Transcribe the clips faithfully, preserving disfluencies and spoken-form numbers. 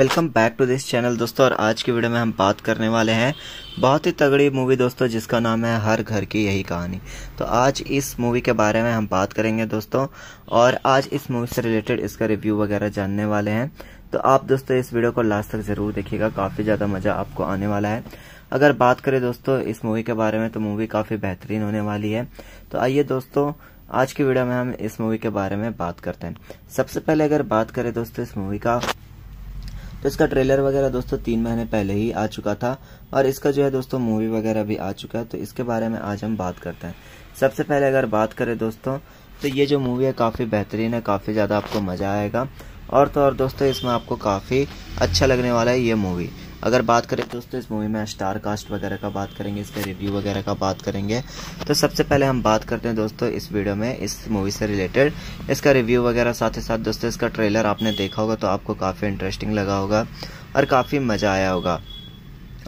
Welcome back to this channel दोस्तों। और आज की वीडियो में हम बात करने वाले हैं बहुत ही तगड़ी मूवी दोस्तों, जिसका नाम है हर घर की यही कहानी। तो आज इस मूवी के बारे में हम बात करेंगे दोस्तों, और आज इस मूवी से रिलेटेड इसका रिव्यू वगैरह जानने वाले हैं। तो आप दोस्तों इस वीडियो को लास्ट तक ज़रूर देखिएगा, काफ़ी ज़्यादा मज़ा आपको आने वाला है। अगर बात करें दोस्तों इस मूवी के बारे में, तो मूवी काफ़ी बेहतरीन होने वाली है। तो आइए दोस्तों आज की वीडियो में हम इस मूवी के बारे में बात करते हैं। सबसे पहले अगर बात करें दोस्तों इस मूवी का, तो इसका ट्रेलर वगैरह दोस्तों तीन महीने पहले ही आ चुका था, और इसका जो है दोस्तों मूवी वगैरह भी आ चुका है। तो इसके बारे में आज हम बात करते हैं। सबसे पहले अगर बात करें दोस्तों, तो ये जो मूवी है काफ़ी बेहतरीन है, काफ़ी ज़्यादा आपको मज़ा आएगा। और तो और दोस्तों इसमें आपको काफ़ी अच्छा लगने वाला है ये मूवी। अगर बात करें दोस्तों इस मूवी में स्टार कास्ट वगैरह का बात करेंगे, इसके रिव्यू वगैरह का बात करेंगे। तो सबसे पहले हम बात करते हैं दोस्तों इस वीडियो में इस मूवी से रिलेटेड इसका रिव्यू वगैरह, साथ ही साथ दोस्तों इसका ट्रेलर आपने देखा होगा तो आपको काफ़ी इंटरेस्टिंग लगा होगा और काफ़ी मज़ा आया होगा।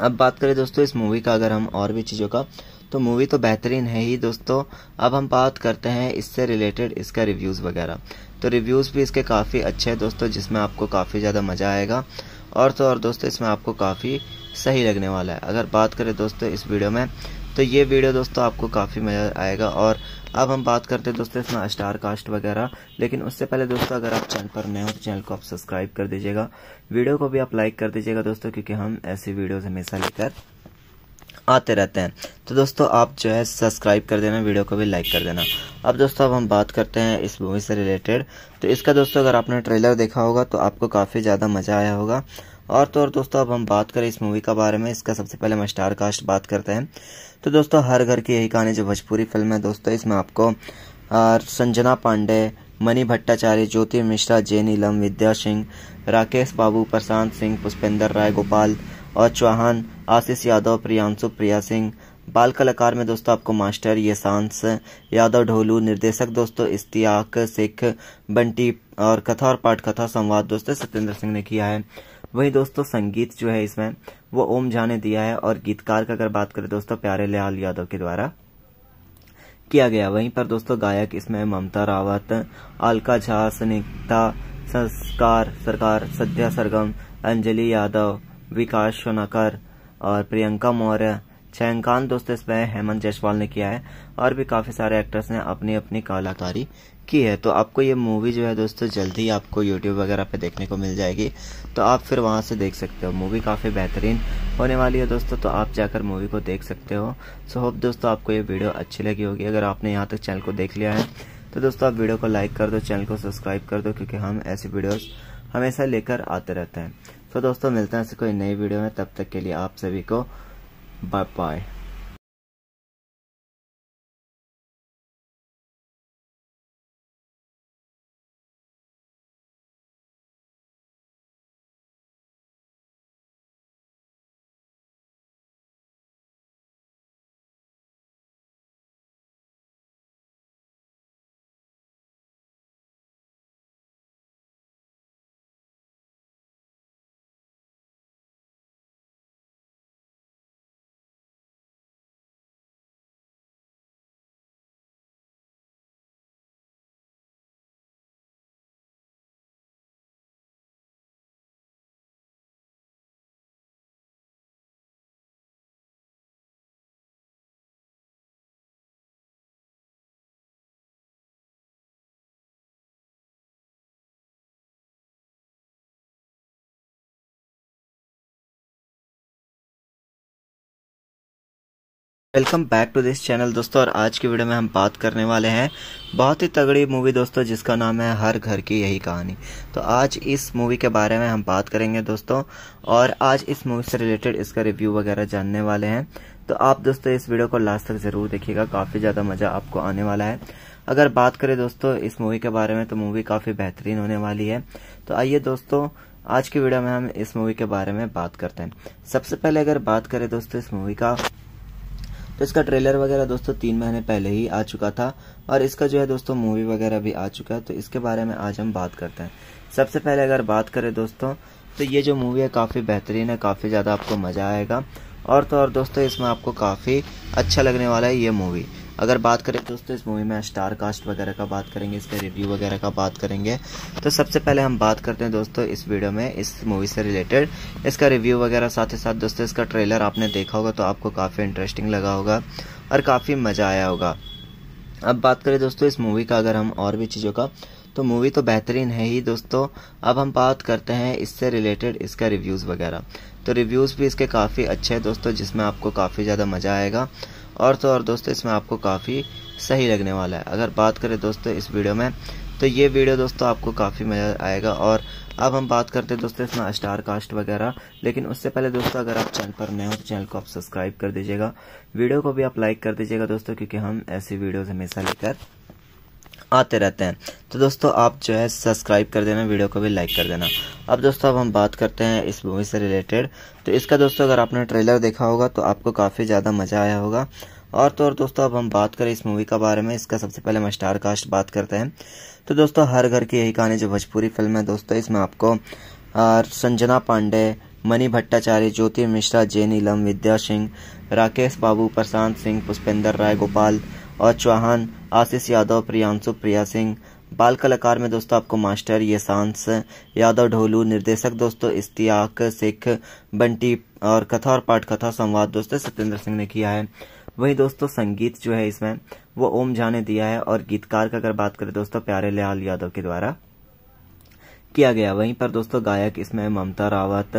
अब बात करें दोस्तों इस मूवी का अगर हम और भी चीज़ों का, तो मूवी तो बेहतरीन है ही दोस्तों। अब हम बात करते हैं इससे रिलेटेड इसका रिव्यूज़ वगैरह। तो रिव्यूज़ भी इसके काफ़ी अच्छे हैं दोस्तों, जिसमें आपको काफ़ी ज़्यादा मज़ा आएगा। और तो और दोस्तों इसमें आपको काफ़ी सही लगने वाला है। अगर बात करें दोस्तों इस वीडियो में, तो ये वीडियो दोस्तों आपको काफ़ी मज़ा आएगा। और अब हम बात करते हैं दोस्तों इसमें स्टार कास्ट वगैरह। लेकिन उससे पहले दोस्तों अगर आप चैनल पर नए हो तो चैनल को आप सब्सक्राइब कर दीजिएगा, वीडियो को भी आप लाइक कर दीजिएगा दोस्तों, क्योंकि हम ऐसी वीडियोज़ हमेशा लेकर आते रहते हैं। तो दोस्तों आप जो है सब्सक्राइब कर देना, वीडियो को भी लाइक कर देना। अब दोस्तों अब हम बात करते हैं इस मूवी से रिलेटेड। तो इसका दोस्तों अगर आपने ट्रेलर देखा होगा तो आपको काफ़ी ज़्यादा मज़ा आया होगा। और तो और दोस्तों अब हम बात करें इस मूवी के बारे में, इसका सबसे पहले हम स्टार कास्ट बात करते हैं। तो दोस्तों हर घर की यही कहानी जो भोजपुरी फिल्म है दोस्तों, इसमें आपको संजना पांडे, मणि भट्टाचार्य, ज्योति मिश्रा, जे नीलम, विद्या सिंह, राकेश बाबू, प्रशांत सिंह, पुष्पेंद्र राय, गोपाल और चौहान, आशीष यादव, प्रियांशु, प्रिया सिंह। बाल कलाकार में दोस्तों आपको मास्टर ये सांस यादव ढोलू, निर्देशक दोस्तों इश्तियाक शेख बंटी, और कथा और पाठ कथा संवाद दोस्तों सत्येंद्र सिंह ने किया है। वहीं दोस्तों संगीत जो है इसमें वो ओम झा ने दिया है, और गीतकार का अगर बात करें दोस्तों प्यारे लाल यादव के द्वारा किया गया। वहीं पर दोस्तों गायक इसमें ममता रावत, अलका झा, स्निग्धा संस्कार सरकार, सत्या सरगम, अंजलि यादव, विकास सोनकर और प्रियंका मौर्य, छायांकन दोस्तों इसमें हेमंत जयसवाल ने किया है। और भी काफ़ी सारे एक्टर्स ने अपनी अपनी कलाकारी की है। तो आपको ये मूवी जो है दोस्तों जल्दी ही आपको यूट्यूब वगैरह पे देखने को मिल जाएगी, तो आप फिर वहाँ से देख सकते हो। मूवी काफ़ी बेहतरीन होने वाली है दोस्तों, तो आप जाकर मूवी को देख सकते हो। सो होप दोस्तों आपको ये वीडियो अच्छी लगी होगी। अगर आपने यहाँ तक चैनल को देख लिया है तो दोस्तों आप वीडियो को लाइक कर दो, चैनल को सब्सक्राइब कर दो, क्योंकि हम ऐसी वीडियोज़ हमेशा लेकर आते रहते हैं। तो दोस्तों मिलते हैं ऐसे कोई नई वीडियो में, तब तक के लिए आप सभी को bye bye. Welcome back to this channel दोस्तों। और आज की वीडियो में हम बात करने वाले हैं बहुत ही तगड़ी मूवी दोस्तों, जिसका नाम है हर घर की यही कहानी। तो आज इस मूवी के बारे में हम बात करेंगे दोस्तों, और आज इस मूवी से रिलेटेड इसका रिव्यू वगैरह जानने वाले हैं। तो आप दोस्तों इस वीडियो को लास्ट तक ज़रूर देखिएगा, काफ़ी ज़्यादा मज़ा आपको आने वाला है। अगर बात करें दोस्तों इस मूवी के बारे में, तो मूवी काफ़ी बेहतरीन होने वाली है। तो आइए दोस्तों आज की वीडियो में हम इस मूवी के बारे में बात करते हैं। सबसे पहले अगर बात करें दोस्तों इस मूवी का, तो इसका ट्रेलर वगैरह दोस्तों तीन महीने पहले ही आ चुका था, और इसका जो है दोस्तों मूवी वगैरह भी आ चुका है। तो इसके बारे में आज हम बात करते हैं। सबसे पहले अगर बात करें दोस्तों, तो ये जो मूवी है काफ़ी बेहतरीन है, काफ़ी ज़्यादा आपको मज़ा आएगा। और तो और दोस्तों इसमें आपको काफ़ी अच्छा लगने वाला है ये मूवी। अगर बात करें दोस्तों इस मूवी में स्टार कास्ट वगैरह का बात करेंगे, इसका रिव्यू वगैरह का बात करेंगे। तो सबसे पहले हम बात करते हैं दोस्तों इस वीडियो में इस मूवी से रिलेटेड इसका रिव्यू वगैरह, साथ ही साथ दोस्तों इसका ट्रेलर आपने देखा होगा तो आपको काफ़ी इंटरेस्टिंग लगा होगा और काफ़ी मज़ा आया होगा। अब बात करें दोस्तों इस मूवी का अगर हम और भी चीज़ों का, तो मूवी तो बेहतरीन है ही दोस्तों। अब हम बात करते हैं इससे रिलेटेड इसका रिव्यूज़ वगैरह, तो रिव्यूज़ भी इसके काफ़ी अच्छे हैं दोस्तों, जिसमें आपको काफ़ी ज़्यादा मज़ा आएगा और तो और दोस्तों इसमें आपको काफ़ी सही लगने वाला है। अगर बात करें दोस्तों इस वीडियो में, तो ये वीडियो दोस्तों आपको काफ़ी मज़ा आएगा। और अब हम बात करते हैं दोस्तों इसमें स्टार कास्ट वगैरह, लेकिन उससे पहले दोस्तों अगर आप चैनल पर नए हो तो चैनल को आप सब्सक्राइब कर दीजिएगा, वीडियो को भी आप लाइक कर दीजिएगा दोस्तों, क्योंकि हम ऐसी वीडियोज़ हमेशा लेकर आते रहते हैं। तो दोस्तों आप जो है सब्सक्राइब कर देना, वीडियो को भी लाइक कर देना। अब दोस्तों अब हम बात करते हैं इस मूवी से रिलेटेड, तो इसका दोस्तों अगर आपने ट्रेलर देखा होगा तो आपको काफ़ी ज़्यादा मज़ा आया होगा। और तो और दोस्तों अब हम बात करें इस मूवी के बारे में, इसका सबसे पहले हम स्टार कास्ट बात करते हैं। तो दोस्तों हर घर की यही कहानी जो भोजपुरी फिल्म है दोस्तों, इसमें आपको संजना पांडे, मणि भट्टाचार्य, ज्योति मिश्रा, जे नीलम, विद्या सिंह, राकेश बाबू, प्रशांत सिंह, पुष्पेंद्र राय, गोपाल और चौहान, आशीष यादव, प्रियांशु, प्रिया सिंह। बाल कलाकार में दोस्तों आपको मास्टर, ये सांस, यादव ढोलू। निर्देशक दोस्तों इश्तियाक शेख, बंटी। और कथा और पाठ कथा संवाद दोस्तों सत्येंद्र सिंह ने किया है। वहीं दोस्तों संगीत जो है इसमें वो ओम झा ने दिया है, और गीतकार का अगर बात करें दोस्तों प्यारे लाल यादव के द्वारा किया गया। वहीं पर दोस्तों गायक इसमें ममता रावत,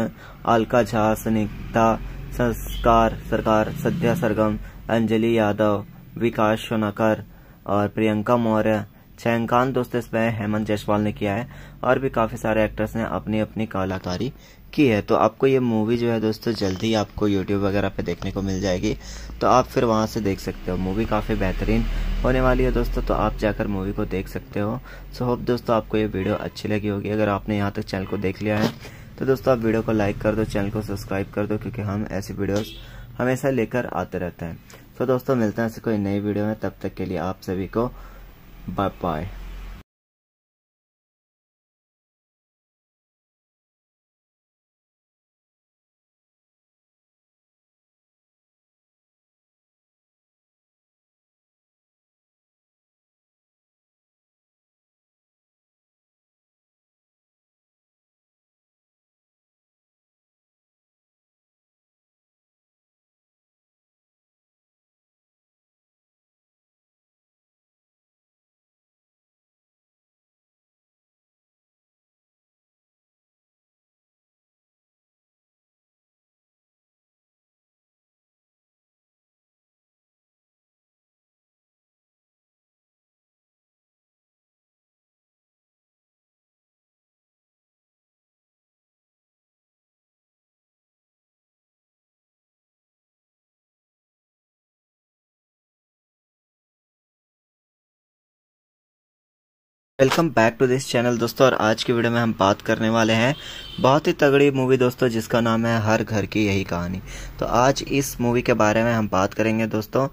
अलका झा, स्निग्धा, संस्कार सरकार, सत्या सरगम, अंजलि यादव, विकास सोनकर और प्रियंका मौर्य। छायांकन दोस्तों इसमें हेमंत जयसवाल ने किया है, और भी काफ़ी सारे एक्टर्स ने अपनी अपनी कलाकारी की है। तो आपको ये मूवी जो है दोस्तों जल्दी आपको यूट्यूब वगैरह पे देखने को मिल जाएगी, तो आप फिर वहाँ से देख सकते हो। मूवी काफ़ी बेहतरीन होने वाली है दोस्तों, तो आप जाकर मूवी को देख सकते हो। सो होप दोस्तों आपको ये वीडियो अच्छी लगी होगी। अगर आपने यहाँ तक चैनल को देख लिया है तो दोस्तों आप वीडियो को लाइक कर दो, चैनल को सब्सक्राइब कर दो, क्योंकि हम ऐसी वीडियोज़ हमेशा लेकर आते रहते हैं। तो दोस्तों मिलते हैं ऐसे कोई नई वीडियो में, तब तक के लिए आप सभी को bye bye. Welcome back to this channel दोस्तों, और आज की वीडियो में हम बात करने वाले हैं बहुत ही तगड़ी मूवी दोस्तों, जिसका नाम है हर घर की यही कहानी। तो आज इस मूवी के बारे में हम बात करेंगे दोस्तों,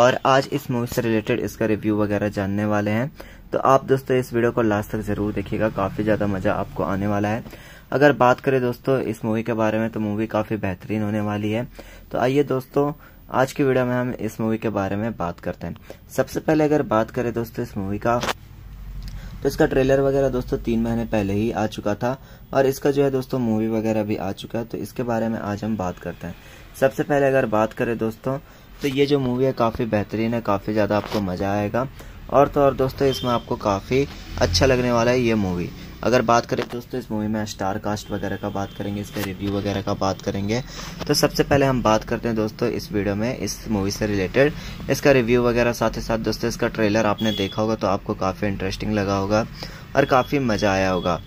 और आज इस मूवी से रिलेटेड इसका रिव्यू वगैरह जानने वाले हैं। तो आप दोस्तों इस वीडियो को लास्ट तक ज़रूर देखिएगा, काफ़ी ज़्यादा मज़ा आपको आने वाला है। अगर बात करें दोस्तों इस मूवी के बारे में, तो मूवी काफ़ी बेहतरीन होने वाली है। तो आइए दोस्तों आज की वीडियो में हम इस मूवी के बारे में बात करते हैं। सबसे पहले अगर बात करें दोस्तों इस मूवी का, तो इसका ट्रेलर वगैरह दोस्तों तीन महीने पहले ही आ चुका था, और इसका जो है दोस्तों मूवी वगैरह भी आ चुका है। तो इसके बारे में आज हम बात करते हैं। सबसे पहले अगर बात करें दोस्तों, तो ये जो मूवी है काफ़ी बेहतरीन है, काफ़ी ज़्यादा आपको मज़ा आएगा। और तो और दोस्तों इसमें आपको काफ़ी अच्छा लगने वाला है ये मूवी। अगर बात करें दोस्तों इस मूवी में स्टार कास्ट वगैरह का बात करेंगे, इसके रिव्यू वगैरह का बात करेंगे। तो सबसे पहले हम बात करते हैं दोस्तों इस वीडियो में इस मूवी से रिलेटेड इसका रिव्यू वगैरह, साथ ही साथ दोस्तों इसका ट्रेलर आपने देखा होगा तो आपको काफ़ी इंटरेस्टिंग लगा होगा और काफ़ी मज़ा आया होगा।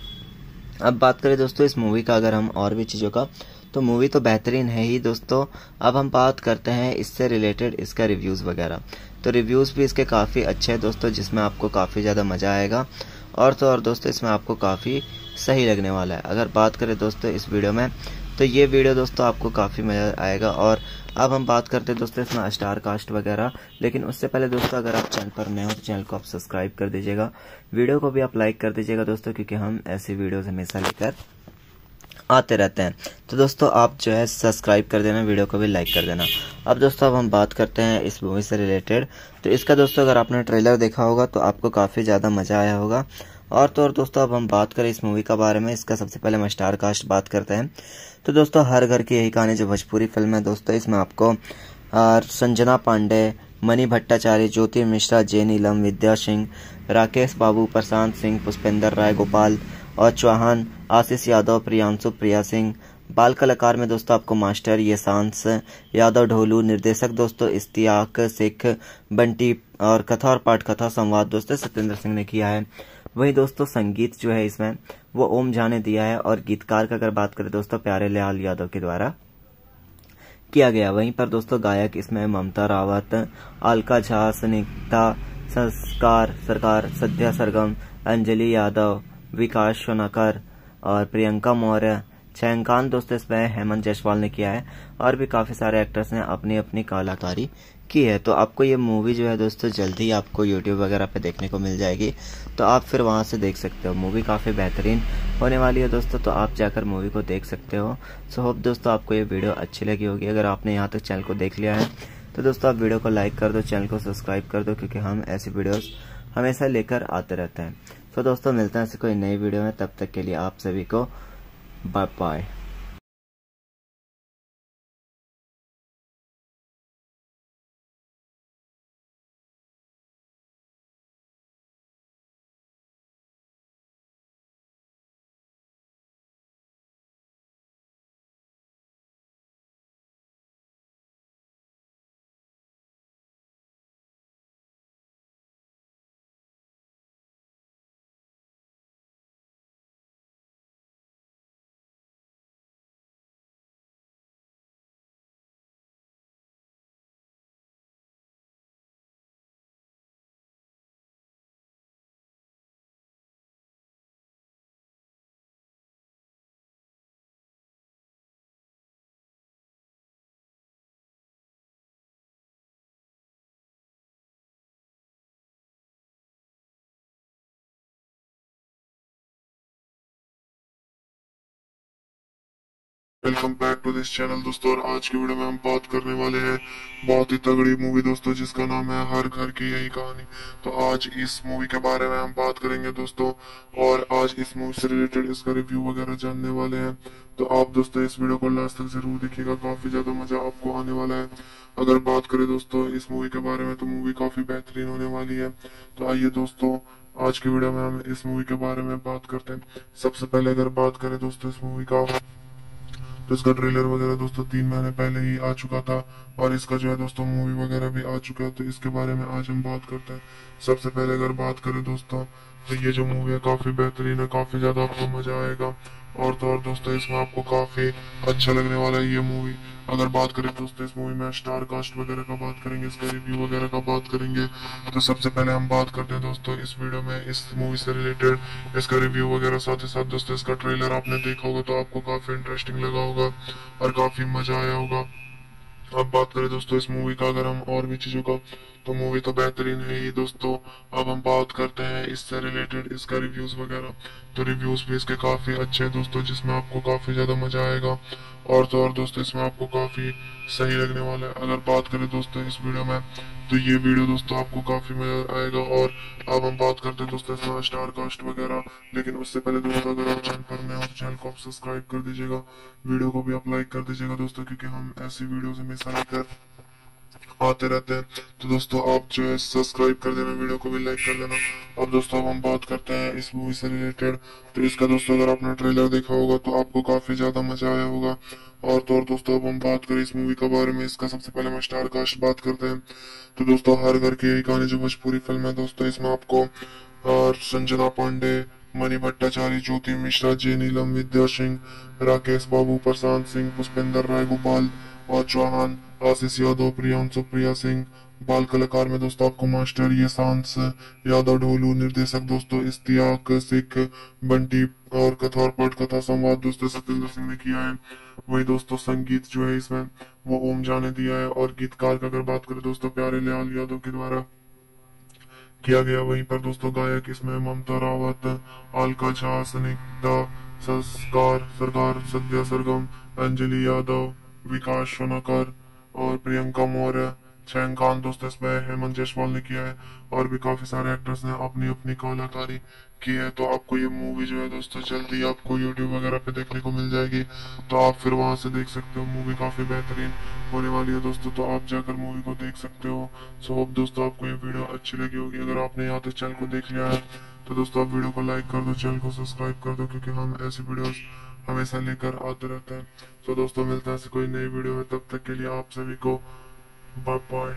अब बात करें दोस्तों इस मूवी का अगर हम और भी चीज़ों का, तो मूवी तो बेहतरीन है ही दोस्तों। अब हम बात करते हैं इससे रिलेटेड इसका रिव्यूज़ वगैरह, तो रिव्यूज़ भी इसके काफ़ी अच्छे हैं दोस्तों, जिसमें आपको काफ़ी ज़्यादा मज़ा आएगा। और तो और दोस्तों इसमें आपको काफ़ी सही लगने वाला है। अगर बात करें दोस्तों इस वीडियो में, तो ये वीडियो दोस्तों आपको काफ़ी मज़ा आएगा। और अब हम बात करते हैं दोस्तों इसमें स्टार कास्ट वगैरह, लेकिन उससे पहले दोस्तों अगर आप चैनल पर नए हो तो चैनल को आप सब्सक्राइब कर दीजिएगा, वीडियो को भी आप लाइक कर दीजिएगा दोस्तों, क्योंकि हम ऐसी वीडियोज़ हमेशा लेकर आते रहते हैं। तो दोस्तों आप जो है सब्सक्राइब कर देना, वीडियो को भी लाइक कर देना। अब दोस्तों अब हम बात करते हैं इस मूवी से रिलेटेड। तो इसका दोस्तों अगर आपने ट्रेलर देखा होगा तो आपको काफ़ी ज़्यादा मज़ा आया होगा। और तो और दोस्तों अब हम बात करें इस मूवी के बारे में, इसका सबसे पहले हम स्टार कास्ट बात करते हैं। तो दोस्तों हर घर की यही कहानी जो भोजपुरी फिल्म है दोस्तों, इसमें आपको संजना पांडे, मणि भट्टाचार्य, ज्योति मिश्रा, जे नीलम, विद्या सिंह, राकेश बाबू, प्रशांत सिंह, पुष्पेंद्र राय, गोपाल और चौहान, आशीष यादव, प्रियांशु, प्रिया सिंह। बाल कलाकार में दोस्तों आपको मास्टर, ये सांस, यादव ढोलू। निर्देशक दोस्तों इश्तियाक शेख, बंटी। और कथा और पाठ कथा संवाद दोस्तों सत्येंद्र सिंह ने किया है। वहीं दोस्तों संगीत जो है इसमें वो ओम झा ने दिया है। और गीतकार का अगर बात करें दोस्तों प्यारे लाल यादव के द्वारा किया गया। वहीं पर दोस्तों गायक इसमें ममता रावत, अलका झा, स्निग्धा, संस्कार सरकार, सत्या सरगम, अंजलि यादव, विकास सोनकर और प्रियंका मौर्य। छायांकन दोस्तों इसमें हेमंत जयसवाल ने किया है। और भी काफ़ी सारे एक्टर्स ने अपनी अपनी कलाकारी की है। तो आपको ये मूवी जो है दोस्तों जल्दी ही आपको यूट्यूब वगैरह पे देखने को मिल जाएगी, तो आप फिर वहाँ से देख सकते हो। मूवी काफ़ी बेहतरीन होने वाली है दोस्तों, तो आप जाकर मूवी को देख सकते हो। सो होप दोस्तों आपको ये वीडियो अच्छी लगी होगी। अगर आपने यहाँ तक चैनल को देख लिया है तो दोस्तों आप वीडियो को लाइक कर दो, चैनल को सब्सक्राइब कर दो, क्योंकि हम ऐसी वीडियोज़ हमेशा लेकर आते रहते हैं। तो दोस्तों मिलते हैं ऐसी कोई नई वीडियो में, तब तक के लिए आप सभी को bye bye. Welcome back to this channel दोस्तों। और आज की वीडियो में हम बात करने वाले हैं बहुत ही तगड़ी मूवी दोस्तों, जिसका नाम है हर घर की यही कहानी। तो आज इस मूवी के बारे में हम बात करेंगे दोस्तों, और आज इस मूवी से रिलेटेड इसका रिव्यू वगैरह जानने वाले हैं। तो आप दोस्तों इस वीडियो को लास्ट तक जरूर देखिएगा, काफी ज्यादा मजा आपको आने वाला है। अगर बात करें दोस्तों इस मूवी के बारे में तो मूवी काफी बेहतरीन होने वाली है। तो आइए दोस्तों आज की वीडियो में हम इस मूवी के बारे में बात करते हैं। सबसे पहले अगर बात करें दोस्तों इस मूवी का, तो इसका ट्रेलर वगैरह दोस्तों तीन महीने पहले ही आ चुका था, और इसका जो है दोस्तों मूवी वगैरह भी आ चुका है। तो इसके बारे में आज हम बात करते हैं। सबसे पहले अगर बात करें दोस्तों, तो ये जो मूवी है काफी बेहतरीन है, काफी ज्यादा आपको मजा आएगा। और तो और दोस्तों इसमें आपको काफी अच्छा लगने वाला है ये मूवी। अगर बात करें दोस्तों इस मूवी में स्टार कास्ट वगैरह का बात करेंगे, इसका रिव्यू वगैरह का बात करेंगे। तो सबसे पहले हम बात करते हैं दोस्तों इस वीडियो में इस मूवी से रिलेटेड इसका रिव्यू वगैरह, साथ ही साथ दोस्तों इसका ट्रेलर आपने देखा होगा तो आपको काफी इंटरेस्टिंग लगा होगा और काफी मजा आया होगा। अब बात करें दोस्तों इस मूवी का अगर हम और भी चीजों का, तो मूवी तो बेहतरीन है ही दोस्तों। अब हम बात करते हैं इससे रिलेटेड इसका रिव्यूज वगैरह। तो रिव्यूज भी इसके काफी अच्छे हैं दोस्तों, जिसमें आपको काफी ज्यादा मजा आएगा। और तो और दोस्तों इसमें आपको काफी सही लगने वाला है। अगर बात करें दोस्तों इस वीडियो में, तो ये वीडियो दोस्तों आपको काफी मजा आएगा। और अब हम बात करते हैं दोस्तों इसमें स्टार कास्ट वगैरह, लेकिन उससे पहले दोस्तों अगर आप चैनल पर नए हो तो चैनल को आप सब्सक्राइब कर दीजिएगा, वीडियो को भी आप लाइक कर दीजिएगा दोस्तों, क्योंकि हम ऐसी वीडियो हमेशा लेकर आते रहते हैं। तो दोस्तों आप जो है सब्सक्राइब कर देना, वीडियो को भी लाइक कर देना। अब दोस्तों हम बात करते हैं इस मूवी से रिलेटेड। तो इसका दोस्तों अगर आपने ट्रेलर देखा होगा तो आपको काफी ज्यादा मजा आया होगा। और तो और दोस्तों अब हम बात करें इस मूवी के बारे में, इसका सबसे पहले हम स्टार कास्ट बात करते हैं। तो दोस्तों हर घर की यही कहानी जो भोजपुरी फिल्म है दोस्तों, इसमें आपको संजना पांडे, मणि भट्टाचार्य, ज्योति मिश्रा, जे नीलम, विद्या सिंह, राकेश बाबू, प्रशांत सिंह, पुष्पेंद्र राय, गोपाल और चौहान, आशीष यादव, प्रियांशु, प्रिया सिंह। बाल कलाकार में दोस्तों आपको मास्टर, ये सांस, यादव ढोलू। निर्देशक दोस्तों इश्तियाक शेख, बंटी। और कथा और पाठ कथा संवाद दोस्तों सत्येंद्र सिंह ने किया है। वही दोस्तों संगीत जो है इसमें वो ओम झा ने दिया है। और गीतकार का अगर बात करें दोस्तों प्यारे लाल यादव के द्वारा किया गया। वहीं पर दोस्तों गायक इसमें ममता रावत, अलका झा, स्निग्धा संस्कार सरकार, सत्या सरगम, अंजलि यादव, विकास सोनकर और प्रियंका मौर्य, छायांकन दोस्त इसमें हेमंत जयसवाल ने किया है और भी काफी सारे एक्टर्स ने अपनी अपनी कलाकारी की है। तो आपको ये मूवी जो है दोस्तों जल्दी आपको यूट्यूब वगैरह पे देखने को मिल जाएगी, तो आप फिर वहाँ से देख सकते हो। मूवी काफी बेहतरीन होने वाली है दोस्तों, तो आप जाकर मूवी को देख सकते हो। सो होप दोस्तों आपको ये वीडियो अच्छी लगी होगी। अगर आपने यहाँ तक चैनल को देख लिया है तो दोस्तों आप वीडियो को लाइक कर दो, चैनल को सब्सक्राइब कर दो, क्योंकि हम ऐसी वीडियोस हमेशा लेकर आते रहते हैं। तो दोस्तों मिलते हैं कोई नई वीडियो में, तब तक के लिए आप सभी को bye bye.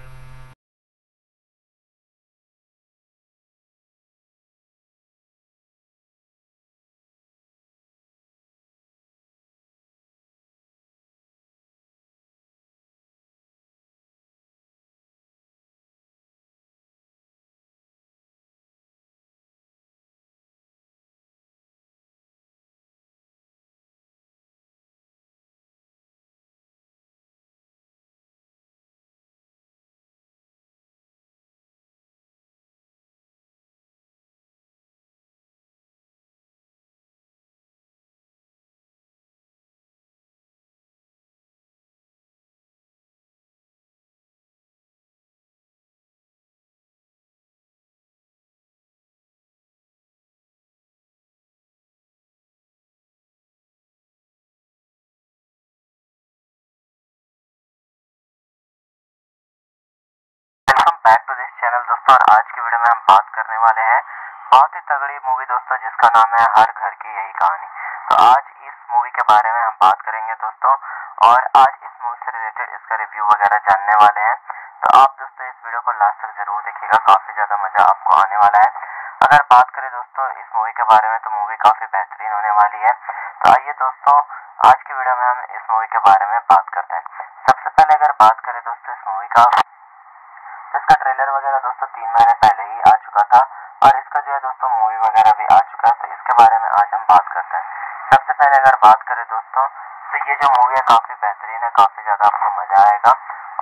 Back to this channel दोस्तों, और आज की वीडियो में हम बात करने वाले हैं बहुत ही तगड़ी मूवी दोस्तों, जिसका नाम है हर घर की यही कहानी। तो आज इस मूवी के बारे में हम बात करेंगे दोस्तों, और आज इस मूवी से रिलेटेड इसका रिव्यू वगैरह जानने वाले हैं। तो आप दोस्तों इस वीडियो को लास्ट तक जरूर देखिएगा, काफ़ी ज़्यादा मज़ा आपको आने वाला है। अगर बात करें दोस्तों इस मूवी के बारे में, तो मूवी काफ़ी बेहतरीन होने वाली है। तो आइए दोस्तों आज की वीडियो में हम इस मूवी के बारे में बात करते हैं। सबसे पहले अगर बात करें दोस्तों इस मूवी का, इसका ट्रेलर वगैरह दोस्तों तीन महीने पहले ही आ चुका था, और इसका जो है दोस्तों मूवी वगैरह भी आ चुका है। तो इसके बारे में आज हम बात करते हैं। सबसे पहले अगर बात करें दोस्तों, तो ये जो मूवी है काफ़ी बेहतरीन है, काफ़ी ज़्यादा आपको मज़ा आएगा,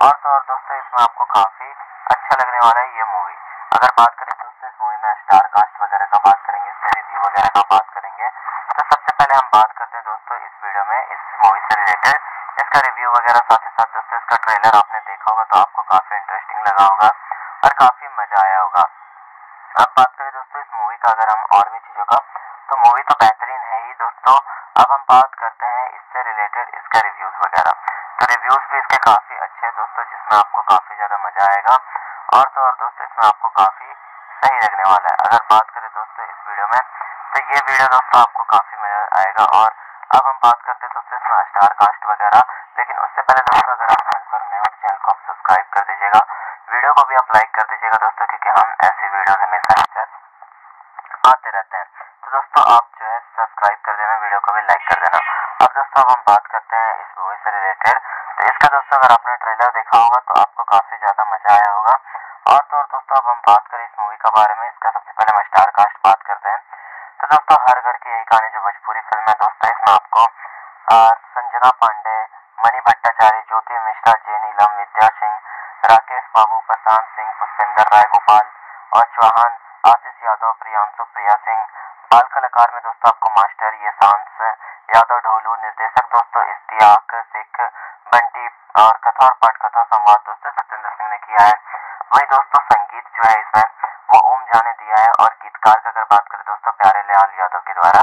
और तो और दोस्तों इसमें आपको काफ़ी अच्छा लगने वाला है ये मूवी। अगर बात करें दोस्तों इस मूवी में स्टार कास्ट वगैरह का बात करेंगे, इसके रिव्यू वगैरह का बात करेंगे। तो सबसे पहले हम बात करते हैं दोस्तों इस वीडियो में इस मूवी से रिलेटेड इसका रिव्यू वगैरह, साथ ही साथ दोस्तों इसका ट्रेलर आपने देखा होगा तो आपको काफ़ी इंटरेस्टिंग लगा होगा और काफ़ी मज़ा आया होगा। अब बात करें दोस्तों इस मूवी का अगर हम और भी चीज़ों का, तो मूवी तो बेहतरीन है ही दोस्तों। अब हम बात करते हैं इससे रिलेटेड इसका रिव्यूज़ वगैरह। तो रिव्यूज़ भी इसके काफ़ी अच्छे हैं दोस्तों, जिसमें आपको काफ़ी ज़्यादा मज़ा आएगा, और तो और दोस्तों इसमें आपको काफ़ी सही लगने वाला है। अगर बात करें दोस्तों इस वीडियो में, तो ये वीडियो दोस्तों आपको काफ़ी मज़ा आएगा। और अब हम बात करते हैं दोस्तों इसमें स्टार कास्ट वगैरह, लेकिन उससे पहले दोस्तों अगर आप चैनल पर नए हो तो चैनल को आप सब्सक्राइब कर दीजिएगा, वीडियो को भी आप लाइक कर दीजिएगा दोस्तों, क्योंकि हम ऐसी वीडियो हमेशा लेकर आते रहते हैं। तो दोस्तों आप जो है सब्सक्राइब कर देना, वीडियो को भी लाइक कर देना। अब दोस्तों अब हम बात करते हैं इस मूवी से रिलेटेड, तो इसका दोस्तों अगर आपने ट्रेलर देखा होगा तो आपको काफ़ी ज़्यादा मज़ा आया होगा। और तो और दोस्तों अब हम बात करें इस मूवी के बारे में, इसका सबसे पहले हम स्टार कास्ट बात करते हैं। तो दोस्तों हर घर की यही कहानी जो भोजपुरी फिल्म है दोस्तों, इसमें आपको संजना पांडे, मणि भट्टाचार्य, ज्योति मिश्रा, जे नीलम, विद्या सिंह, राकेश बाबू, प्रशांत सिंह, पुष्पेंद्र राय, गोपाल और चौहान, आशीष यादव, प्रियांशु, प्रिया सिंह, बाल कलाकार में दोस्तों आपको मास्टर यशांश यादव ढोलू, निर्देशक दोस्तों इश्तियाक शेख बंटी, और कथा और पाठ कथा संवाद दोस्तों सत्येंद्र सिंह ने किया है। वही दोस्तों संगीत जो है इसमें वो ओम झा ने दिया है, और गीतकार का अगर बात करें दोस्तों प्यारे लाल यादव के द्वारा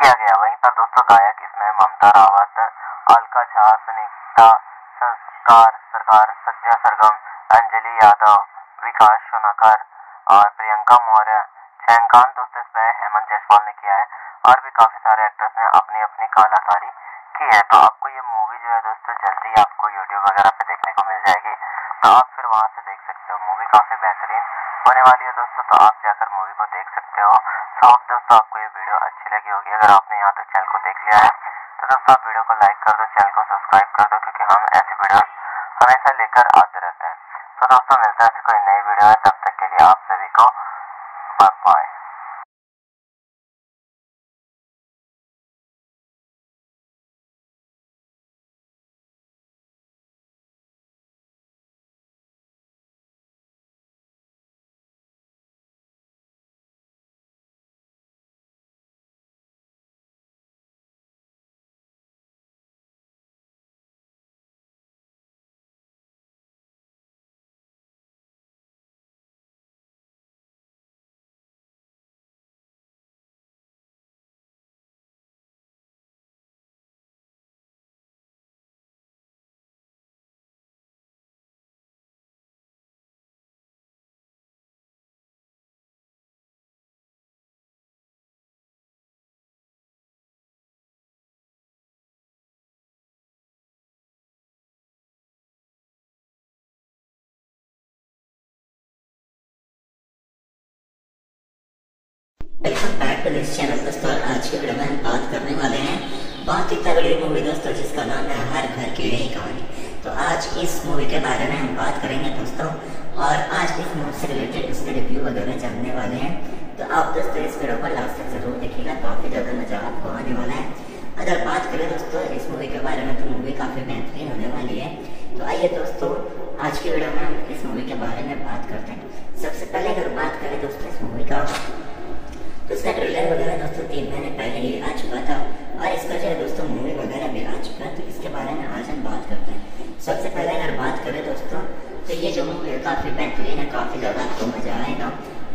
किया गया। वहीं पर दोस्तों गायक इसमें ममता रावत, अलका झा, सुनीता संस्कार सरकार, सत्या सरगम, अंजलि यादव, विकास सोनकर और प्रियंका मौर्य, छायांकन दोस्तों इसमें हेमंत जयसवाल ने किया है, और भी काफ़ी सारे एक्टर्स ने अपनी अपनी कलाकारी की है। तो आपको ये मूवी जो है दोस्तों जल्दी आपको यूट्यूब वगैरह पर देखने को मिल जाएगी, तो आप फिर वहाँ से देख सकते हो। मूवी काफ़ी बेहतरीन होने वाली है दोस्तों, तो आप जाकर मूवी को देख सकते हो। सो होप दोस्तों आपको ये वीडियो अच्छी लगी होगी। अगर आपने यहाँ तक तो चैनल को देख लिया है तो दोस्तों आप वीडियो को लाइक कर दो, चैनल को सब्सक्राइब कर दो, क्योंकि हम ऐसी वीडियो हमेशा लेकर आते रहते हैं। तो दोस्तों मिलते हैं कोई नई वीडियो है, तब तक के लिए आप सभी को bye bye. Welcome back to this channel दोस्तों। आज के वीडियो में हम बात करने वाले हैं बहुत ही तगड़ी मूवी दोस्तों, जिसका नाम है हर घर की यही कहानी। तो आज इस मूवी के बारे में हम बात करेंगे दोस्तों, और आज इस मूवी से रिलेटेड उसके रिव्यू वगैरह जानने वाले हैं। तो आप दोस्तों इस वीडियो को लास्ट तक जरूर देखिएगा, काफी ज्यादा मजा आपको आने वाला है। अगर बात करें दोस्तों इस मूवी के बारे में, तो मूवी काफी बेहतरीन होने वाली है। तो आइए दोस्तों आज की वीडियो में हम इस मूवी के बारे में बात करते हैं। सबसे पहले अगर बात करें दोस्तों इस मूवी का, तो इसका ट्रेलर वगैरह दोस्तों तीन महीने पहले ही आ चुका था, और इसका जो है दोस्तों मूवी वगैरह भी आ चुका है। तो इसके बारे में आज हम बात करते हैं। सबसे पहले अगर बात करें दोस्तों, तो ये जो मूवी काफ़ी बेहतरीन है, काफ़ी ज़्यादा आपको मज़ा आएगा,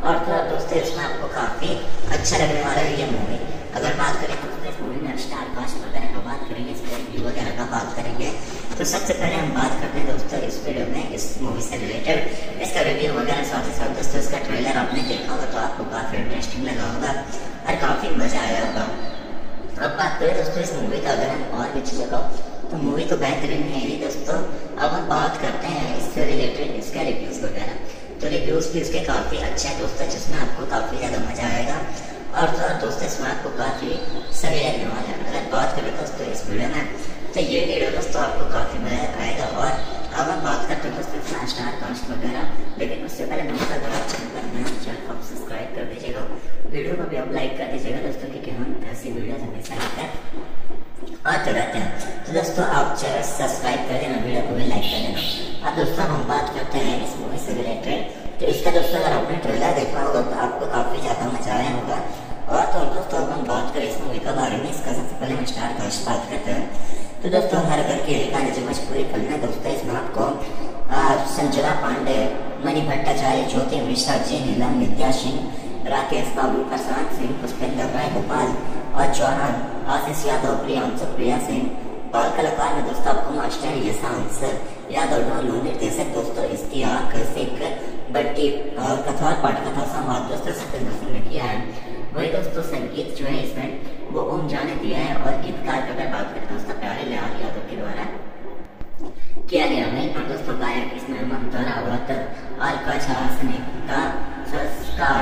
और थोड़ा दोस्तों इसमें आपको काफ़ी अच्छा लगने वाला है ये मूवी। अगर बात करें दोस्तों इस मूवी में स्टार कास्ट वगैरह का बात करेंगे, इसके रिव्यू वगैरह का बात करेंगे। तो सबसे पहले हम बात करते हैं दोस्तों इस वीडियो में इस मूवी से रिलेटेड, इसका रिव्यू वगैरह, साथ ही साथ दोस्तों इसका ट्रेलर आपने देखा होगा तो आपको काफ़ी इंटरेस्टिंग लगा होगा और काफ़ी मज़ा आया होगा। अब बात करें दोस्तों इस मूवी का अगर हम और भी चीज़ों का, तो मूवी तो बेहतरीन है ही दोस्तों। अब हम बात करते हैं इससे रिलेटेड इसका रिव्यूज़ वगैरह। तो रिव्यूज़ भी इसके काफ़ी अच्छे हैं दोस्तों, जिसमें आपको काफ़ी ज़्यादा मज़ा आएगा, और थोड़ा दोस्तों इसमें आपको काफ़ी सही लगने वाला है। अगर बात करें दोस्तों इस वीडियो में, तो ये वीडियो दोस्तों आपको काफ़ी मजा आएगा। और अब हम बात करते हैं दोस्तों इसमें स्टार कास्ट वगैरह, लेकिन उससे पहले नमस्कार दोस्तों, चैनल पर नया चैनल आप सब्सक्राइब कर दीजिएगा, वीडियो को भी आप लाइक कर दीजिएगा दोस्तों, क्योंकि हम ऐसी वीडियोज हमेशा लेकर आते रहते हैं। तो दोस्तों आप चैनल सब्सक्राइब कर देना, वीडियो को भी लाइक कर देना। अब दोस्तों हम बात करते हैं इस मूवी से रिलेटेड, तो इसका दोस्तों अगर आपने ट्रेलर देखा होगा तो आपको काफ़ी ज़्यादा मजा आया होगा। और तो दोस्तों अब हम बात करें इस मूवी के बारे में, इसका सबसे पहले हम स्टार कास्ट बात करते हैं। तो दोस्तों हर घर की यही कहानी जो मशहूरी फिल्म है दोस्तों, इसमें आपको संजना पांडे, मणि भट्टाचार्य, ज्योति मिश्रा, जी नीलम, नित्या सिंह, राकेश बाबू, प्रशांत सिंह, पुष्पेंद्र राय गोपाल और चौहान, आशीष यादव, प्रियांशु, प्रिया सिंह, बाल कलाकार में दोस्तों आपको मास्टर यशवंत यादव, दोनों निर्देशक दोस्तों इश्तियाक शेख बट्टी और कथा और पाठकथा संवाद दोस्तों सत्येंद्र सिंह ने किया है। वही दोस्तों संगीत जो है इसमें वो ओम झा ने दिया है, और गीतकार की अगर बात करें दोस्तों प्यारे लाल यादव के द्वारा किया गया। वहीं पर दोस्तों गायक इसमें ममता रावत, अलका झा, का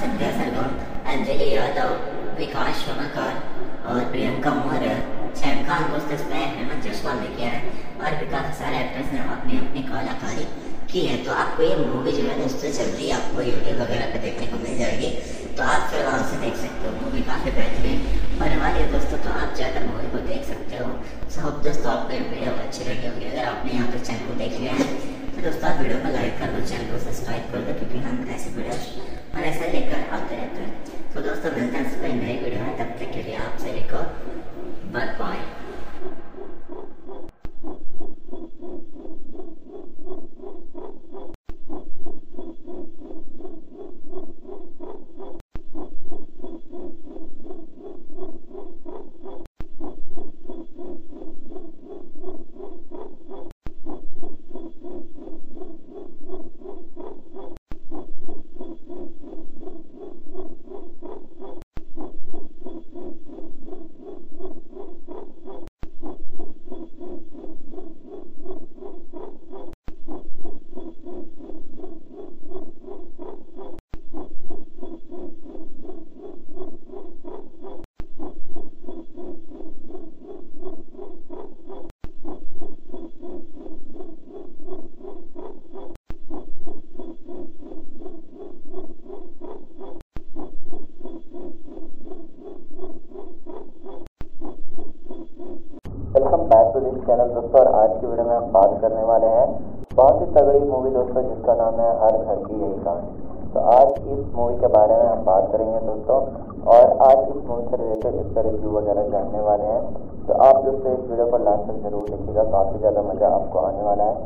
सत्या सरगम, अंजलि यादव, विकास सोनकर और प्रियंका मौर्य, शैमकान दोस्तों इसमें हेमंत जयसवाल ने किया है, और भी काफी सारे एक्टर्स ने अपनी अपनी कलाकारी की है। तो आपको ये मूवी जो है दोस्तों जल्दी आपको यूट्यूब वगैरह पे देखने को मिल जाएगी, तो आप फिर वहाँ से देख सकते हो। मूवी काफ़ी बेहतरीन बनने वाली है दोस्तों, तो आप जाकर मूवी को देख सकते हो। सो होप दोस्तों आपको ये वीडियो अच्छी लगी होगी। अगर आपने यहाँ पर चैनल को देख लिया है तो दोस्तों आप वीडियो को लाइक कर दो, चैनल को सब्सक्राइब कर दो, क्योंकि हम ऐसे वीडियो हमेशा लेकर आते रहते हैं। तो दोस्तों मिलते हैं इस पर नई वीडियो है, तब तक के लिए आप सभी को बाय बाय। चैनल दोस्तों, और आज की वीडियो में हम बात करने वाले हैं बहुत ही तगड़ी मूवी दोस्तों, जिसका नाम है हर घर की यही कहानी। तो आज इस मूवी के बारे में हम बात करेंगे दोस्तों, और आज इस मूवी से रिलेटेड इसका रिव्यू वगैरह जानने वाले हैं। तो आप दोस्तों इस वीडियो को लास्ट तक जरूर देखिएगा, काफ़ी ज़्यादा मज़ा आपको आने वाला है।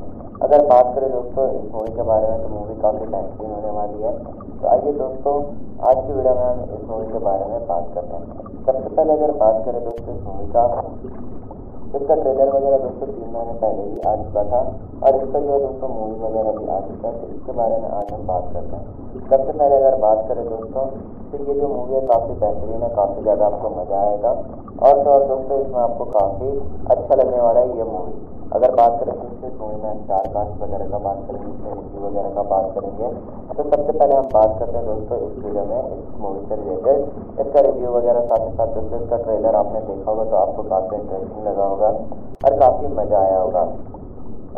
अगर बात करें दोस्तों इस मूवी के बारे में, तो मूवी काफ़ी बेहतरीन होने वाली है। तो आइए दोस्तों आज की वीडियो में हम इस मूवी के बारे में बात करते हैं। सबसे पहले अगर बात करें दोस्तों इस मूवी का, इसका ट्रेलर वगैरह दोस्तों तीन महीने पहले ही आ चुका था, और इसका जो है दोस्तों मूवी वगैरह भी आ चुका है। तो इसके बारे में आज हम बात करते हैं। सबसे पहले अगर बात करें दोस्तों, तो ये जो मूवी है काफ़ी बेहतरीन है, काफ़ी ज़्यादा आपको मज़ा आएगा, और तो और दोस्तों इसमें आपको काफ़ी अच्छा लगने वाला है ये मूवी। अगर बात करें दूसरे शो में स्टार कास्ट वगैरह का बात करेंगे, उसमें रिव्यू वगैरह का बात करेंगे, तो सबसे पहले हम बात करते हैं दोस्तों इस वीडियो में इस मूवी से रिलेटेड, इसका रिव्यू वगैरह साथ ही साथ दोस्तों इसका ट्रेलर आपने देखा होगा तो आपको काफ़ी इंटरेस्टिंग लगा होगा और काफ़ी मज़ा आया होगा।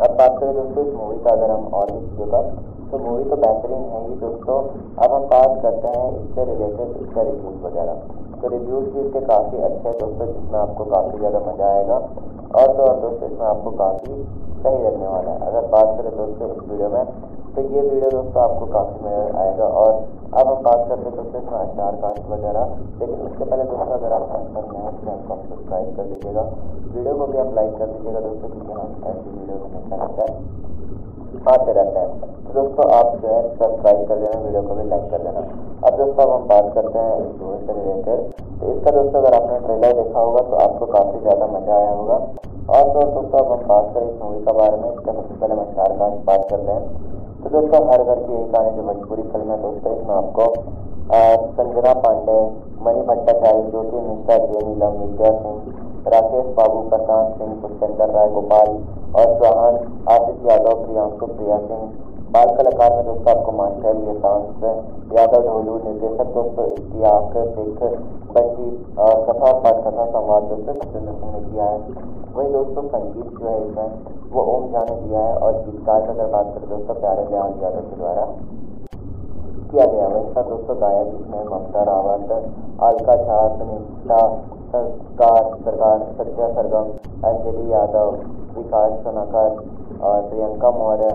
अब बात करें दोस्तों इस मूवी का अगर हम और भी चीज़ों का, तो मूवी तो बेहतरीन है ही दोस्तों। अब हम बात करते हैं इससे रिलेटेड इसका रिव्यूज़ वगैरह, तो रिव्यूज़ भी इसके काफ़ी अच्छे हैं दोस्तों, जिसमें आपको काफ़ी ज़्यादा मज़ा आएगा और तो और दोस्तों इसमें आपको काफ़ी सही लगने वाला है। अगर बात करें दोस्तों इस वीडियो में, तो ये वीडियो दोस्तों आपको काफ़ी मज़ा आएगा। और अब हम बात करते हैं दोस्तों इसमें स्टार कास्ट वगैरह, लेकिन उससे पहले दोस्तों अगर आप चैनल पर नए हैं तो आपको सब्सक्राइब कर दीजिएगा, वीडियो को भी आप लाइक कर दीजिएगा दोस्तों, क्योंकि हम ऐसी वीडियो को देखना रहता है आते रहते हैं। तो दोस्तों आप जो है सब्सक्राइब कर देना, वीडियो को भी लाइक कर देना। अब दोस्तों अब हम बात करते हैं इस मूवी से रिलेटेड, तो इसका दोस्तों अगर आपने ट्रेलर देखा होगा तो आपको काफ़ी ज़्यादा मज़ा आया होगा। और तो दोस्तों अब हम बात करें इस मूवी के बारे में, इसका सबसे पहले हम स्टार कास्ट बात करते हैं। तो दोस्तों हर घर की यही कहानी जो भोजपुरी फिल्म है दोस्तों, इसमें आपको संजना पांडे, मणि भट्टाचार्य, ज्योति मिश्रा, जे नीलम, विद्या सिंह, राकेश बाबू, प्रशांत सिंह, पुष्पेंद्र राय गोपाल और चौहान, आशीष यादव, प्रियांशु, प्रिया सिंह, बाल कलाकार में दोस्तों आपको मास्टर हेमंत जयसवाल, ढोलू, निर्देशक दोस्तों इश्तियाक शेख, बंजी और कथा पाठ कथा संवाद दोस्तों सत्येंद्र सिंह ने किया है। वही दोस्तों संगीत जो है इसमें वो ओम झा ने दिया है और गीतकार अगर बात करें दोस्तों प्यारे लाल यादव के द्वारा किया गया। वहीं का दोस्तों गायक इसमें ममता रावत, अलका झा, संस्कार सरकार, सत्या सरगम, अंजलि यादव, विकास सोनकर और प्रियंका मौर्य,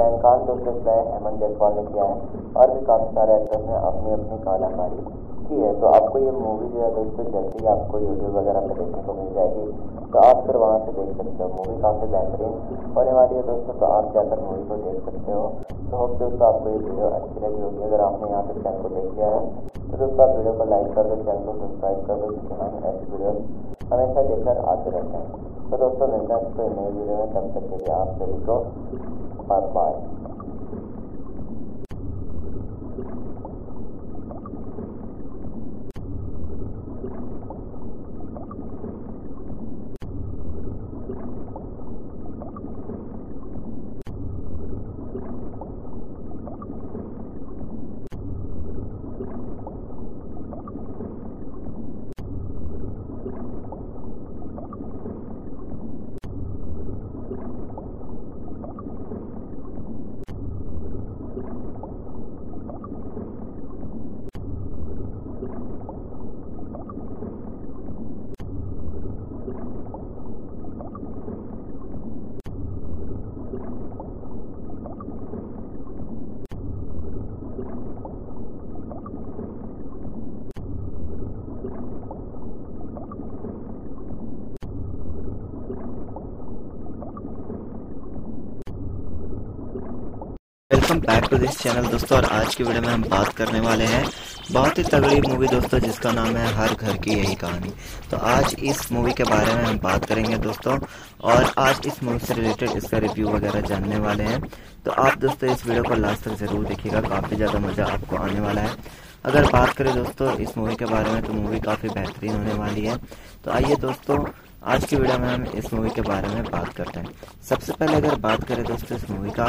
सहकान दोस्तों हेमंत जयसवाल ने किया है और भी काफ़ी सारे एक्टर्स ने अपनी अपनी कलाकारी है। तो आपको ये मूवी जो है दोस्तों जल्दी ही आपको यूट्यूब वगैरह पे देखने को मिल जाएगी, तो आप फिर वहाँ से देख सकते हो। मूवी काफ़ी बेहतरीन होने वाली है दोस्तों, तो आप जाकर मूवी को देख सकते हो। तो होप दोस्तों आपको ये वीडियो अच्छी लगी होगी। अगर आपने यहाँ से चैनल को देख लिया है तो दोस्तों आप वीडियो को लाइक कर दो, चैनल को सब्सक्राइब कर दो, क्योंकि हम ऐसी वीडियो हमेशा लेकर आते रहते हैं। तो दोस्तों मिलता है कोई नई वीडियो में, तब तक के लिए आप सभी को bye. Welcome back to this channel दोस्तों, और आज की वीडियो में हम बात करने वाले हैं बहुत ही तगड़ी मूवी दोस्तों, जिसका नाम है हर घर की यही कहानी। तो आज इस मूवी के बारे में हम बात करेंगे दोस्तों, और आज इस मूवी से रिलेटेड इसका रिव्यू वगैरह जानने वाले हैं। तो आप दोस्तों इस वीडियो को लास्ट तक ज़रूर देखिएगा, काफ़ी ज़्यादा मज़ा आपको आने वाला है। अगर बात करें दोस्तों इस मूवी के बारे में, तो मूवी काफ़ी बेहतरीन होने वाली है। तो आइए दोस्तों आज की वीडियो में हम इस मूवी के बारे में बात करते हैं। सबसे पहले अगर बात करें दोस्तों इस मूवी का,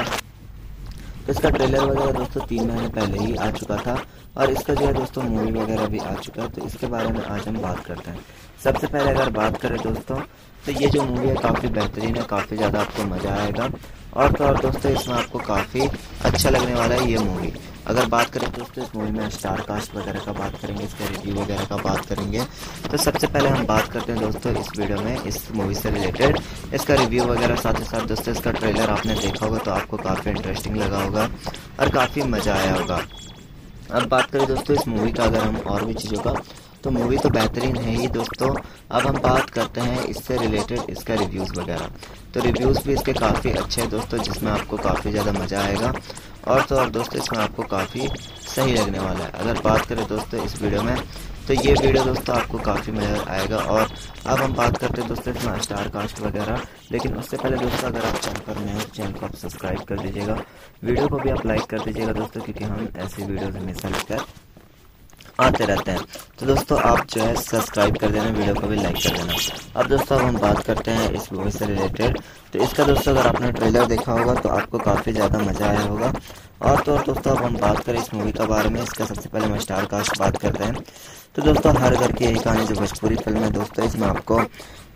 तो इसका ट्रेलर वगैरह दोस्तों तीन महीने पहले ही आ चुका था और इसका जो है दोस्तों मूवी वगैरह भी आ चुका है, तो इसके बारे में आज हम बात करते हैं। सबसे पहले अगर बात करें दोस्तों, तो ये जो मूवी है काफ़ी बेहतरीन है, काफ़ी ज़्यादा आपको मज़ा आएगा। और तो और दोस्तों इसमें आपको काफ़ी अच्छा लगने वाला है ये मूवी। अगर बात करें दोस्तों इस मूवी में स्टार कास्ट वगैरह का बात करेंगे, इसका रिव्यू वगैरह का बात करेंगे। तो सबसे पहले हम बात करते हैं दोस्तों इस वीडियो में इस मूवी से रिलेटेड इसका रिव्यू वगैरह, साथ ही साथ दोस्तों इसका ट्रेलर आपने देखा होगा तो आपको काफ़ी इंटरेस्टिंग लगा होगा और काफ़ी मज़ा आया होगा। अब बात करें दोस्तों इस मूवी का अगर हम और भी चीज़ों का, तो मूवी तो बेहतरीन है ही दोस्तों। अब हम बात करते हैं इससे रिलेटेड इसका रिव्यूज़ वगैरह, तो रिव्यूज़ भी इसके काफ़ी अच्छे हैं दोस्तों, जिसमें आपको काफ़ी ज़्यादा मज़ा आएगा। और तो और दोस्तों इसमें आपको काफ़ी सही लगने वाला है। अगर बात करें दोस्तों इस वीडियो में, तो ये वीडियो दोस्तों आपको काफ़ी मज़ा आएगा। और अब हम बात करते हैं दोस्तों इसमें स्टार कास्ट वगैरह, लेकिन उससे पहले दोस्तों अगर आप चैनल पर नए हो तो चैनल को आप सब्सक्राइब कर दीजिएगा, वीडियो को भी आप लाइक कर दीजिएगा दोस्तों, क्योंकि हम ऐसी वीडियोज़ हमेशा लेकर आते रहते हैं। तो दोस्तों आप जो है सब्सक्राइब कर देना, वीडियो को भी लाइक कर देना। अब दोस्तों अब हम बात करते हैं इस मूवी से रिलेटेड। तो इसका दोस्तों अगर आपने ट्रेलर देखा होगा तो आपको काफ़ी ज़्यादा मज़ा आया होगा। और तो और दोस्तों अब हम बात करें इस मूवी के बारे में, इसका सबसे पहले हम स्टार कास्ट बात करते हैं। तो दोस्तों हर घर की यही कहानी जो भोजपुरी फिल्म है दोस्तों, इसमें आपको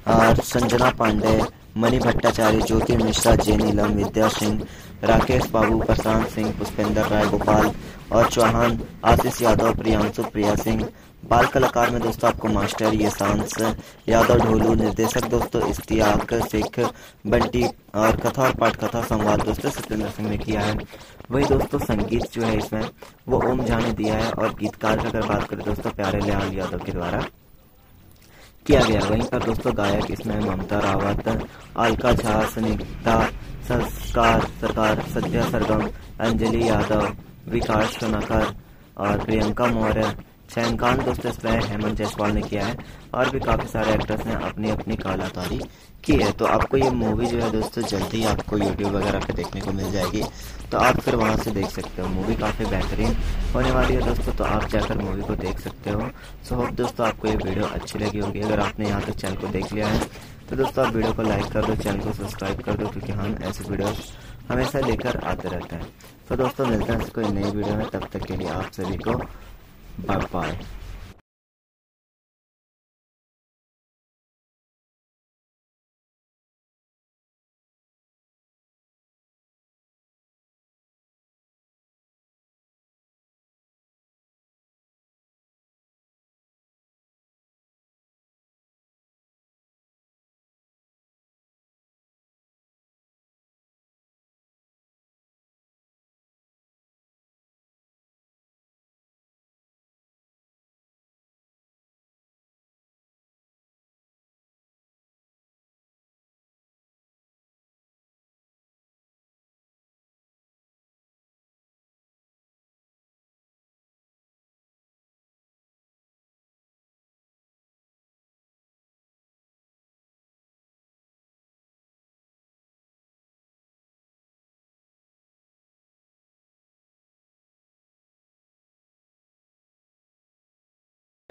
संजना पांडे, मणि भट्टाचार्य, ज्योति मिश्रा, जेनीलम, विद्या सिंह, राकेश बाबू, प्रशांत सिंह, पुष्पेंद्र राय, गोपाल और चौहान, आशीष यादव, प्रियांशु, प्रिया सिंह। बाल कलाकार में दोस्तों आपको मास्टर यशांश यादव ढोलू, निर्देशक दोस्तों इश्तियाक शेख बंटी, और कथा और पाठ कथा संवाद दोस्तों सत्येंद्र सिंह ने किया है। वही दोस्तों संगीत जो है इसमें वो ओम झा ने दिया है, और गीतकार की अगर बात करें दोस्तों प्यारे लाल यादव के द्वारा किया गया। वहीं पर दोस्तों गायक इसमें ममता रावत, अलका झा, स्निग्धा, संस्कार सरकार, सत्या सरगम, अंजलि यादव, विकास सोनकर और प्रियंका मौर्य। छायांकन दोस्तों इसमें हेमंत जयसवाल ने किया है, और भी काफ़ी सारे एक्टर्स ने अपनी अपनी कलाकारी की है। तो आपको ये मूवी जो है दोस्तों जल्दी आपको यूट्यूब वगैरह पे देखने को मिल जाएगी, तो आप फिर वहाँ से देख सकते हो। मूवी काफ़ी बेहतरीन होने वाली है दोस्तों, तो आप जाकर मूवी को देख सकते हो। सो होप दोस्तों आपको ये वीडियो अच्छी लगी होगी। अगर आपने यहाँ तक चैनल को देख लिया है तो दोस्तों आप वीडियो को लाइक कर दो, चैनल को सब्सक्राइब कर दो, क्योंकि हम ऐसे वीडियो हमेशा लेकर आते रहते हैं। तो दोस्तों मिलते हैं कोई नई वीडियो में, तब तक के लिए आप सभी को bye bye.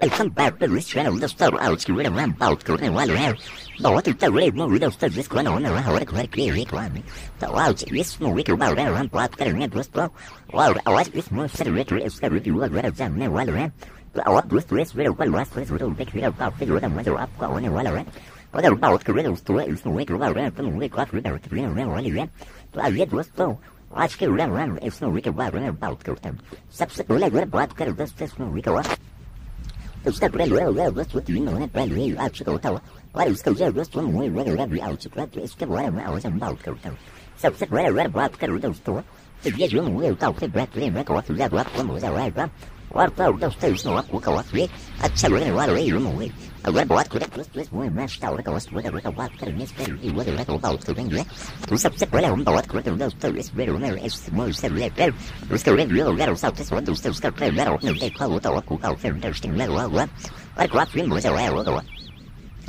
Welcome back to this channel. The star out to read around about to read while around. But what is the real movie of this one on around what great great one. The out is no week about around what the red was go. Wow, what is more celebratory is the review of rather than while around. The out was race very well was race real big real about figure and weather up on while around. But the out to read story is no week about around from week after read really around. The red was go. Watch the round round is no week about around about to them. Subsequently what about this this no week around. उसका प्रेल well well बस वो तीन लोगों ने Braille well आज तो होता हुआ और उसका उसे बस तुम वही वेल वेल आज तो करते इसके बारे में आज हम बात करते हैं। सबसे वेल वेल बात कर रहे हैं उस तो जब ये जो मुझे उतार के ब्रेक लेने का वास्तव में बात कौन होता है वाह वाह तो उधर उससे उसने वाह को कहा वाह अच्छा लोगों ने वाह रे रूम हुए अगर बात करें तो इसमें मुझे मैच ताऊ का वास्तव में अगर बात करें इसमें वो तो बात होगा उसके लिए तो सबसे पहले हम बात करें उधर उससे इसमें रूम में इसमें मुझसे ले पर उसके रेड रेड रेड उससे उसके बाद उससे उसका प्ले रेड अपने देखा वो तो वाह को कहा फिर इंटरेस्टिंग लग रहा हुआ और क्लास में मुझे वाह वो तो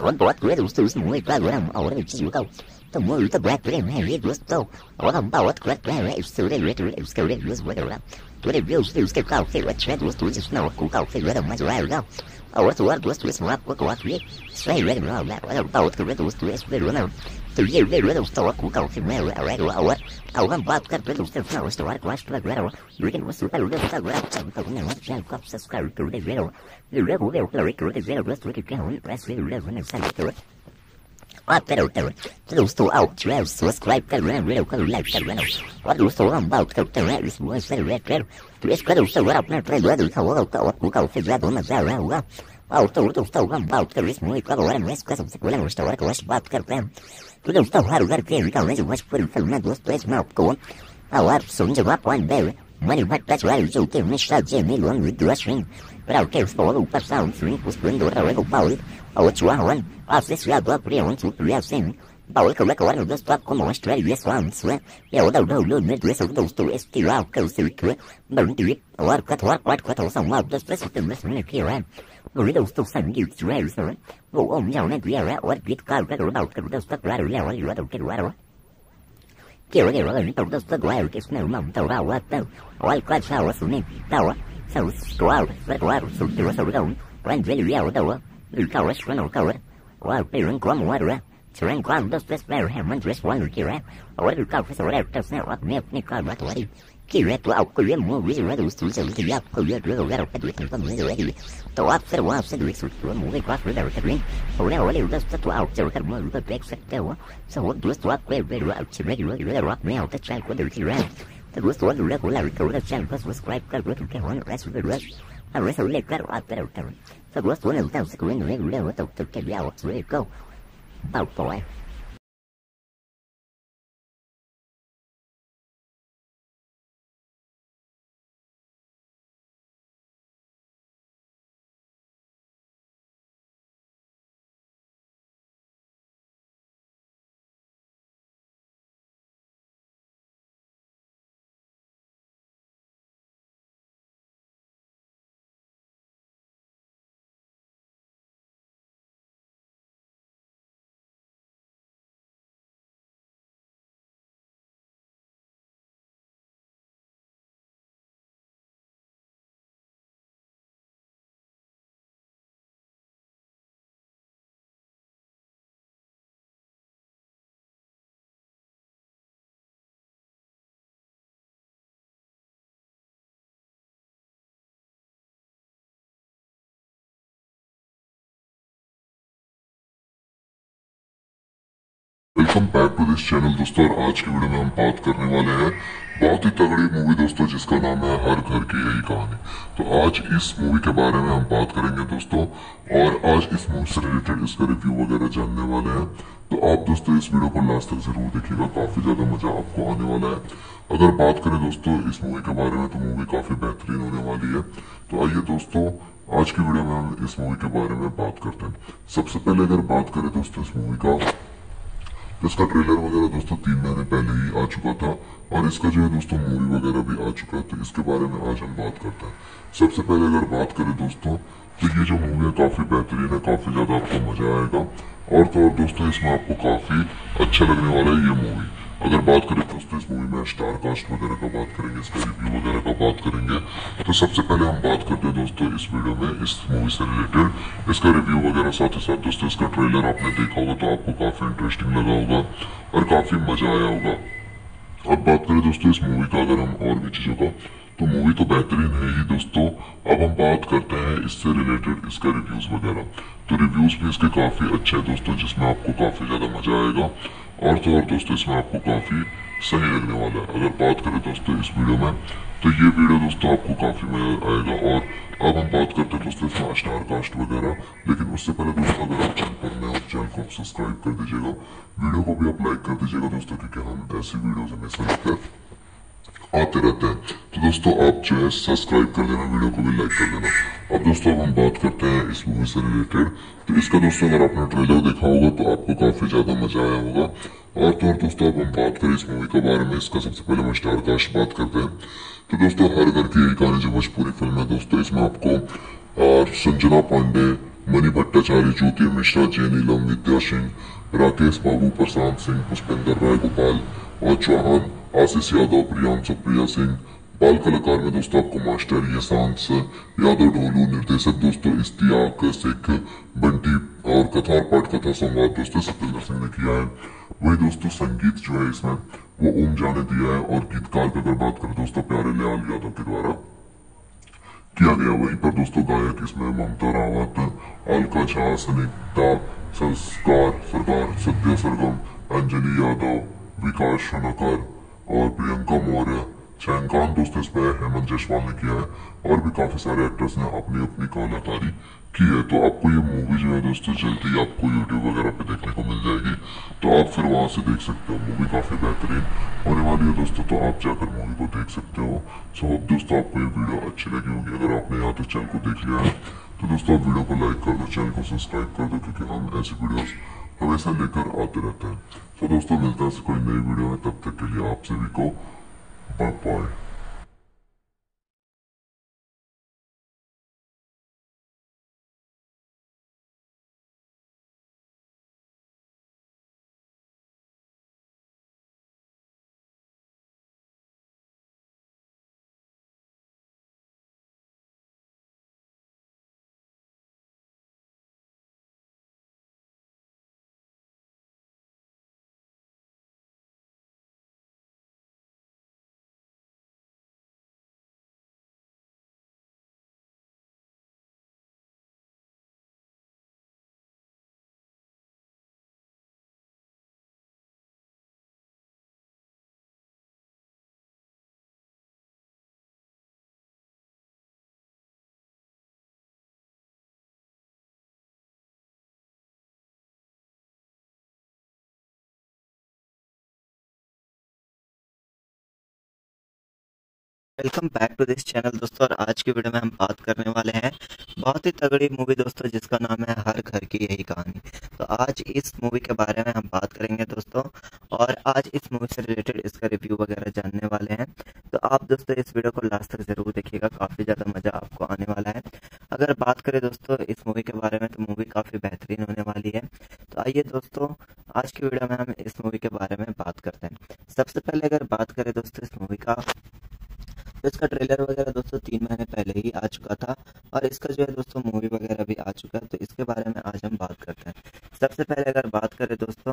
और बात करें उससे उसमें मुझे क्लास में और भी चीज होगा तो मुझे तो ब्रेक ले मैं ये दोस्तों और हम बात करते हैं इससे रेड रेड उसके रेड रेड वगैरह तो रे व्यूज थे उसके काउ थे अच्छा दोस्तों जिसने वो काउ थे बड़ा मजा आएगा और तो और दोस्तों इसमें आपको काउ थे सही रेड में वाला और बात कर रहे दोस्तों इस पे रोना तो ये रे रे दोस्तों को काउ थे मैं और और और हम बात कर रहे दोस्तों अपना उस तरह क्लास ट्रैक वगैरह लेकिन वो सुपर लोड था वगैरह सब तक नहीं मत चैनल को सब्सक्राइब कर दे वीडियो ये वो वो क्लिक कर दे दोस्तों के चैनल पर प्रेस वीडियो वन सेलेक्ट करो आप पर होता है तो दोस्तों आओ चैनल सब्सक्राइब कर लेना, वीडियो को लाइक कर लेना और दोस्तों हम बात करते हैं इस मूवी से रिलेटेड। तो इसका दोस्तों अगर आपने ट्रेलर देखा होगा तो आपको काफी ज्यादा मजा आया होगा और तो दोस्तों हम बात कर इस मूवी का बारे में इसका सबसे पहले दोस्तों और कुछ बात करते हैं। तो दोस्तों हर घर की यही कहानी भोजपुरी फिल्म में दोस्तों इसमें आपको और संजना पांडे, मणि भट्टाचार्य, ज्योति मिश्रा, जेनीलम, विद्या सिंह, राकेश बाबू, प्रशांत सिंह, पुष्पेंद्र राय, गोपाल और चौहान, आशीष यादव, प्रियांशु, प्रिया सिंह। बाल कलाकार में दोस्तों आपको मास्टर यशवंत या उधर उधर निर्देशक दोस्तों इश्तियाक शेख बंटी और कथा पाठ कथा संवाद दोस्तों सत्येंद्र सिंह ने किया है। और दोस्तों संगीत जो है वो ओम झा ने दिया है, और गीतकार का बात कर दोस्तों प्यारे लाल यादव के द्वारा किया गया। दोस्तों गायक इसमें ममता रावत, अलका झा, सुनील तो आपसे वो आपसे देख सकते हो मूवी का देख सकते हो सब दोस्तों आपको तो दोस्तों चैनल को सब्सक्राइब कर दो दोस्तों। Welcome back to this channel दोस्तों। और आज की वीडियो में हम बात करने वाले हैं बहुत ही तगड़ी मूवी दोस्तों जिसका नाम है हर घर की यही कहानी। तो आज इस मूवी के बारे में हम बात करेंगे दोस्तों और आज इस मूवी से रिलेटेड इसका रिव्यू वगैरह जानने वाले हैं। तो आप दोस्तों इस वीडियो को लास्ट तक जरूर देखिएगा, काफी ज्यादा मजा आपको आने वाला है। अगर बात करें दोस्तों इस मूवी के बारे में तो मूवी काफी बेहतरीन होने वाली है। तो आइए दोस्तों आज की वीडियो में हम इस मूवी के बारे में बात करते हैं। सबसे पहले अगर बात करें दोस्तों इस मूवी का इसका ट्रेलर वगैरह दोस्तों तीन महीने पहले ही आ चुका था और इसका जो है दोस्तों मूवी वगैरह भी आ चुका है। तो इसके बारे में आज हम बात करते हैं। सबसे पहले अगर बात करें दोस्तों तो ये जो मूवी है काफी बेहतरीन है, काफी ज्यादा आपको मजा आएगा। और तो और दोस्तों इसमें आपको काफी अच्छा लगने वाला है ये मूवी। अगर बात करें दोस्तों इस मूवी में स्टार कास्ट वगैरह का बात करेंगे, इसका रिव्यू वगैरह का बात करेंगे। तो सबसे पहले हम बात करते हैं दोस्तों इस वीडियो में इस मूवी से रिलेटेड इसका रिव्यू वगैरह, साथ ही साथ दोस्तों इसका ट्रेलर आपने देखा होगा तो आपको काफी इंटरेस्टिंग लगा होगा और काफी मजा आया होगा। अब बात करें दोस्तों इस मूवी का अगर हम और भी चीजों का, तो मूवी तो बेहतरीन है ही दोस्तों। अब हम बात करते हैं इससे रिलेटेड इसका रिव्यूज वगैरह। तो रिव्यूज भी इसके काफी अच्छे है दोस्तों जिसमें आपको काफी ज्यादा मजा आएगा। और तो और दोस्तों इसमें आपको काफी सही लगने वाला है। अगर बात करें दोस्तों इस वीडियो में तो ये वीडियो दोस्तों आपको काफी मजा आएगा। और अब हम बात करते हैं दोस्तों इसमें स्टार कास्ट वगैरह, लेकिन उससे पहले दोस्तों अगर आप चैनल पर नए हो चैनल को सब्सक्राइब कर दीजिएगा, वीडियो को भी आप लाइक कर दीजिएगा दोस्तों क्योंकि हम ऐसी वीडियोज हमेशा लेकर आते रहते हैं। तो दोस्तों आप जो है सब्सक्राइब कर देना, वीडियो को भी लाइक कर देना। अब दोस्तों अब हम बात करते हैं इस मूवी से रिलेटेड। तो इसका दोस्तों अगर आपने ट्रेलर देखा होगा तो आपको काफी ज्यादा मजा आया होगा। और तो और दोस्तों अब हम बात करें इस मूवी के बारे में, इसका सबसे पहले हम स्टार कास्ट बात करते हैं। तो दोस्तों हर घर की यही कहानी जो भोजपुरी फिल्म है दोस्तों, इसमें आपको संजना पांडे, मणि भट्टाचार्य, ज्योति मिश्रा, जे नीलम, विद्या सिंह, राकेश बाबू, प्रशांत सिंह, पुष्पेंद्र राय, गोपाल और चौहान, आशीष यादव, प्रियांशु, प्रिया सिंह, बाल कलाकार में दोस्तों आपको मास्टर यशांश यादव ढोलू, निर्देशक दोस्तों इश्तियाक शेख बंटी, और कथा पाठ कथा संवाद दोस्तों सत्येंद्र सिंह ने किया है। वही दोस्तों संगीत जो है इसमें वो ओम झा ने दिया है। और गीतकार की अगर बात करें दोस्तों प्यारे लाल यादव के द्वारा किया गया। वहीं पर दोस्तों गायक इसमें ममता रावत, अलका झा, सनीता संस्कार सरकार, सत्या सरगम, अंजलि यादव, विकास सोनकर और प्रियंका मौर्य, छायांकन दोस्तों इस पर हेमंत जयसवाल ने किया है। और भी काफी सारे एक्टर्स ने अपनी अपनी कलाकारी की है। तो आपको ये मूवी जो है दोस्तों जल्दी आपको यूट्यूब वगैरह पे देखने को मिल जाएगी, तो आप फिर वहां से देख सकते हो। मूवी काफी बेहतरीन होने वाली है दोस्तों, तो आप जाकर मूवी को देख सकते हो। सो होप दोस्तों आपको ये वीडियो अच्छी लगी होगी। अगर आपने यहाँ तक चैनल को देख लिया है तो दोस्तों आप वीडियो को लाइक कर दो, चैनल को सब्सक्राइब कर दो क्योंकि हम ऐसी वीडियो हमेशा लेकर आते रहते हैं। तो दोस्तों मिलता है कोई नई वीडियो है, तब तक के लिए आप सभी को Bye bye. Welcome back to this channel दोस्तों। और आज की वीडियो में हम बात करने वाले हैं बहुत ही तगड़ी मूवी दोस्तों, जिसका नाम है हर घर की यही कहानी। तो आज इस मूवी के बारे में हम बात करेंगे दोस्तों, और आज इस मूवी से रिलेटेड इसका रिव्यू वगैरह जानने वाले हैं। तो आप दोस्तों इस वीडियो को लास्ट तक जरूर देखिएगा, काफ़ी ज़्यादा मज़ा आपको आने वाला है। अगर बात करें दोस्तों इस मूवी के बारे में, तो मूवी काफ़ी बेहतरीन होने वाली है। तो आइए दोस्तों आज की वीडियो में हम इस मूवी के बारे में बात करते हैं। सबसे पहले अगर बात करें दोस्तों इस मूवी का, तो इसका ट्रेलर वगैरह दोस्तों तीन महीने पहले ही आ चुका था, और इसका जो है दोस्तों मूवी वगैरह भी आ चुका है। तो इसके बारे में आज हम बात करते हैं। सबसे पहले अगर बात करें दोस्तों,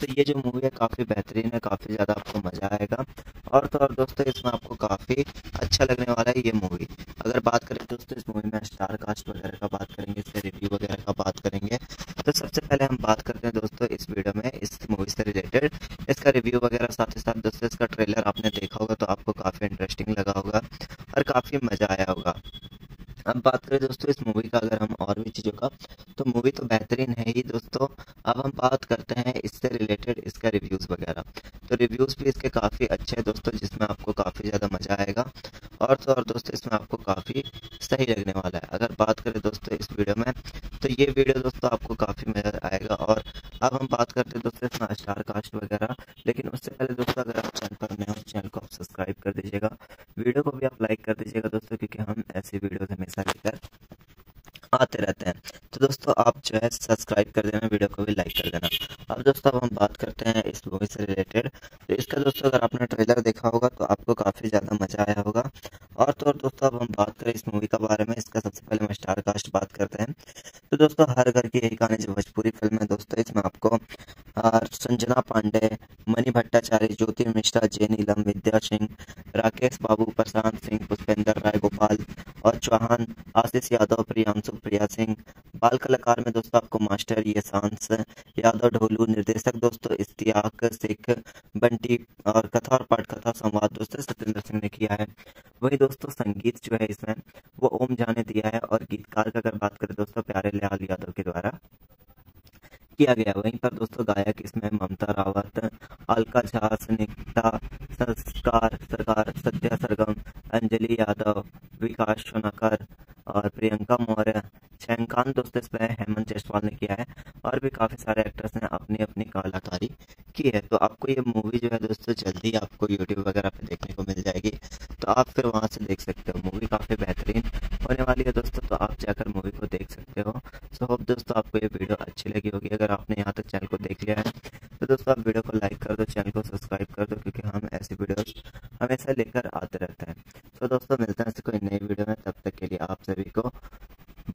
तो ये जो मूवी है काफ़ी बेहतरीन है, काफ़ी ज़्यादा आपको मज़ा आएगा। और तो और दोस्तों इसमें आपको काफ़ी अच्छा लगने वाला है ये मूवी। अगर बात करें दोस्तों इस मूवी में स्टार कास्ट वगैरह का बात करेंगे, इसके रिव्यू वगैरह का बात करेंगे। तो सबसे पहले हम बात करते हैं दोस्तों इस वीडियो में इस मूवी से रिलेटेड, इसका रिव्यू वगैरह, साथ ही साथ दोस्तों इसका ट्रेलर आपने देखा होगा तो आपको काफ़ी इंटरेस्टिंग लगा होगा और काफ़ी मज़ा आया होगा। अब बात करें दोस्तों इस मूवी का अगर हम और भी चीज़ों का, तो मूवी तो बेहतरीन है ही दोस्तों। अब हम बात करते हैं इससे रिलेटेड इसका रिव्यूज़ वगैरह। तो रिव्यूज़ भी इसके काफ़ी अच्छे हैं दोस्तों, जिसमें आपको काफ़ी ज़्यादा मज़ा आएगा। और तो और दोस्तों इसमें आपको काफ़ी सही लगने वाला है। अगर बात करें दोस्तों इस वीडियो में, तो ये वीडियो दोस्तों आपको काफ़ी मज़ा आएगा। और अब हम बात करते हैं दोस्तों इसमें स्टार कास्ट वगैरह, लेकिन उससे पहले दोस्तों अगर आप चैनल पर नए हो, चैनल को आप सब्सक्राइब कर दीजिएगा, वीडियो को भी आप लाइक कर दीजिएगा दोस्तों, क्योंकि हम ऐसी वीडियोज़ हमेशा लेकर आते रहते हैं। तो दोस्तों आप जो है सब्सक्राइब कर देना, वीडियो को भी लाइक कर देना। अब दोस्तों अब हम बात करते हैं इस मूवी से रिलेटेड। तो इसका दोस्तों अगर आपने ट्रेलर देखा होगा तो आपको काफ़ी ज़्यादा मज़ा आया होगा। और तो और दोस्तों अब हम बात करें इस मूवी के बारे में, इसका सबसे पहले हम स्टार कास्ट बात करते हैं। तो दोस्तों हर घर की यही कहानी जो भोजपुरी फिल्म है दोस्तों, इसमें आपको संजना पांडे, मणि भट्टाचार्य, ज्योति मिश्रा, जे नीलम, विद्या सिंह, राकेश बाबू, प्रशांत सिंह, पुष्पेंद्र राय, गोपाल और चौहान, आशीष यादव, प्रियांशु, प्रिया सिंह। बाल कलाकार में दोस्तों आपको मास्टर ये सांस यादव, ढोलू। निर्देशक दोस्तों इश्तियाक शेख, बंटी। और कथा और पाठकथा संवाद दोस्तों सत्येंद्र सिंह ने किया है। वही दोस्तों संगीत जो है इसमें वो ओम झा ने दिया है। और गीतकार का अगर बात करें दोस्तों प्यारे लाल यादव के द्वारा किया गया। वहीं पर दोस्तों गायक इसमें ममता रावत, अलका झा, स्निग्धा, संस्कार सरकार, सत्या सरगम, अंजलि यादव, विकास सोनकर और प्रियंका मौर्य। छायांकन दोस्तों इसमें हेमंत जयसवाल ने किया है। और भी काफ़ी सारे एक्टर्स ने अपनी अपनी कलाकारी की है। तो आपको ये मूवी जो है दोस्तों जल्दी आपको यूट्यूब वगैरह पे देखने को मिल जाएगी, तो आप फिर वहाँ से देख सकते हो। मूवी काफ़ी बेहतरीन होने वाली है दोस्तों, तो आप जाकर मूवी को देख सकते हो। सो होप दोस्तों आपको ये वीडियो अच्छी लगी होगी। अगर आपने यहाँ तक चैनल को देख लिया है तो दोस्तों आप वीडियो को लाइक कर दो, चैनल को सब्सक्राइब कर दो, क्योंकि हम ऐसी वीडियोस हमेशा लेकर आते रहते हैं। तो दोस्तों मिलते हैं कोई नई वीडियो में, तब तक के लिए आप सभी को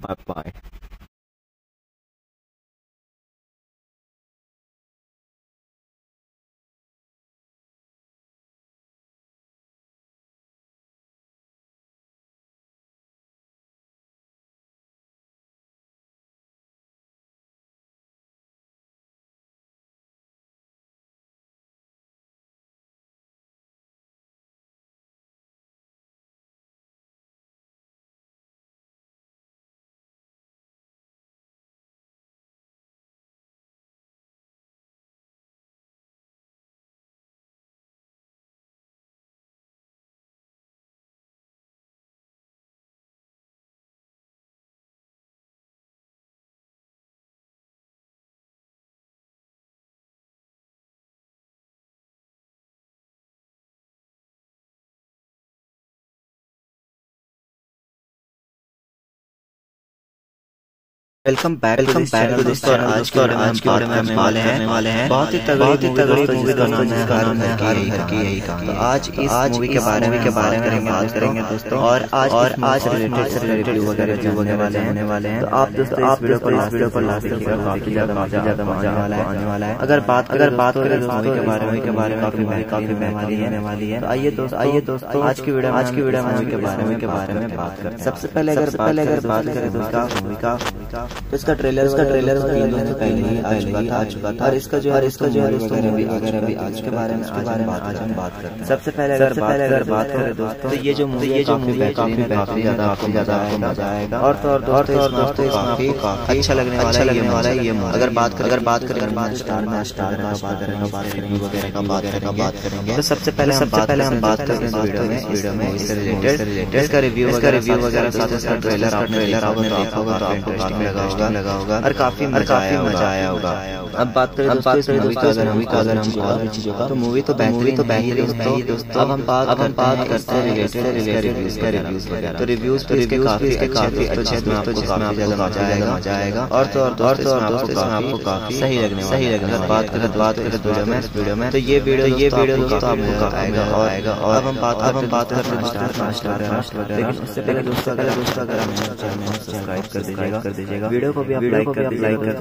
bye bye. Welcome back welcome back दोस्तों। आज के और आज के बारे में हम वाले हैं वाले हैं बहुत ही तगड़ी तगड़ी मूवी का नाम है हर घर की यही कहानी। आज इस मूवी के बारे में के बारे में बात करेंगे दोस्तों, और आज और आज रिलेटेड वगैरह जो होने वाले होने वाले हैं। तो आप दोस्तों आप वीडियो पर इस वीडियो पर लास्ट तक काफ़ी ज़्यादा मज़ा ज़्यादा मज़ा आने वाला है। अगर बात अगर बात करें दोस्तों के बारे में के बारे में काफ़ी काफ़ी मेहमानी होने वाली है। आइए दोस्त आइए दोस्तों आज की वीडियो आज की वीडियो में के बारे में के बारे में बात करें। सबसे पहले अगर पहले अगर बात करें दोस्तों मूवी का तो इसका ट्रेलर इसका ट्रेलर और इसका जो है इसका जो है दोस्तों बारे में आज हम बात करते हैं। सबसे पहले सबसे पहले अगर बात करें दोस्तों ये जो मूवी ये जो मूवी काफी काफी ज्यादा काफी ज्यादा मजा आएगा और तो और दोस्तों अच्छा लगने अच्छा लगने वाला है ये मूवी। अगर बात अगर बात करें तो सबसे पहले सबसे पहले हम बात करते हैं वीडियो में वीडियो में इससे रिलेटेड इसका रिव्यू इसका रिव्यू वगैरह साथ साथ ट्रेलर आपने ट्रेलर आपने देखा होगा तो आपको काफी लगा होगा लगा होगा और काफी काफी मजा आया होगा। अब बात करें अब बात करें अगर हम अगर हम और चीजों का तो मूवी तो बेहतरीन तो बेहतरीन है दोस्तों। अब हम बात अब हम बात करते हैं रिलेटेड रिलेटेड रिव्यूज का रिव्यूज वगैरह तो रिव्यूज तो इसके काफी काफी अच्छे हैं दोस्तों जिसमें आपको ज्यादा मजा आएगा मजा आएगा और तो और दोस्तों आपको काफी सही लगने सही लगने बात करें बात करें वीडियो में वीडियो में तो ये वीडियो ये वीडियो दोस्तों आपको काफी आएगा और आएगा। और अब हम बात अब हम बात करते हैं स्टार का स्टार वगैरह लेकिन उससे पहले दोस्तों अगर दोस्तों अगर आप चैनल को सब्सक्राइब कर दीजिएगा कर दीजिएगा वीडियो को भी आप लाइक कर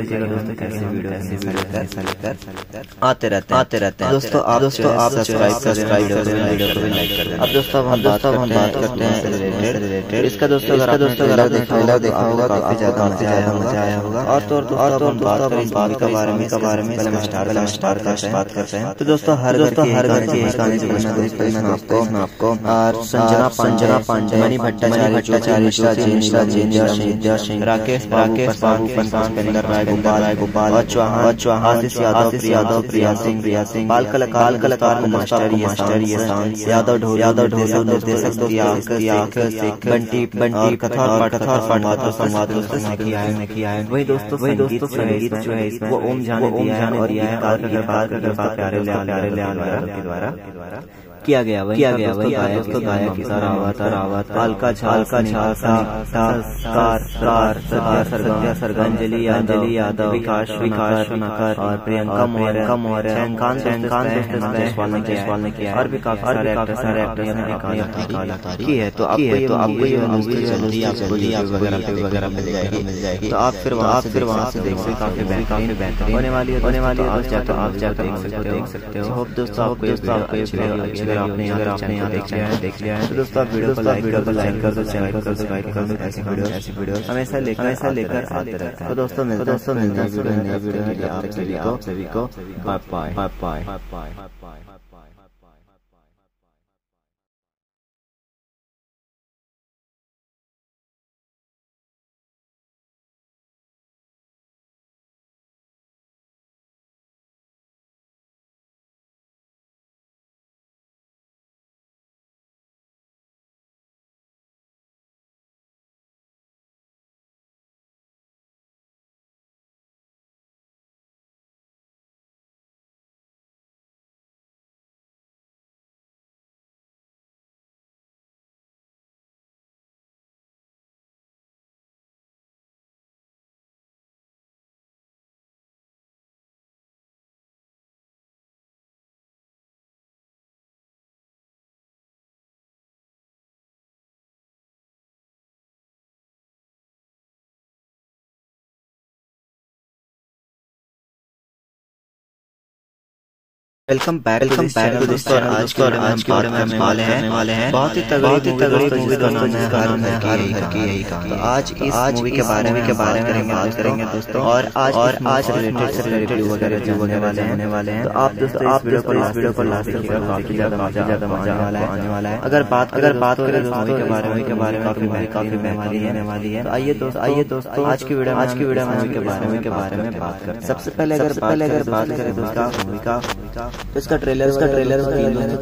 दीजिएगा दोस्तों। कैसे वीडियो ऐसे आते रहते आते रहते हैं दोस्तों आप दोस्तों आप सब्सक्राइब कर देना वीडियो को भी लाइक कर देना। अब दोस्तों हम दोस्तों हम बात करते हैं रिलेटेड इसका दोस्तों अगर दोस्तों अगर आपने ट्रेलर देखा होगा तो काफी ज्यादा मजा आया होगा। और तो और तो हम बात करें इस बात के बारे में इसके बारे में स्टार स्टार का बात करते हैं तो दोस्तों हर दोस्तों हर घर की यही कहानी आपको आपको और संजना संजना पांडे मणि भट्टाचार्य ज्योति मिश्रा सत्या सिंह राकेश राकेश बाबू पुष्पेंद्र राय गोपाल राय गोपाल और चौहान चौहान आशीष यादव यादव प्रिया सिंह प्रिया सिंह बाल कलाकार कलाकार मास्टर मास्टर यादव ढोल यादव ढोल निर्देशक इश्तियाक शेख बंटी बंटी कथा कथा पाठक संवाद दोस्तों किया है किया है वही दोस्तों वही दोस्तों संगीत जो है इसमें वो ओम जाने ओम जाने और यह प्यारे लाल यादव के द्वारा किया गया वही किया गया वही गायक तो गायक किसान अवतार अवतार अलका झा अलका झा कार कार सत्या सरगम अंजलि अंजलि यादव विकास विकास सोनकर और प्रियंका मौर्य मौर्य हेमंत जयसवाल जयसवाल ने किया और भी काफी सारे एक्टर्स ने कहानी की है। तो आपको आपको ये मूवी जल्दी आपको यूट्यूब वगैरह मिल जाएगी मिल जाएगी तो आप फिर आप फिर वहाँ से देख सकते काफी काफी बेहतरीन होने वाली है होने वाली है आप जाकर आप जाकर देख सकते हो दोस्तों। आपको अगर आपने अगर आपने यहाँ देख लिया है देख लिया है तो दोस्तों आप वीडियो को लाइक वीडियो को लाइक कर दो चैनल को सब्सक्राइब कर दो। ऐसी वीडियो ऐसी वीडियो हमेशा लेकर हमेशा लेकर आते रहते हैं। तो दोस्तों दोस्तों मिलते हैं वीडियो के लिए आप सभी को सभी को bye bye bye bye. Welcome back welcome back दोस्तों। आज के आज के बारे में वाले हैं वाले हैं बहुत ही तगड़ी तगड़ी मूवी दोस्तों जिसका नाम है हर घर की यही कहानी। आज इस मूवी के बारे में के बारे में बात करेंगे दोस्तों और आज और आज रिलेटेड से रिलेटेड वगैरह जो वगैरह होने वाले हैं। तो आप दोस्तों आप वीडियो को इस वीडियो को लास्ट तक काफी ज्यादा मजा ज्यादा मजा वाला है आने वाला है। अगर बात अगर बात करें दोस्तों के बारे में के बारे में काफी काफी मेहमानी होने वाली है। आइए दोस्तों आइए दोस्तों आज की वीडियो आज की वीडियो मूवी के बारे में के बारे में बात करें। सबसे पहले अगर पहले अगर बात करें दोस्तों मूवी का तो इसका ट्रेलर इसका ट्रेलर पहले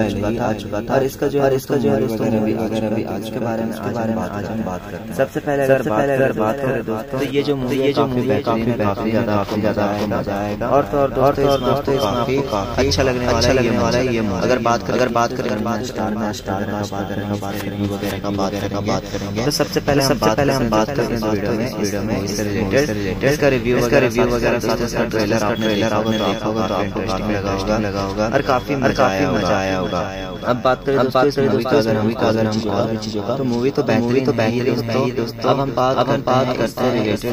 आ चुका था आ चुका था और इसका जो है इसका जो है दोस्तों मूवी अगर अभी आज के बारे में आज बारे में आज हम बात करते हैं। सबसे पहले अगर पहले अगर बात करें दोस्तों ये जो मूवी ये जो मूवी काफी काफी ज्यादा काफी ज्यादा मजा आएगा और तो और दोस्तों काफी काफी अच्छा लगने वाला है ये वाला ये मूवी। अगर बात अगर बात करें बात स्टार में स्टार का बात करेंगे बात करेंगे वगैरह का वगैरह का बात करेंगे तो सबसे पहले सब पहले हम बात करते हैं वीडियो में वीडियो में इससे रिलेटेड इसका रिव्यू वगैरह रिव्यू वगैरह साथ साथ ट्रेलर ट्रेलर आपने देखा होगा तो आपको लगा होगा लगा होगा और काफी काफी मजा आया होगा। अब बात करें दोस्तों मूवी तो बेहतरीन तो बेहतरीन दोस्तों हम बात करते हैं रिलेटेड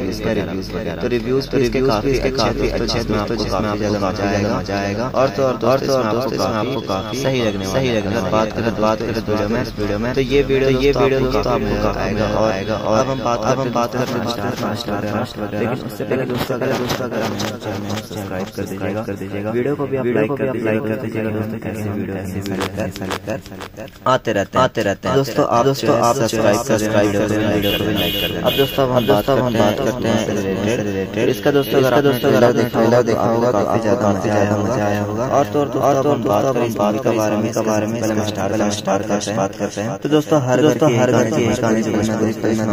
रिव्यूज का रिव्यूज वगैरह तो रिव्यूज तो इसके काफी काफी अच्छे दोस्तों जिसमें आपको मजा आएगा मजा आएगा और तो और दोस्तों आपको काफी सही लगने सही लगने बात कर बात करें वीडियो में वीडियो में तो ये वीडियो ये वीडियो दोस्तों आपको आएगा और आएगा और हम बात हम बात कर लेकिन उससे पहले दोस्तों अगर दोस्तों अगर सब्सक्राइब कर दीजिएगा कर दीजिएगा वीडियो को भी आप लाइक कर दीजिएगा दोस्तों कैसे वीडियो ऐसे आते रहते आते रहते हैं दोस्तों आप दोस्तों आप सब्सक्राइब सब्सक्राइब वीडियो को भी लाइक कर दें। अब दोस्तों हम दोस्तों हम बात करते हैं रिलेटेड रिलेटेड इसका दोस्तों अगर दोस्तों अगर देखा देखा होगा काफी ज्यादा ज्यादा मजा आया होगा और तो और तो बात करें इस बात के बारे में इसके बारे में बात करते हैं तो दोस्तों हर दोस्तों हर घर की यही कहानी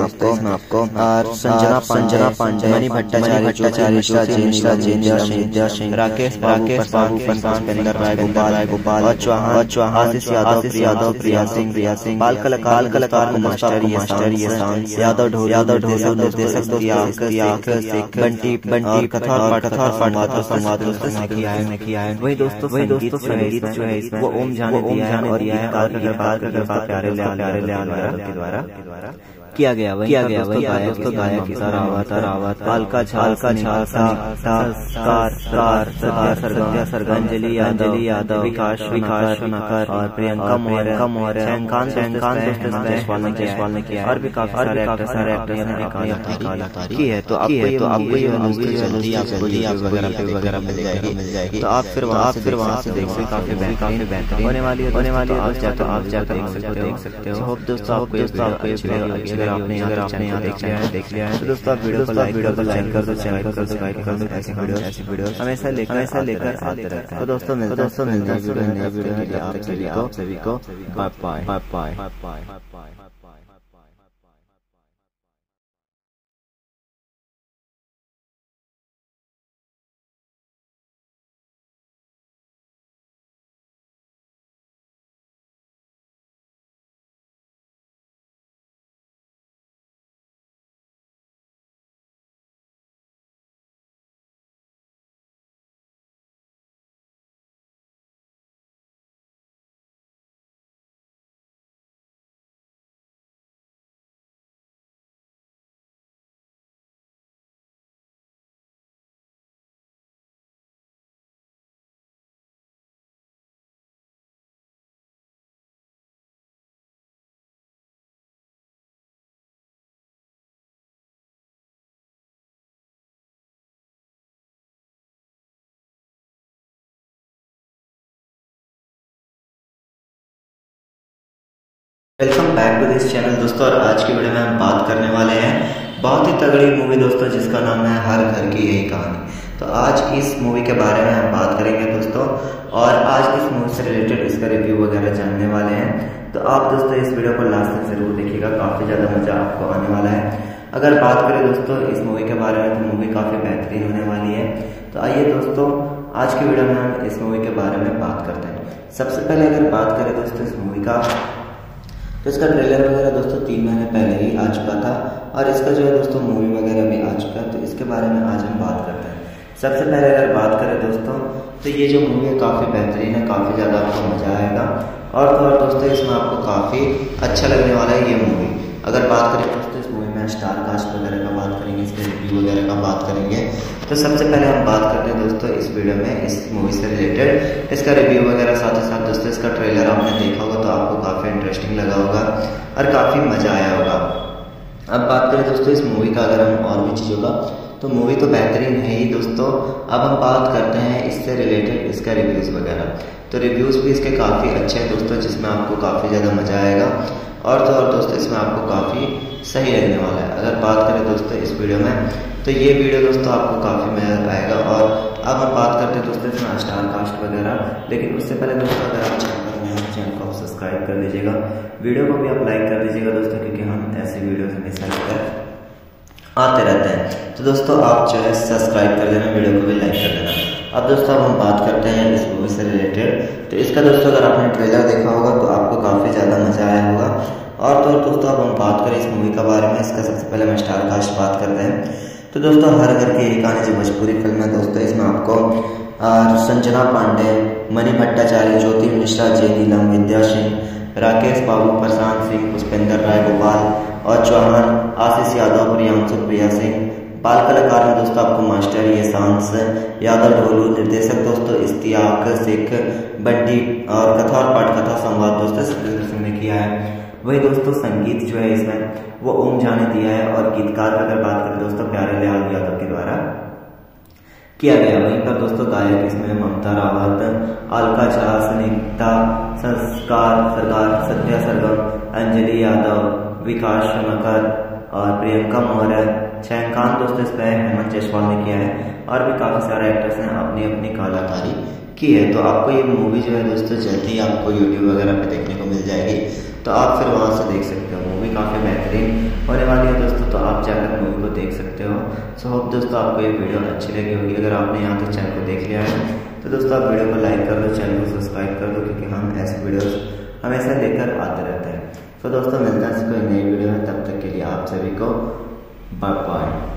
आपको आपको संजना संजना पांडे मणि भट्टाचार्य ज्योति मिश्रा इश्तियाक शेख राकेश बाबू पुष्पेंद्र राय गोपाल राय गोपाल आशीष यादव यादव प्रिया सिंह प्रिया सिंह बाल कलाकार कलाकार मास्टर मास्टर यादव ढोल यादव ढोल निर्देशक बंटी बंटी कथा कथा संवाद किया है। वही दोस्तों वही दोस्तों संगीत जो है वो ओम जाने प्यारे लाल यादव के द्वारा किया गया किया गया वही गायक तो गायक ममता रावत अलका झा अलका झा सत्या सरगम अंजलि यादव विकास सोनकर और प्रियंका मौर्य जयसवाल ने किया और भी काफी सारे एक्टर्स की है। तो आपको ये मूवी जल्दी वगैरह मिल जाएगी मिल जाएगी तो आप फिर आप फिर वहाँ से देख सकते काफी काफी बेहतर होने वाली होने वाली आप जाकर देख सकते हो। दोस्तों आपको आपने अगर आपने यहाँ देखा है देख लिया है तो दोस्तों आप वीडियो को लाइक वीडियो को लाइक कर दो चैनल को सब्सक्राइब कर दो ऐसी वीडियो ऐसी वीडियो हमेशा लेकर हमेशा लेकर आते रहते हैं। तो दोस्तों दोस्तों मिलते हैं वीडियो वीडियो के लिए आप सभी को सभी को bye bye bye bye. Welcome back to this channel दोस्तों और आज की वीडियो में हम बात करने वाले हैं बहुत ही तगड़ी मूवी दोस्तों जिसका नाम है हर घर की यही कहानी। तो आज इस मूवी के बारे में हम बात करेंगे दोस्तों और आज इस मूवी से रिलेटेड इसका रिव्यू वगैरह जानने वाले हैं। तो आप दोस्तों इस वीडियो को लास्ट तक जरूर देखिएगा काफ़ी ज़्यादा मज़ा आपको आने वाला है। अगर बात करें दोस्तों इस मूवी के बारे में तो मूवी काफ़ी बेहतरीन होने वाली है। तो आइए दोस्तों आज की वीडियो में हम इस मूवी के बारे में बात करते हैं। सबसे पहले अगर बात करें दोस्तों इस मूवी का तो इसका ट्रेलर वगैरह दोस्तों तीन महीने पहले ही आ चुका था और इसका जो है दोस्तों मूवी वगैरह भी आ चुका है। तो इसके बारे में आज हम बात करते हैं। सबसे पहले अगर बात करें दोस्तों तो ये जो मूवी है काफ़ी बेहतरीन है काफ़ी ज़्यादा आपको मज़ा आएगा और तो और दोस्तों इसमें आपको काफ़ी अच्छा लगने वाला है ये मूवी। अगर बात करें दोस्तों इस मूवी में स्टार कास्ट वगैरह का बात करेंगे इसके रिव्यू वगैरह का बात करेंगे। तो सबसे पहले हम बात करते हैं दोस्तों इस वीडियो में इस मूवी से रिलेटेड इसका रिव्यू वगैरह साथ ही साथ दोस्तों इसका ट्रेलर आपने देखा होगा तो आपको काफ़ी इंटरेस्टिंग लगा होगा और काफ़ी मज़ा आया होगा। अब बात करें दोस्तों इस मूवी का अगर हम और भी चीज़ों का तो मूवी तो बेहतरीन है ही दोस्तों। अब हम बात करते हैं इससे रिलेटेड इसका रिव्यूज़ वगैरह। तो रिव्यूज़ भी इसके काफ़ी अच्छे हैं दोस्तों जिसमें आपको काफ़ी ज़्यादा मज़ा आएगा और तो और दोस्तों इसमें आपको काफ़ी सही लगने वाला है। अगर बात करें दोस्तों इस वीडियो में तो ये वीडियो दोस्तों आपको काफ़ी मज़ा आएगा। और अब हम बात करते हैं दोस्तों इसमें स्टार कास्ट वगैरह लेकिन उससे पहले दोस्तों अगर आप चैनल को सब्सक्राइब कर लीजिएगा वीडियो को भी आप लाइक कर दीजिएगा दोस्तों क्योंकि हम ऐसे वीडियोस हमेशा लेकर आते रहते हैं। तो दोस्तों आप जो है सब्सक्राइब कर देना वीडियो को भी लाइक कर देना। अब दोस्तों अब हम बात करते हैं इस मूवी से रिलेटेड तो इसका दोस्तों अगर आपने ट्रेलर देखा होगा तो आपको काफ़ी ज़्यादा मज़ा आया होगा। और तो दोस्तों अब हम बात करें इस मूवी के बारे में इसका सबसे पहले हम स्टार कास्ट बात करते हैं। तो दोस्तों हर घर की यही कहानी जो भोजपुरी फिल्म है दोस्तों इसमें आपको और संजना पांडे, मणि भट्टाचार्य, ज्योति मिश्रा, जय नीलम, विद्या सिंह, राकेश बाबू, प्रशांत सिंह, पुष्पेंद्र राय गोपाल और चौहान, आशीष यादव, प्रियांशु, प्रिया सिंह। बाल कलाकार में दोस्तों आपको मास्टर ये सांस, यादव ढोलू, निर्देशक दोस्तों इश्तियाक शेख, बड्डी और कथा और पाठ कथा संवाद दोस्तों सत्येंद्र सिंह ने किया है। वही दोस्तों संगीत जो है इसमें वो ओम झा ने दिया है और गीतकार अगर बात करें दोस्तों प्यारे लाल यादव के द्वारा किया गया। वहीं पर दोस्तों गायक इसमें ममता रावत, अलका झा, स्निग्धा, संस्कार सरकार, सत्या सरगम, अंजलि यादव, विकास सोनकर और प्रियंका मौर्य, छायांकन दोस्तों इस पर हेमंत जयसवाल ने किया है और भी काफ़ी सारे एक्टर्स ने अपनी अपनी कलाकारी की है। तो आपको ये मूवी जो है दोस्तों जल्दी ही आपको यूट्यूब वगैरह पे देखने को मिल जाएगी, तो आप फिर वहाँ से देख सकते हो। मूवी काफ़ी बेहतरीन होने वाली है दोस्तों, तो आप जाकर मूवी को देख सकते हो। सो होप दोस्तों आपको ये वीडियो अच्छी लगी होगी। अगर आपने यहाँ तक चैनल को देख लिया है तो दोस्तों आप वीडियो को लाइक कर दो, चैनल को सब्सक्राइब कर दो, क्योंकि हम ऐसे वीडियोज़ हमेशा लेकर आते रहते हैं। तो दोस्तों मिलते हैं कोई नई वीडियो में, तब तक के लिए आप सभी को bye bye.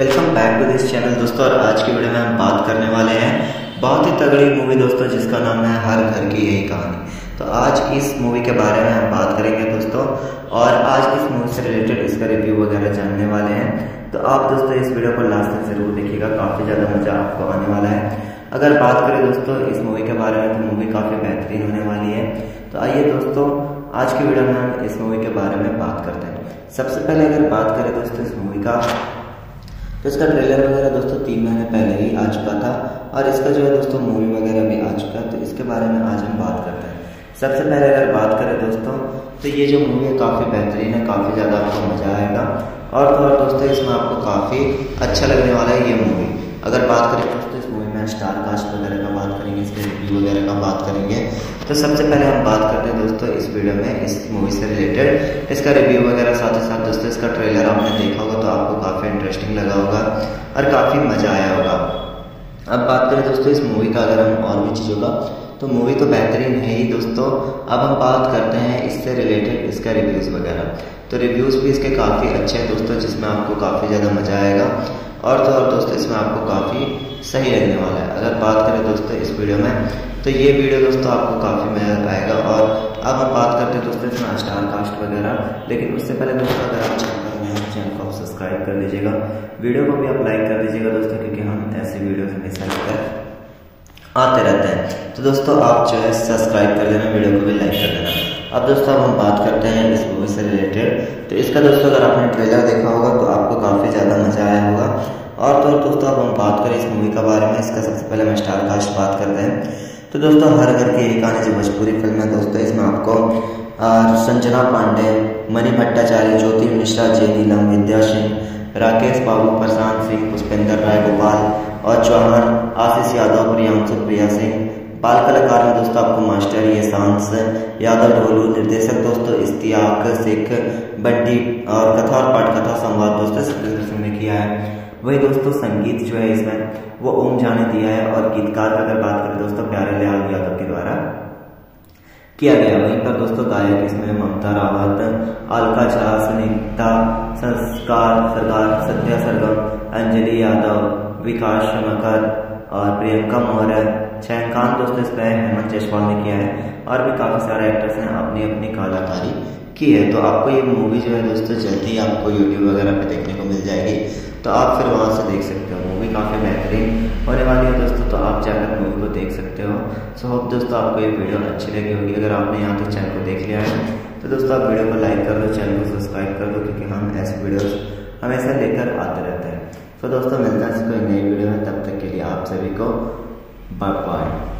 Welcome back to this channel दोस्तों, और आज की वीडियो में हम बात करने वाले हैं बहुत ही तगड़ी मूवी दोस्तों जिसका नाम है हर घर की यही कहानी। तो आज इस मूवी के बारे में हम बात करेंगे दोस्तों, और आज इस मूवी से रिलेटेड इसका रिव्यू वगैरह जानने वाले हैं। तो आप दोस्तों इस वीडियो को लास्ट तक जरूर देखिएगा, काफ़ी ज़्यादा मज़ा आपको आने वाला है। अगर बात करें दोस्तों इस मूवी के बारे में, तो मूवी काफ़ी बेहतरीन होने वाली है। तो आइए दोस्तों आज की वीडियो में हम इस मूवी के बारे में बात करते हैं। सबसे पहले अगर बात करें दोस्तों इस मूवी का, तो इसका ट्रेलर वगैरह दोस्तों तीन महीने पहले ही आ चुका था और इसका जो है दोस्तों मूवी वगैरह भी आ चुका है। तो इसके बारे में आज हम बात करते हैं। सबसे पहले अगर बात करें दोस्तों, तो ये जो मूवी है काफ़ी बेहतरीन है, काफ़ी ज़्यादा आपको मज़ा आएगा और तो और दोस्तों इसमें आपको काफ़ी अच्छा लगने वाला है ये मूवी। अगर बात करें दोस्तों इस मूवी में स्टार कास्ट वगैरह का बात करेंगे, इसके रिव्यू वगैरह का बात करेंगे। तो सबसे पहले हम बात करते हैं दोस्तों इस वीडियो में इस मूवी से रिलेटेड इसका रिव्यू वगैरह, साथ ही साथ दोस्तों इसका ट्रेलर आपने देखा होगा तो आपको काफ़ी इंटरेस्टिंग लगा होगा और काफ़ी मज़ा आया होगा। अब बात करें दोस्तों इस मूवी का अगर हम और भी चीज़ों का, तो मूवी तो बेहतरीन है ही दोस्तों। अब हम बात करते हैं इससे रिलेटेड इसका रिव्यूज़ वगैरह। तो रिव्यूज़ भी इसके काफ़ी अच्छे हैं दोस्तों, जिसमें आपको काफ़ी ज़्यादा मज़ा आएगा और तो और दोस्तों इसमें आपको काफ़ी सही रहने वाला है। अगर बात करें दोस्तों इस वीडियो में, तो ये वीडियो दोस्तों आपको काफ़ी मज़ा आएगा। और अब हम बात करते हैं दोस्तों इसमें स्टार कास्ट वगैरह, लेकिन उससे पहले दोस्तों अगर आप चैनल को सब्सक्राइब कर लीजिएगा, वीडियो को भी आप लाइक कर दीजिएगा दोस्तों, क्योंकि हम ऐसे वीडियो हमेशा लेकर आते रहते हैं। तो दोस्तों आप जो है सब्सक्राइब कर देना, वीडियो को भी लाइक कर देना। अब दोस्तों हम बात करते हैं इस मूवी से रिलेटेड। तो इसका दोस्तों अगर आपने ट्रेलर देखा होगा तो आपको काफ़ी ज़्यादा मज़ा आया होगा। और तो और दोस्तों अब हम बात करें इस मूवी के बारे में, इसका सबसे पहले हम स्टार कास्ट बात करते हैं। तो दोस्तों हर घर की यही कहानी जो भोजपुरी फिल्म है दोस्तों, इसमें आपको संजना पांडे, मणि भट्टाचार्य, ज्योति मिश्रा, जय नीलम, विद्या सिंह, राकेश बाबू, प्रशांत सिंह, पुष्पेंद्र राय गोपाल और चौहान, आशीष यादव, प्रियांशु, प्रिया सिंह। बाल कलाकार में दोस्तों आपको मास्टर ये सांस, यादव ढोलू, निर्देशक दोस्तों इश्तियाक शेख, बड्डी और कथा और पाठ कथा संवाद दोस्तों सत्येंद्र सिंह ने किया है। वही दोस्तों संगीत जो है इसमें वो ओम झा ने दिया है और गीतकार अगर बात करें दोस्तों प्यारे लाल यादव के द्वारा किया गया। वहीं पर दोस्तों गायक इसमें ममता रावत, अलका झा, स्निग्धा, संस्कार सरकार, सत्या सरगम, अंजलि यादव, विकास सोनकर और प्रियंका मौर्य, छायांकन दोस्तों इस पर हेमंत जयसवाल ने किया है और भी काफ़ी सारे एक्टर्स ने अपनी अपनी कलाकारी की है। तो आपको ये मूवी जो है दोस्तों जल्दी ही आपको यूट्यूब वगैरह पे देखने को मिल जाएगी, तो आप फिर वहाँ से देख सकते हो। मूवी काफ़ी बेहतरीन होने वाली है दोस्तों, तो आप जाकर मूवी को देख सकते हो। सो होप दोस्तों आपको ये वीडियो अच्छी लगी होगी। अगर आपने यहाँ तक चैनल को देख लिया है तो दोस्तों आप वीडियो को लाइक कर दो, चैनल को सब्सक्राइब कर दो, क्योंकि हम ऐसे वीडियोज़ हमेशा लेकर आते रहते हैं। तो दोस्तों मिलते हैं कोई नई वीडियो में, तब तक के लिए आप सभी को bye bye.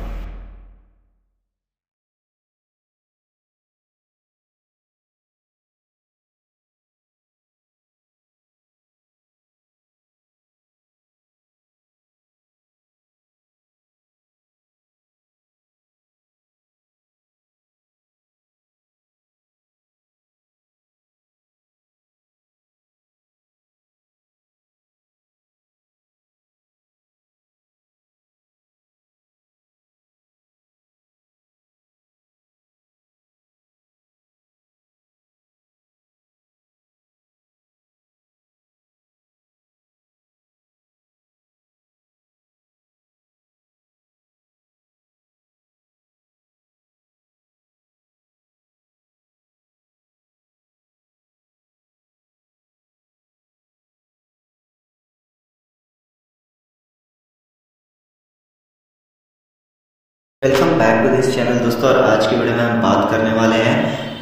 Welcome back to this channel दोस्तों, और आज की वीडियो में हम बात करने वाले हैं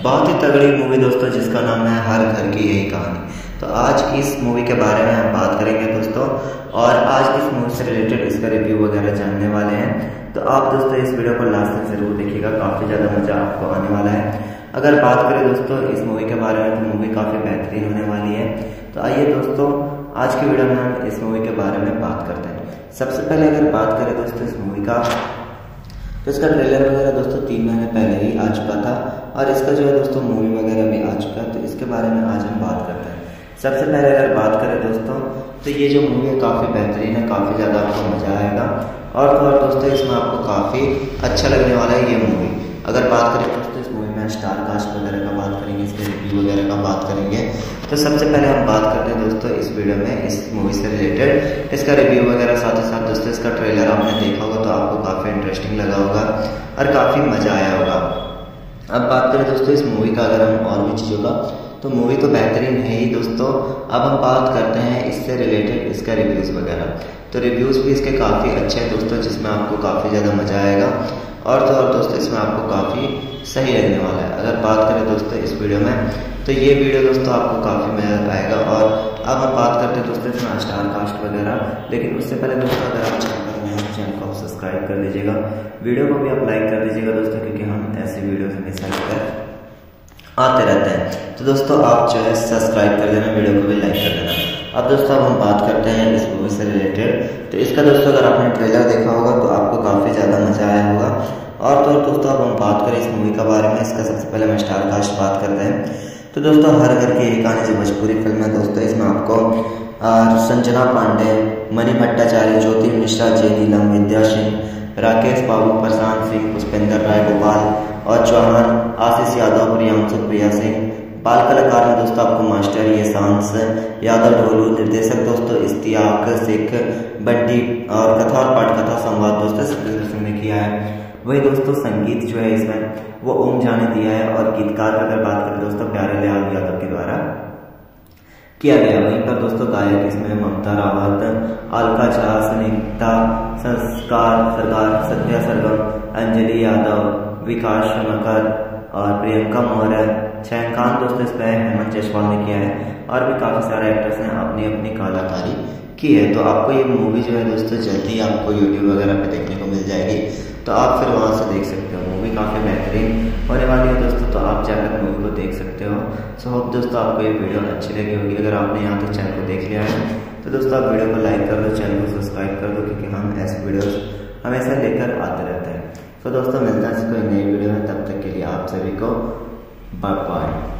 बहुत ही तगड़ी मूवी दोस्तों, जिसका नाम है हर घर की यही कहानी। तो आज इस मूवी के बारे में हम बात करेंगे दोस्तों, और आज इस मूवी से रिलेटेड इसका रिव्यू वगैरह जानने वाले हैं। तो आप दोस्तों इस वीडियो को लास्ट तक जरूर देखिएगा, काफ़ी ज़्यादा मज़ा आपको आने वाला है। अगर बात करें दोस्तों इस मूवी के बारे में, तो मूवी काफ़ी बेहतरीन होने वाली है। तो आइए दोस्तों आज की वीडियो में हम इस मूवी के बारे में बात करते हैं। सबसे पहले अगर बात करें दोस्तों इस मूवी का, तो इसका ट्रेलर वगैरह दोस्तों तीन महीने पहले ही आ चुका था, और इसका जो है दोस्तों मूवी वगैरह भी आ चुका है। तो इसके बारे में आज हम बात करते हैं। सबसे पहले अगर बात करें दोस्तों, तो ये जो मूवी है काफ़ी बेहतरीन है, काफ़ी ज़्यादा आपको मज़ा आएगा, और तो और दोस्तों इसमें आपको काफ़ी अच्छा लगने वाला है ये मूवी। अगर बात करें दोस्तों इस मूवी में स्टार कास्ट वगैरह का बात करेंगे, इसके रिव्यू वगैरह का बात करेंगे। तो सबसे पहले हम बात करते हैं दोस्तों इस वीडियो में इस मूवी से रिलेटेड इसका रिव्यू वगैरह, साथ ही साथ दोस्तों इसका ट्रेलर आपने देखा होगा तो आपको काफ़ी इंटरेस्टिंग लगा होगा और काफ़ी मज़ा आया होगा। अब बात करें दोस्तों इस मूवी का अगर हम और भी चीज़ों का, तो मूवी तो बेहतरीन है ही दोस्तों। अब हम बात करते हैं इससे रिलेटेड इसका रिव्यूज़ वगैरह। तो रिव्यूज़ भी इसके काफ़ी अच्छे हैं दोस्तों, जिसमें आपको काफ़ी ज़्यादा मज़ा आएगा, और तो और दोस्तों इसमें आपको काफ़ी सही लगने वाला है। अगर बात करें दोस्तों इस वीडियो में, तो ये वीडियो दोस्तों आपको काफ़ी मज़ा आएगा। और अब हम बात करते हैं दोस्तों इसमें स्टार कास्ट वगैरह, लेकिन उससे पहले दोस्तों अगर आप चैनल पर नए हैं तो चैनल को सब्सक्राइब कर लीजिएगा, वीडियो को भी आप लाइक कर दीजिएगा दोस्तों, क्योंकि हम ऐसे वीडियोस हमेशा लेकर आते रहते हैं। तो दोस्तों आप जो है सब्सक्राइब कर देना, वीडियो को भी लाइक कर देना। अब दोस्तों अब हम बात करते हैं इस मूवी से रिलेटेड। तो इसका दोस्तों अगर आपने ट्रेलर देखा होगा तो आपको काफ़ी ज़्यादा मज़ा आया होगा। और तो दोस्तों अब हम बात करें इस मूवी के बारे में, इसका सबसे पहले हम स्टार कास्ट बात करते हैं। तो दोस्तों हर घर की यही कहानी जो भोजपुरी फिल्म है दोस्तों, इसमें आपको संजना पांडे, मणि भट्टाचार्य, ज्योति मिश्रा, जय नीलम, विद्या सिंह, राकेश बाबू, प्रशांत सिंह, पुष्पेंद्र राय गोपाल और चौहान, आशीष यादव, प्रियांशु, प्रिया सिंह, बाल कलाकार में दोस्तों आपको मास्टर यशांश यादव ढोलू, निर्देशक दोस्तों इश्तियाक शेख बड्डी, और कथा और पाठकथा संवाद दोस्तों सत्येंद्र सिंह ने किया है। वही दोस्तों संगीत जो है इसमें वो ओम झा ने दिया है, और गीतकार की अगर बात करें दोस्तों प्यारे लाल यादव के द्वारा किया गया। वहीं पर दोस्तों गायक इसमें ममता रावत, अलका झा, सुनीता संस्कार सरकार, सत्या सरगम, अंजलि यादव, विकास सोनकर और प्रियंका मौर्य, छायांकन दोस्तों इस पर हेमंत जयसवाल ने किया है, और भी काफ़ी सारे एक्टर्स ने अपनी अपनी कलाकारी की है। तो आपको ये मूवी जो है दोस्तों जल्दी आपको यूट्यूब वगैरह पे देखने को मिल जाएगी, तो आप फिर वहाँ से देख सकते हो। मूवी काफ़ी बेहतरीन होने वाली है दोस्तों, तो आप जाकर मूवी को देख सकते हो। सो होप दोस्तों आपको ये वीडियो अच्छी लगी होगी। अगर आपने यहाँ तक चैनल को देख लिया है तो दोस्तों आप वीडियो को लाइक कर दो, चैनल को सब्सक्राइब कर दो, क्योंकि हम ऐसे वीडियोज़ हमेशा लेकर आते रहते हैं। तो दोस्तों मिलते हैं कोई नई वीडियो में, तब तक के लिए आप सभी को bye bye.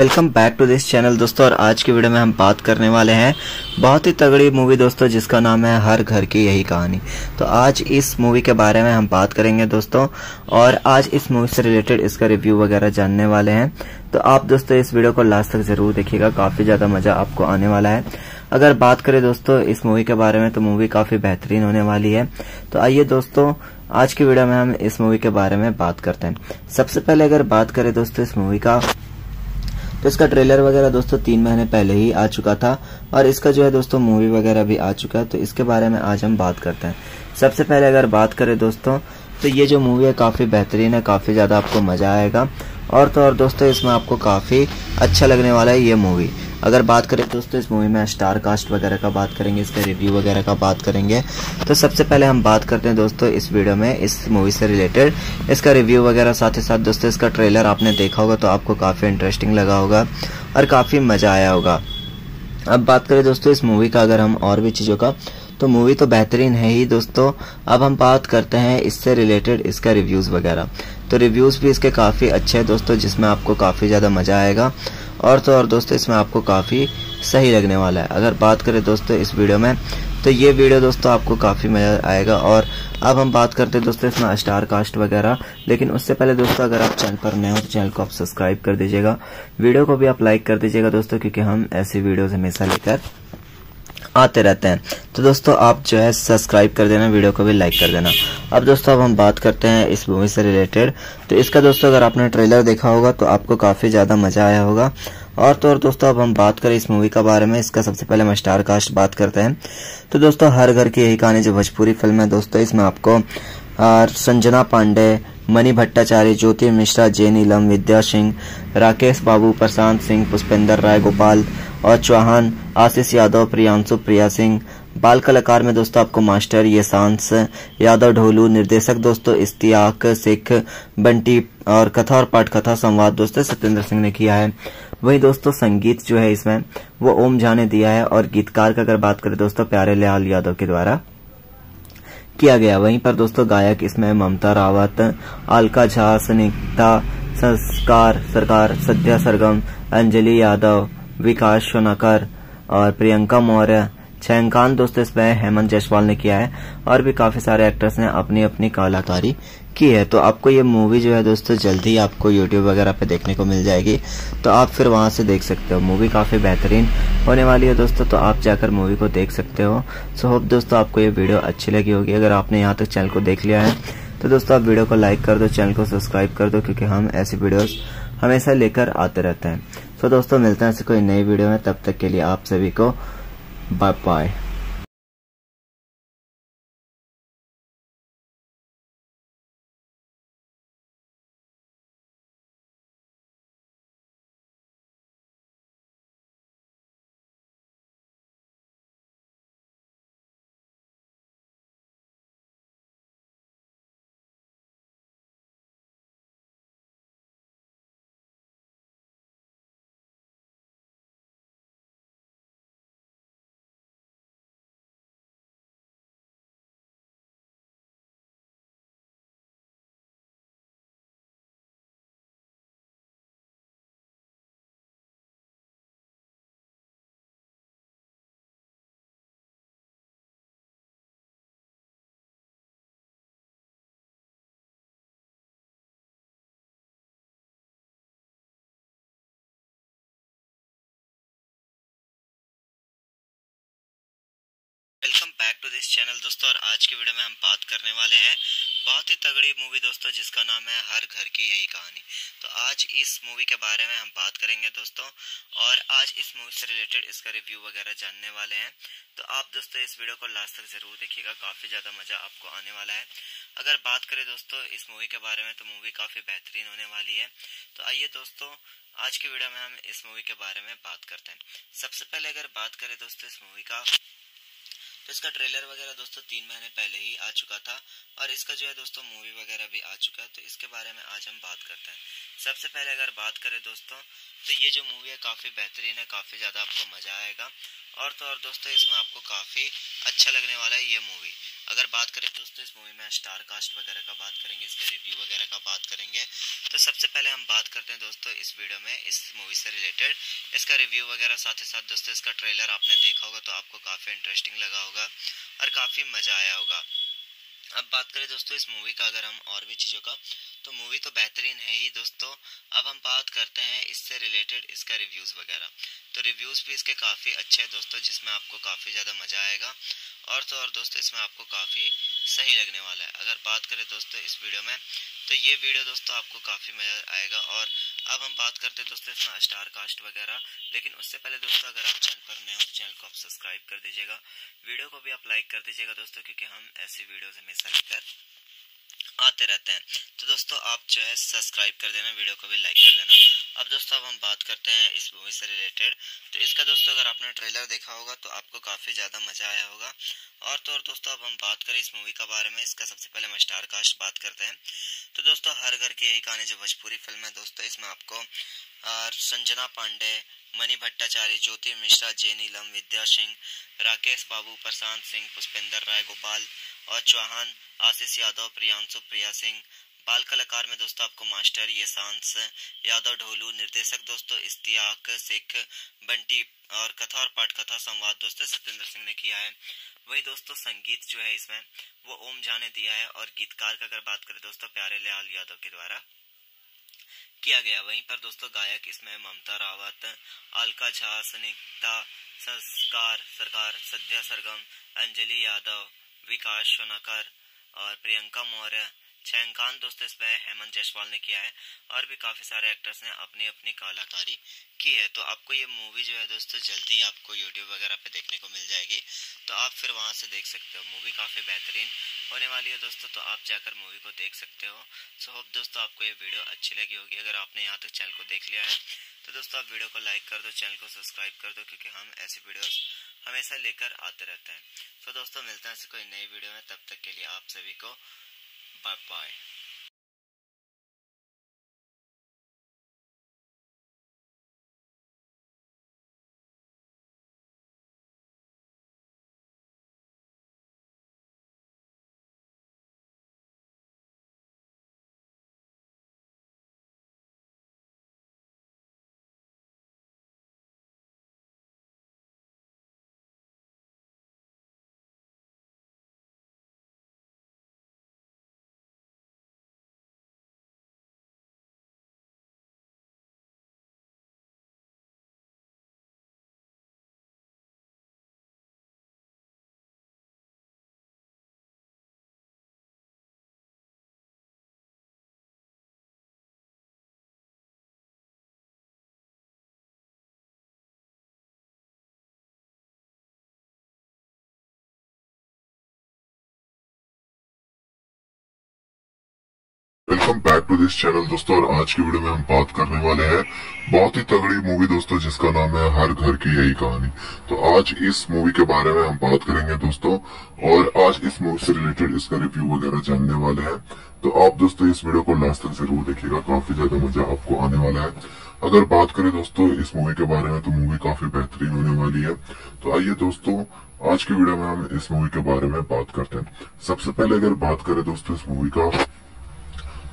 Welcome back to this channel दोस्तों। और आज की वीडियो में हम बात करने वाले हैं बहुत ही तगड़ी मूवी दोस्तों, जिसका नाम है हर घर की यही कहानी। तो आज इस मूवी के बारे में हम बात करेंगे दोस्तों, और आज इस मूवी से रिलेटेड इसका रिव्यू वगैरह जानने वाले हैं। तो आप दोस्तों इस वीडियो को लास्ट तक जरूर देखिएगा, काफी ज्यादा मजा आपको आने वाला है। अगर बात करें दोस्तों इस मूवी के बारे में, तो मूवी काफी बेहतरीन होने वाली है। तो आइए दोस्तों आज की वीडियो में हम इस मूवी के बारे में बात करते हैं। सबसे पहले अगर बात करें दोस्तों इस मूवी का, तो इसका ट्रेलर वगैरह दोस्तों तीन महीने पहले ही आ चुका था, और इसका जो है दोस्तों मूवी वगैरह भी आ चुका है। तो इसके बारे में आज हम बात करते हैं। सबसे पहले अगर बात करें दोस्तों, तो ये जो मूवी है काफ़ी बेहतरीन है, काफ़ी ज़्यादा आपको मज़ा आएगा। और तो और दोस्तों इसमें आपको काफ़ी अच्छा लगने वाला है ये मूवी। अगर बात करें दोस्तों इस मूवी में स्टार कास्ट वगैरह का बात करेंगे, इसके रिव्यू वगैरह का बात करेंगे। तो सबसे पहले हम बात करते हैं दोस्तों इस वीडियो में इस मूवी से रिलेटेड इसका रिव्यू वगैरह, साथ ही साथ दोस्तों इसका ट्रेलर आपने देखा होगा तो आपको काफ़ी इंटरेस्टिंग लगा होगा और काफ़ी मज़ा आया होगा। अब बात करें दोस्तों इस मूवी का अगर हम और भी चीज़ों का, तो मूवी तो बेहतरीन है ही दोस्तों। अब हम बात करते हैं इससे रिलेटेड इसका रिव्यूज़ वगैरह। तो रिव्यूज़ भी इसके काफ़ी अच्छे हैं दोस्तों, जिसमें आपको काफ़ी ज़्यादा मज़ा आएगा। और तो और दोस्तों इसमें आपको काफ़ी सही लगने वाला है। अगर बात करें दोस्तों इस वीडियो में, तो ये वीडियो दोस्तों आपको काफ़ी मज़ा आएगा। और अब हम बात करते हैं दोस्तों इसमें स्टार कास्ट वगैरह, लेकिन उससे पहले दोस्तों अगर आप चैनल पर नए हो तो चैनल को आप सब्सक्राइब कर दीजिएगा, वीडियो को भी आप लाइक कर दीजिएगा दोस्तों, क्योंकि हम ऐसी वीडियोज़ हमेशा लेकर आते रहते हैं। तो दोस्तों आप जो है सब्सक्राइब कर देना, वीडियो को भी लाइक कर देना। अब दोस्तों अब हम बात करते हैं इस मूवी से रिलेटेड। तो इसका दोस्तों अगर आपने ट्रेलर देखा होगा तो आपको काफ़ी ज़्यादा मज़ा आया होगा। और तो और दोस्तों अब हम बात करें इस मूवी के बारे में, इसका सबसे पहले हम स्टार कास्ट बात करते हैं। तो दोस्तों हर घर की यही कहानी जो भोजपुरी फिल्म है दोस्तों, इसमें आपको संजना पांडे, मणि भट्टाचार्य, ज्योति मिश्रा, जे नीलम, विद्या सिंह, राकेश बाबू, प्रशांत सिंह, पुष्पेंद्र राय, गोपाल और चौहान, आशीष यादव, प्रियांशु, प्रिया सिंह। बाल कलाकार में दोस्तों आपको मास्टर, ये सांस, यादव ढोलू। निर्देशक दोस्तों इश्तियाक शेख, बंटी। और कथा और पाठकथा संवाद दोस्तों सत्येंद्र सिंह ने किया है। वहीं दोस्तों संगीत जो है इसमें वो ओम झा ने दिया है, और गीतकार का अगर बात करें दोस्तों प्यारे लाल यादव के द्वारा किया गया। वहीं पर दोस्तों गायक इसमें ममता रावत, अलका झा, स्निग्धा, संस्कार सरकार, सत्या सरगम, अंजलि यादव, विकास सोनकर और प्रियंका मौर्य। छायांकन दोस्तों इसमें हेमंत जयसवाल ने किया है, और भी काफी सारे एक्टर्स ने अपनी अपनी कलाकारी की है। तो आपको ये मूवी जो है दोस्तों जल्दी ही आपको यूट्यूब वगैरह पे देखने को मिल जाएगी, तो आप फिर वहाँ से देख सकते हो। मूवी काफ़ी बेहतरीन होने वाली है दोस्तों, तो आप जाकर मूवी को देख सकते हो। सो होप दोस्तों आपको ये वीडियो अच्छी लगी होगी। अगर आपने यहाँ तक चैनल को देख लिया है तो दोस्तों आप वीडियो को लाइक कर दो, चैनल को सब्सक्राइब कर दो, क्योंकि हम ऐसी वीडियोज़ हमेशा लेकर आते रहते हैं। सो दोस्तों मिलते हैं ऐसे कोई नई वीडियो में, तब तक के लिए आप सभी को bye bye. Welcome back to this channel दोस्तों। और आज की वीडियो में हम बात करने वाले हैं बहुत ही तगड़ी मूवी दोस्तों, जिसका नाम है हर घर की यही कहानी। तो आज इस मूवी के बारे में हम बात करेंगे दोस्तों, और आज इस मूवी से रिलेटेड इसका रिव्यू वगैरह जानने वाले हैं। तो आप दोस्तों इस वीडियो को लास्ट तक जरूर देखिएगा, काफ़ी ज़्यादा मज़ा आपको आने वाला है। अगर बात करें दोस्तों इस मूवी के बारे में, तो मूवी काफ़ी बेहतरीन होने वाली है। तो आइए दोस्तों आज की वीडियो में हम इस मूवी के बारे में बात करते हैं। सबसे पहले अगर बात करें दोस्तों इस मूवी का, तो इसका ट्रेलर वगैरह दोस्तों तीन महीने पहले ही आ चुका था, और इसका जो है दोस्तों मूवी वगैरह भी आ चुका है। तो इसके बारे में आज हम बात करते हैं। सबसे पहले अगर बात करें दोस्तों, तो ये जो मूवी है काफ़ी बेहतरीन है, काफ़ी ज़्यादा आपको मज़ा आएगा। और तो और दोस्तों इसमें आपको काफ़ी अच्छा लगने वाला है ये मूवी। अगर बात करें दोस्तों इस मूवी में स्टार कास्ट वगैरह का बात करेंगे, इसके रिव्यू वगैरह का बात करेंगे। तो सबसे पहले हम बात करते हैं दोस्तों इस वीडियो में इस मूवी से रिलेटेड इसका रिव्यू वगैरह, साथ ही साथ दोस्तों इसका ट्रेलर आपने देखा होगा तो आपको काफ़ी इंटरेस्टिंग लगा होगा और काफ़ी मज़ा आया होगा। अब बात करें दोस्तों इस मूवी का अगर हम और भी चीज़ों का, तो मूवी तो बेहतरीन है ही दोस्तों। अब हम बात करते हैं इससे रिलेटेड इसका रिव्यूज़ वगैरह, तो रिव्यूज़ भी इसके काफ़ी अच्छे हैं दोस्तों, जिसमें आपको काफ़ी ज़्यादा मज़ा आएगा और तो और दोस्तों इसमें आपको काफ़ी सही लगने वाला है। अगर बात करें दोस्तों इस वीडियो में, तो ये वीडियो दोस्तों आपको काफ़ी मज़ा आएगा। और अब हम बात करते हैं दोस्तों इसमें स्टार कास्ट वगैरह, लेकिन उससे पहले दोस्तों अगर आप चैनल पर नए हो तो चैनल को आप सब्सक्राइब कर दीजिएगा, वीडियो को भी आप लाइक कर दीजिएगा दोस्तों, क्योंकि हम ऐसी वीडियोज़ हमेशा लेकर आते रहते हैं। तो दोस्तों आप जो है सब्सक्राइब कर देना, वीडियो को भी लाइक कर देना। अब दोस्तों अब हम बात करते हैं इस मूवी से रिलेटेड, तो इसका दोस्तों अगर आपने ट्रेलर देखा होगा तो आपको काफ़ी ज़्यादा मज़ा आया होगा। और तो और दोस्तों अब हम बात करें इस मूवी के बारे में, इसका सबसे पहले हम स्टार कास्ट बात करते हैं। तो दोस्तों हर घर की यही कहानी जो भोजपुरी फिल्म है दोस्तों, इसमें आपको संजना पांडे, मणि भट्टाचार्य, ज्योति मिश्रा, जे नीलम, विद्या सिंह, राकेश बाबू, प्रशांत सिंह, पुष्पेंद्र राय, गोपाल और चौहान, आशीष यादव, प्रियांशु, प्रिया सिंह, बाल कलाकार में दोस्तों आपको मास्टर ये सांस यादव, ढोलू, निर्देशक दोस्तों इश्तियाक शेख, बंटी और कथा और पाठ कथा संवाद दोस्तों सत्येंद्र सिंह ने किया है। वही दोस्तों संगीत जो है इसमें वो ओम झा ने दिया है और गीतकार का अगर बात करें दोस्तों प्यारे लाल यादव के द्वारा किया गया। वहीं पर दोस्तों गायक इसमें ममता रावत, अलका झा, स्निग्धा संस्कार सरकार, सत्या सरगम, अंजलि यादव, विकास सोनकर और प्रियंका मौर्य, छायांकन दोस्तों इसमें हेमंत जयसवाल ने किया है और भी काफ़ी सारे एक्टर्स ने अपनी अपनी कलाकारी की है। तो आपको ये मूवी जो है दोस्तों जल्दी आपको यूट्यूब वगैरह पे देखने को मिल जाएगी, तो आप फिर वहाँ से देख सकते हो। मूवी काफ़ी बेहतरीन होने वाली है दोस्तों, तो आप जाकर मूवी को देख सकते हो। सो होप दोस्तों आपको ये वीडियो अच्छी लगी होगी। अगर आपने यहाँ तक चैनल को देख लिया है तो दोस्तों आप वीडियो को लाइक कर दो, चैनल को सब्सक्राइब कर दो, क्योंकि हम ऐसी वीडियोज़ हमेशा लेकर आते रहते हैं। तो दोस्तों मिलते हैं ऐसे कोई नई वीडियो में, तब तक के लिए आप सभी को Bye bye. Welcome back to this channel दोस्तों, और आज की वीडियो में हम बात करने वाले हैं बहुत ही तगड़ी मूवी दोस्तों, जिसका नाम है हर घर की यही कहानी। तो आज इस मूवी के बारे में हम बात करेंगे दोस्तों, और आज इस मूवी से रिलेटेड इसका रिव्यू वगैरह जानने वाले हैं। तो आप दोस्तों इस वीडियो को लास्ट तक जरूर देखिएगा, काफी ज्यादा मजा आपको आने वाला है। अगर बात करें दोस्तों इस मूवी के बारे में, तो मूवी काफी बेहतरीन होने वाली है। तो आइए दोस्तों आज की वीडियो में हम इस मूवी के बारे में बात करते हैं। सबसे पहले अगर बात करें दोस्तों इस मूवी का,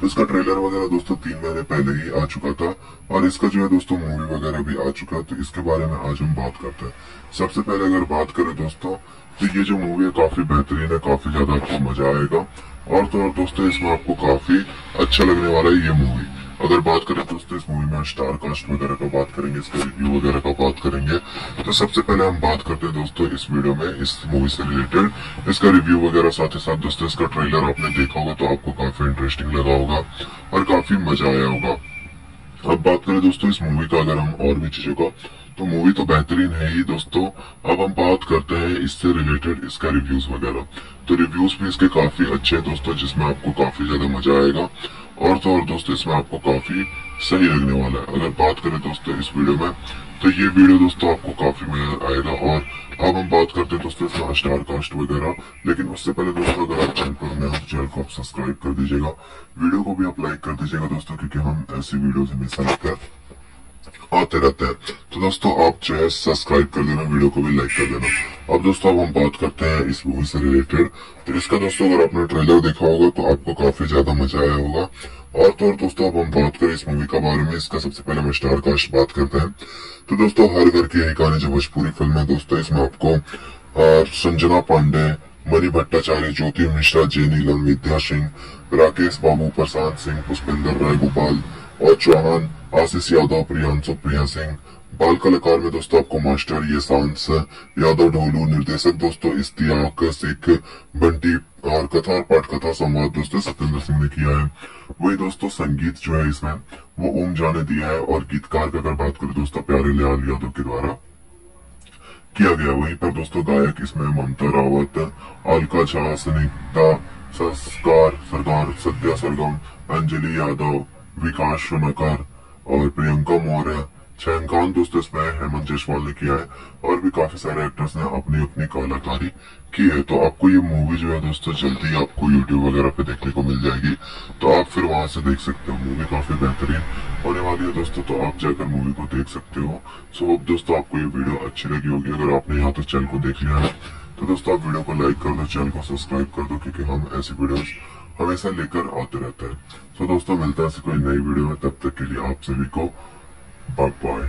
तो इसका ट्रेलर वगैरह दोस्तों तीन महीने पहले ही आ चुका था और इसका जो है दोस्तों मूवी वगैरह भी आ चुका है। तो इसके बारे में आज हम बात करते हैं। सबसे पहले अगर बात करें दोस्तों, तो ये जो मूवी है काफी बेहतरीन है, काफी ज्यादा आपको मजा आएगा और तो और दोस्तों इसमें आपको काफी अच्छा लगने वाला है ये मूवी। अगर बात करें दोस्तों इस मूवी में स्टार कास्ट वगैरह का बात करेंगे, इसका रिव्यू वगैरह का बात करेंगे। तो सबसे पहले हम बात करते हैं दोस्तों इस वीडियो में इस मूवी से रिलेटेड इसका रिव्यू वगैरह, साथ ही साथ दोस्तों इसका ट्रेलर आपने देखा होगा तो आपको काफी इंटरेस्टिंग लगा होगा और काफी मजा आया होगा। अब बात करें दोस्तों इस मूवी का अगर हम और भी चीजों का, तो मूवी तो बेहतरीन है ही दोस्तों। अब हम बात करते हैं इससे रिलेटेड इसका रिव्यूज वगैरह, तो रिव्यूज भी इसके काफी अच्छे हैं दोस्तों, जिसमें आपको काफी ज्यादा मजा आएगा और तो और दोस्तों इसमें आपको काफी सही लगने वाला है। अगर बात करें दोस्तों इस वीडियो में, तो ये वीडियो दोस्तों आपको काफी मजा आएगा। और अब हम बात करते हैं दोस्तों इसका स्टार कास्ट वगैरह, लेकिन उससे पहले दोस्तों अगर आप चैनल पर नए हो तो चैनल को आप सब्सक्राइब कर दीजिएगा, वीडियो को भी आप लाइक कर दीजिएगा दोस्तों, क्योंकि हम ऐसी वीडियोज हमेशा लेकर आते रहते हैं। तो दोस्तों आप जो है सब्सक्राइब कर देना, वीडियो को भी लाइक कर देना। अब दोस्तों अब हम बात करते हैं इस मूवी से रिलेटेड। तो इसका दोस्तों अगर आपने ट्रेलर देखा होगा तो आपको काफी ज्यादा मजा आया होगा। और तो और दोस्तों अब हम बात करें इस मूवी के बारे में, इसका सबसे पहले हम स्टार कास्ट बात करते हैं। तो दोस्तों हर घर की यही कहानी जो भोजपुरी फिल्म है दोस्तों, इसमें आपको संजना पांडे, मणि भट्टाचार्य, ज्योति मिश्रा, जे नीलम, विद्या सिंह, राकेश बाबू, प्रशांत सिंह, पुष्पेंद्र राय, गोपाल और चौहान, आशीष यादव, प्रियांशु, प्रिया सिंह। बाल कलाकार में दोस्तों आपको मास्टर ये सांस यादव ढोलू, निर्देशक दोस्तों इश्तियाक शेख, बंटी और कथा और पाठ कथा संवाद दोस्तों सत्येंद्र सिंह ने किया है। वही दोस्तों संगीत जो है इसमें वो ओम झा ने दिया है और गीतकार का अगर बात करें दोस्तों प्यारे लाल यादव के द्वारा किया गया। वहीं पर दोस्तों गायक इसमें ममता रावत, अलका झा, सुनीता संस्कार सरदार, सत्या सरगम, अंजलि यादव, विकास सोनकर और प्रियंका मौर्य, छायांकन दोस्तों इसमें हेमंत जयसवाल ने किया है और भी काफी सारे एक्टर्स ने अपनी अपनी कलाकारी की है। तो आपको ये मूवी जो है दोस्तों जल्दी आपको यूट्यूब वगैरह पे देखने को मिल जाएगी, तो आप फिर वहां से देख सकते हो। मूवी काफी बेहतरीन होने वाली है दोस्तों, तो आप जाकर मूवी को देख सकते हो। सो होप दोस्तों आपको ये वीडियो अच्छी लगी होगी। अगर आपने यहाँ तक चैनल को देख लिया है तो दोस्तों आप वीडियो को लाइक कर दो, चैनल को सब्सक्राइब कर दो, क्योंकि हम ऐसी वीडियो हमेशा लेकर आते रहते हैं। तो दोस्तों मिलता है कोई नई वीडियो में, तब तक के लिए आप सभी को bye-bye.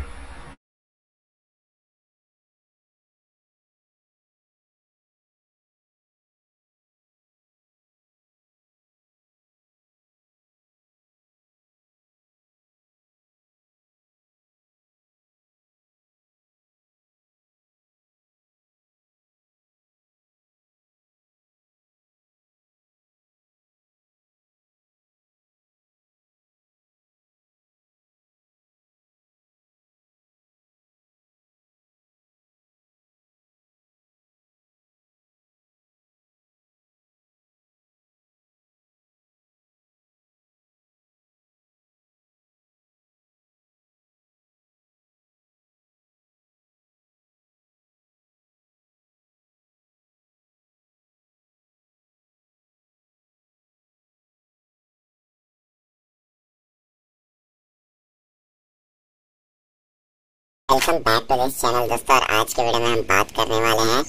Welcome back to this channel दोस्तों, और आज के वीडियो में हम बात करने वाले हैं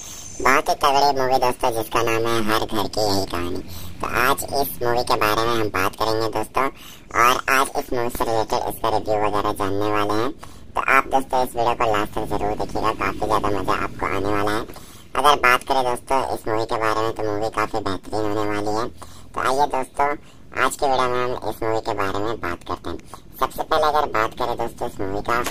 बहुत ही तगड़ी मूवी दोस्तों जिसका नाम है हर घर की यही कहानी। तो आज इस मूवी के बारे में हम बात करेंगे दोस्तों, और आज इस मूवी से रिलेटेड इसका रिव्यू वगैरह जानने वाले हैं। तो आप दोस्तों इस वीडियो को लास्ट तक जरूर देखिएगा, काफ़ी ज़्यादा मज़ा आपको आने वाला है। अगर बात करें दोस्तों इस मूवी के बारे में तो मूवी काफ़ी बेहतरीन होने वाली है। तो आइए दोस्तों आज के वीडियो में हम इस मूवी के बारे में बात करते हैं। सबसे पहले अगर बात करें दोस्तों इस मूवी का,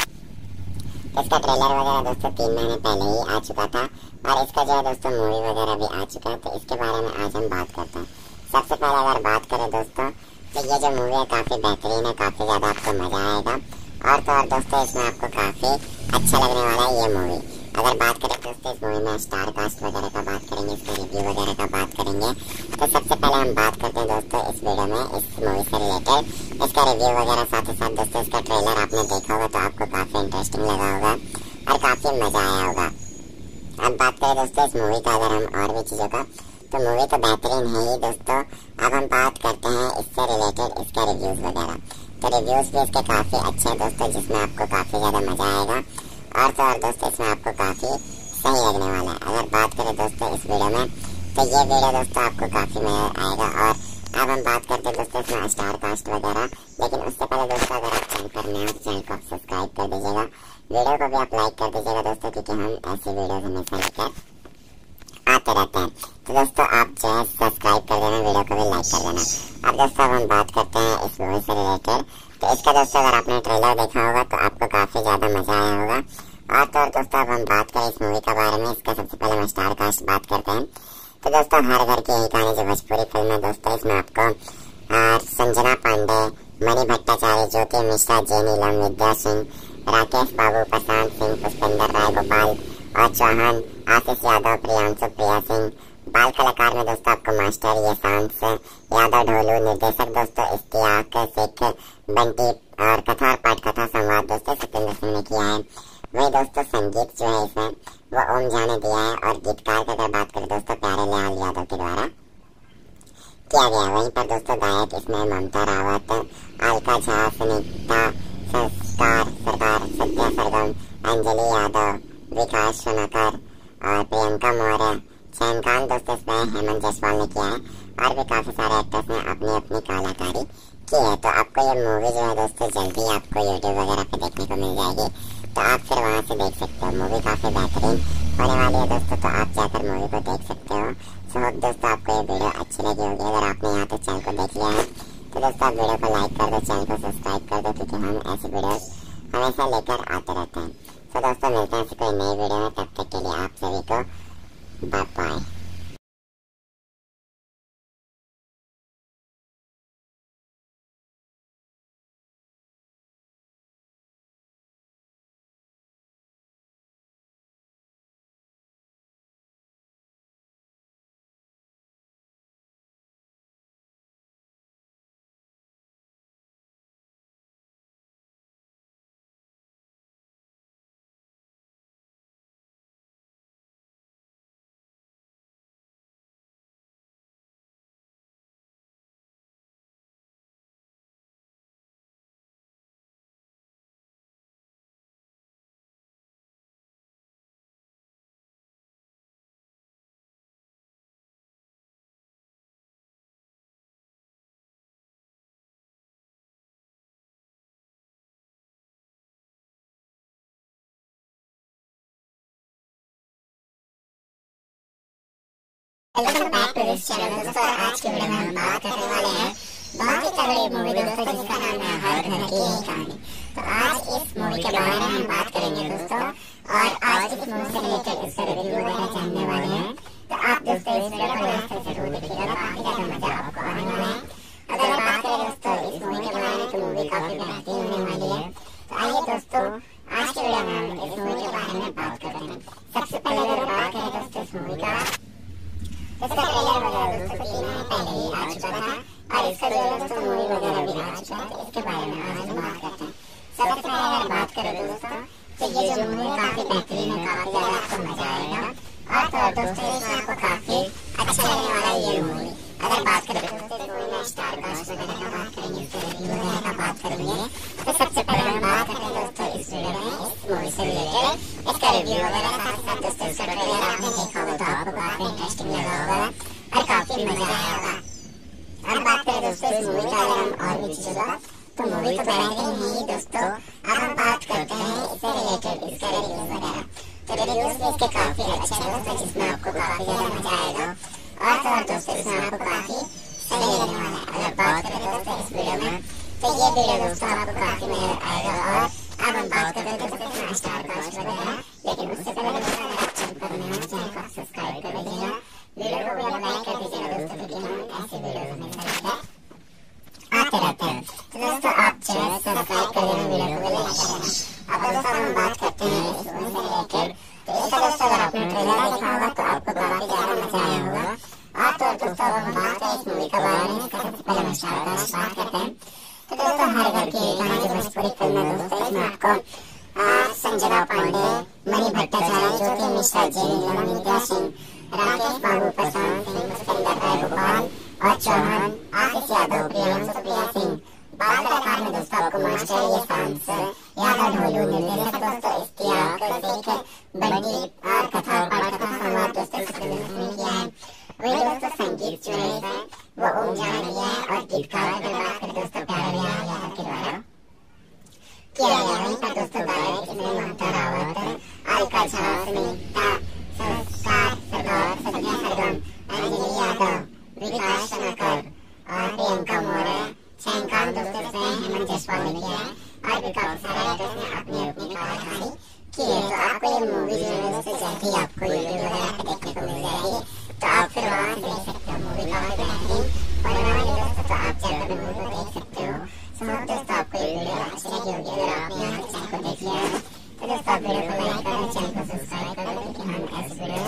इसका ट्रेलर वगैरह दोस्तों तीन महीने पहले ही आ चुका था और इसका जो है दोस्तों मूवी वगैरह भी आ चुका है। तो इसके बारे में आज हम बात करते हैं। सबसे पहले अगर बात करें दोस्तों तो ये जो मूवी है काफ़ी बेहतरीन है, काफ़ी ज़्यादा आपको मज़ा आएगा। और तो और दोस्तों इसमें आपको काफ़ी अच्छा लगने वाला है ये मूवी। अगर बात करें दोस्तों इस मूवी में स्टार कास्ट वगैरह का बात करेंगे, इसके रिव्यू वगैरह का बात करेंगे। तो सबसे पहले हम बात करते हैं दोस्तों इस वीडियो में इस मूवी से रिलेटेड इसका रिव्यू वगैरह, साथ ही साथ दोस्तों इसका ट्रेलर आपने देखा होगा तो आपको काफ़ी इंटरेस्टिंग लगा होगा और काफी मजा आया होगा। अब बात करें दोस्तों इस मूवी का अगर हम और भी चीज़ों का, तो मूवी तो बेहतरीन है ही दोस्तों। अब हम बात करते हैं इससे रिलेटेड इसका रिव्यूज वगैरह। तो रिव्यूज भी इसके काफ़ी अच्छे हैं दोस्तों, जिसमें आपको काफ़ी ज़्यादा मजा आएगा। और तो और दोस्तों इसमें आपको काफ़ी सही लगने वाला है। अगर बात करें दोस्तों इस वीडियो में तो ये वीडियो दोस्तों आपको काफ़ी मजा आएगा। और अब हम बात करते हैं दोस्तों इसमें स्टार कास्ट वगैरह, लेकिन उससे पहले दोस्तों अगर आप चैनल पर नए हो तो चैनल को सब्सक्राइब कर दीजिएगा, वीडियो को भी आप लाइक कर दीजिएगा दोस्तों, क्योंकि हम ऐसी वीडियोज हमेशा लेकर आते रहते हैं। तो दोस्तों आप जो है सब्सक्राइब कर देना, वीडियो को भी लाइक कर देना। अब दोस्तों अब हम बात करते हैं इस मूवी से रिलेटेड। तो इसका दोस्तों अगर आपने ट्रेलर देखा होगा तो आपको काफ़ी ज़्यादा मज़ा आया होगा। और तो और दोस्तों अब हम बात करें इस मूवी के बारे में, इसका सबसे पहले हम स्टार कास्ट बात करते हैं। तो दोस्तों हर घर की यही कहानी जो भोजपुरी फिल्म है दोस्तों, इसमें आपको संजना पांडे, मणि भट्टाचार्य, ज्योति मिश्रा, जे नीलम, विद्या सिंह, राकेश बाबू, प्रशांत सिंह, पुष्पेंद्र राय, गोपाल और चौहान, आशीष यादव, प्रियांशु, प्रिया सिंह। बाल कलाकार में दोस्तों आपको मास्टर ये सांस यादव ढोलू, निर्देशक दोस्तों इश्तियाक शेख, बंटी और कथा और पाठ कथा संवाद दोस्तों सत्येंद्र सिंह ने किया है। वही दोस्तों संगीत जो है इसमें वो ओम झा ने दिया है और गीतकार का अगर बात करें दोस्तों प्यारे लाल यादव के द्वारा किया गया। वहीं पर दोस्तों गायक इसमें ममता रावत, अलका झा, सुनीता संस्कार सरदार, अंजलि यादव, विकास सोनकर और प्रियंका मौर्य चैनकान दोस्तों इसमें हेमंत जयसवाल ने किया है और भी काफ़ी सारे एक्टर्स ने अपनी अपनी कलाकारी की है। तो आपको ये मूवी जो है दोस्तों जल्दी आपको यूट्यूब वगैरह पे देखने को मिल जाएगी, तो आप फिर वहाँ से देख सकते हो। मूवी काफ़ी बेहतरीन होने वाली है दोस्तों, तो आप जाकर मूवी को देख सकते हो। सो होप दोस्तों आपको ये वीडियो अच्छी लगी होगी। अगर आपने यहाँ तक चैनल को देख लिया है तो दोस्तों आप वीडियो को लाइक कर दो, चैनल को सब्सक्राइब कर दो, क्योंकि हम ऐसे वीडियोज़ हमेशा लेकर आते रहते हैं। तो दोस्तों मिलते हैं कोई नई वीडियो में, तब तक के लिए आप सभी को bye bye. Welcome back to this channel दोस्तों। आज की वीडियो में हम बात करने वाले हैं बहुत ही तगड़ी मूवी दोस्तों, जिसका नाम है हर घर की यही कहानी। तो आज इस मूवी के बारे में हम बात करेंगे दोस्तों, और आज इस मूवी से रिलेटेड इसका रिव्यू वगैरह जानने वाले हैं। तो आप दोस्तों इस वीडियो को लास्ट तक जरूर देखिएगा, काफी ज्यादा मजा आपको आने वाला है। अगर बात करें दोस्तों इस मूवी के बारे में, तो मूवी काफी बेहतरीन होने वाली है। तो आइए दोस्तों आज की वीडियो में हम इस मूवी के बारे में बात करते हैं। सबसे पहले अगर बात करें दोस्तों इस मूवी का, इसका ट्रेलर वगैरह दोस्तों तीन महीने पहले ही आ चुका था और इसका जो दोस्तों मूवी वगैरह भी आ चुका है। तो इसके बारे में आज हम बात करते हैं। सबसे पहले अगर बात करें दोस्तों, तो ये जो मूवी काफ़ी बेहतरीन है, काफ़ी ज़्यादा आपको मजा आएगा और तो दोस्तों इसमें आपको काफ़ी अच्छा लगने वाला है ये मूवी। अगर बात करें दोस्तों मूवी में स्टार कास्ट वगैरह का बात करेंगे, इसके रिव्यू वगैरह का बात करेंगे। तो सबसे पहले हम बात करते हैं दोस्तों इस वीडियो में इस मूवी से रिलेटेड इसका रिव्यू वगैरह, साथ साथ दोस्तों इसका ट्रेलर आपने देखा होगा तो आपको काफ़ी इंटरेस्टिंग लगा होगा और काफी मजा आया होगा। अब बात करें दोस्तों इस मूवी का अगर हम और भी चीजों का, तो मूवी तो बेहतरीन है ही दोस्तों। अब हम बात करते हैं इससे रिलेटेड इसका रिव्यूज वगैरह। तो रिव्यूज भी इसके काफी अच्छे हैं दोस्तों, जिसमें आपको काफी ज्यादा मजा आएगा और तो और दोस्तों इसमें आपको काफी सही लगने वाला है। अगर बात करें दोस्तों इस वीडियो में, तो ये वीडियो दोस्तों आपको काफी मजा आएगा। और अब हम बात करते हैं दोस्तों स्टार कास्ट वगैरह, लेकिन उससे पहले चैनल पर नए हैं चैनल को सब्सक्राइब कर लीजिएगा, वीडियो को भी लाइक कर दीजिएगा दोस्तों, क्योंकि हम ऐसे वीडियोस हमेशा आते रहते हैं। तो दोस्तों आप चैनल सब्सक्राइब कर देना, वीडियो को भी लाइक कर देना। अब दोस्तों हम बात करते हैं इस मूवी से रिलेटेड। तो इसका दोस्तों अगर आपने ट्रेलर देखा होगा तो आपको काफ़ी ज़्यादा मजा आया होगा। और तो दोस्तों अब हम बात करें इस मूवी के बारे में, इसका सबसे पहले हम स्टार्ट करते हैं। तो दोस्तों हर घर की यही कहानी जो भोजपुरी फिल्म है दोस्तों, इसमें आपको संजना पांडे, मणि भट्टाचार्य, ज्योति मिश्रा, जेवी, प्रिया सिंह, राकेश बाबू, प्रशांत सिंह, पुष्पेंद्र राय गोपाल और चौहान, आशीष यादव, प्रियांशु, प्रिया सिंह, बाल कलाकार में दोस्तों आपको मास्टर ये सांस यादव ढोलू, निर्देशक दोस्तों इश्तियाक शेख, बड़ी और कथा और पटकथा संवाद दोस्तों सत्येंद्र सिंह ने किया है। वही दोस्तों संगीत जो है वो ओम झा ने किया है और गीतकार अगर बात करें दोस्तों प्यारे लाल यादव के द्वारा किया गया। वहीं पर दोस्तों गायक इसमें ममता रावत, अलका झा, सत्या सरगम, अंजलि यादव, विकास सोनकर और प्रियंका मौर्य चैनकान दोस्तों से हेमंत जयसवाल ने किया है और भी काफी सारे एक्टर्स ने अपनी अपनी कलाकारी की है। तो आपको ये मूवी जो है दोस्तों जल्दी आपको यूट्यूब वगैरह पे देखने को मिल जाएगी, तो आप फिर वहाँ देख सकते हो। मूवी काफी बेहतरीन होने वाली है दोस्तों, तो आप चैनल मूवी को देख सकते हो। सो दोस्तों आपको ये वीडियो अच्छी लगी होगी। अगर आपने यहाँ चैनल को देख लिया है तो दोस्तों आप वीडियो को लाइक करें, चैनल को सब्सक्राइब करें, क्योंकि हम ऐसे वीडियो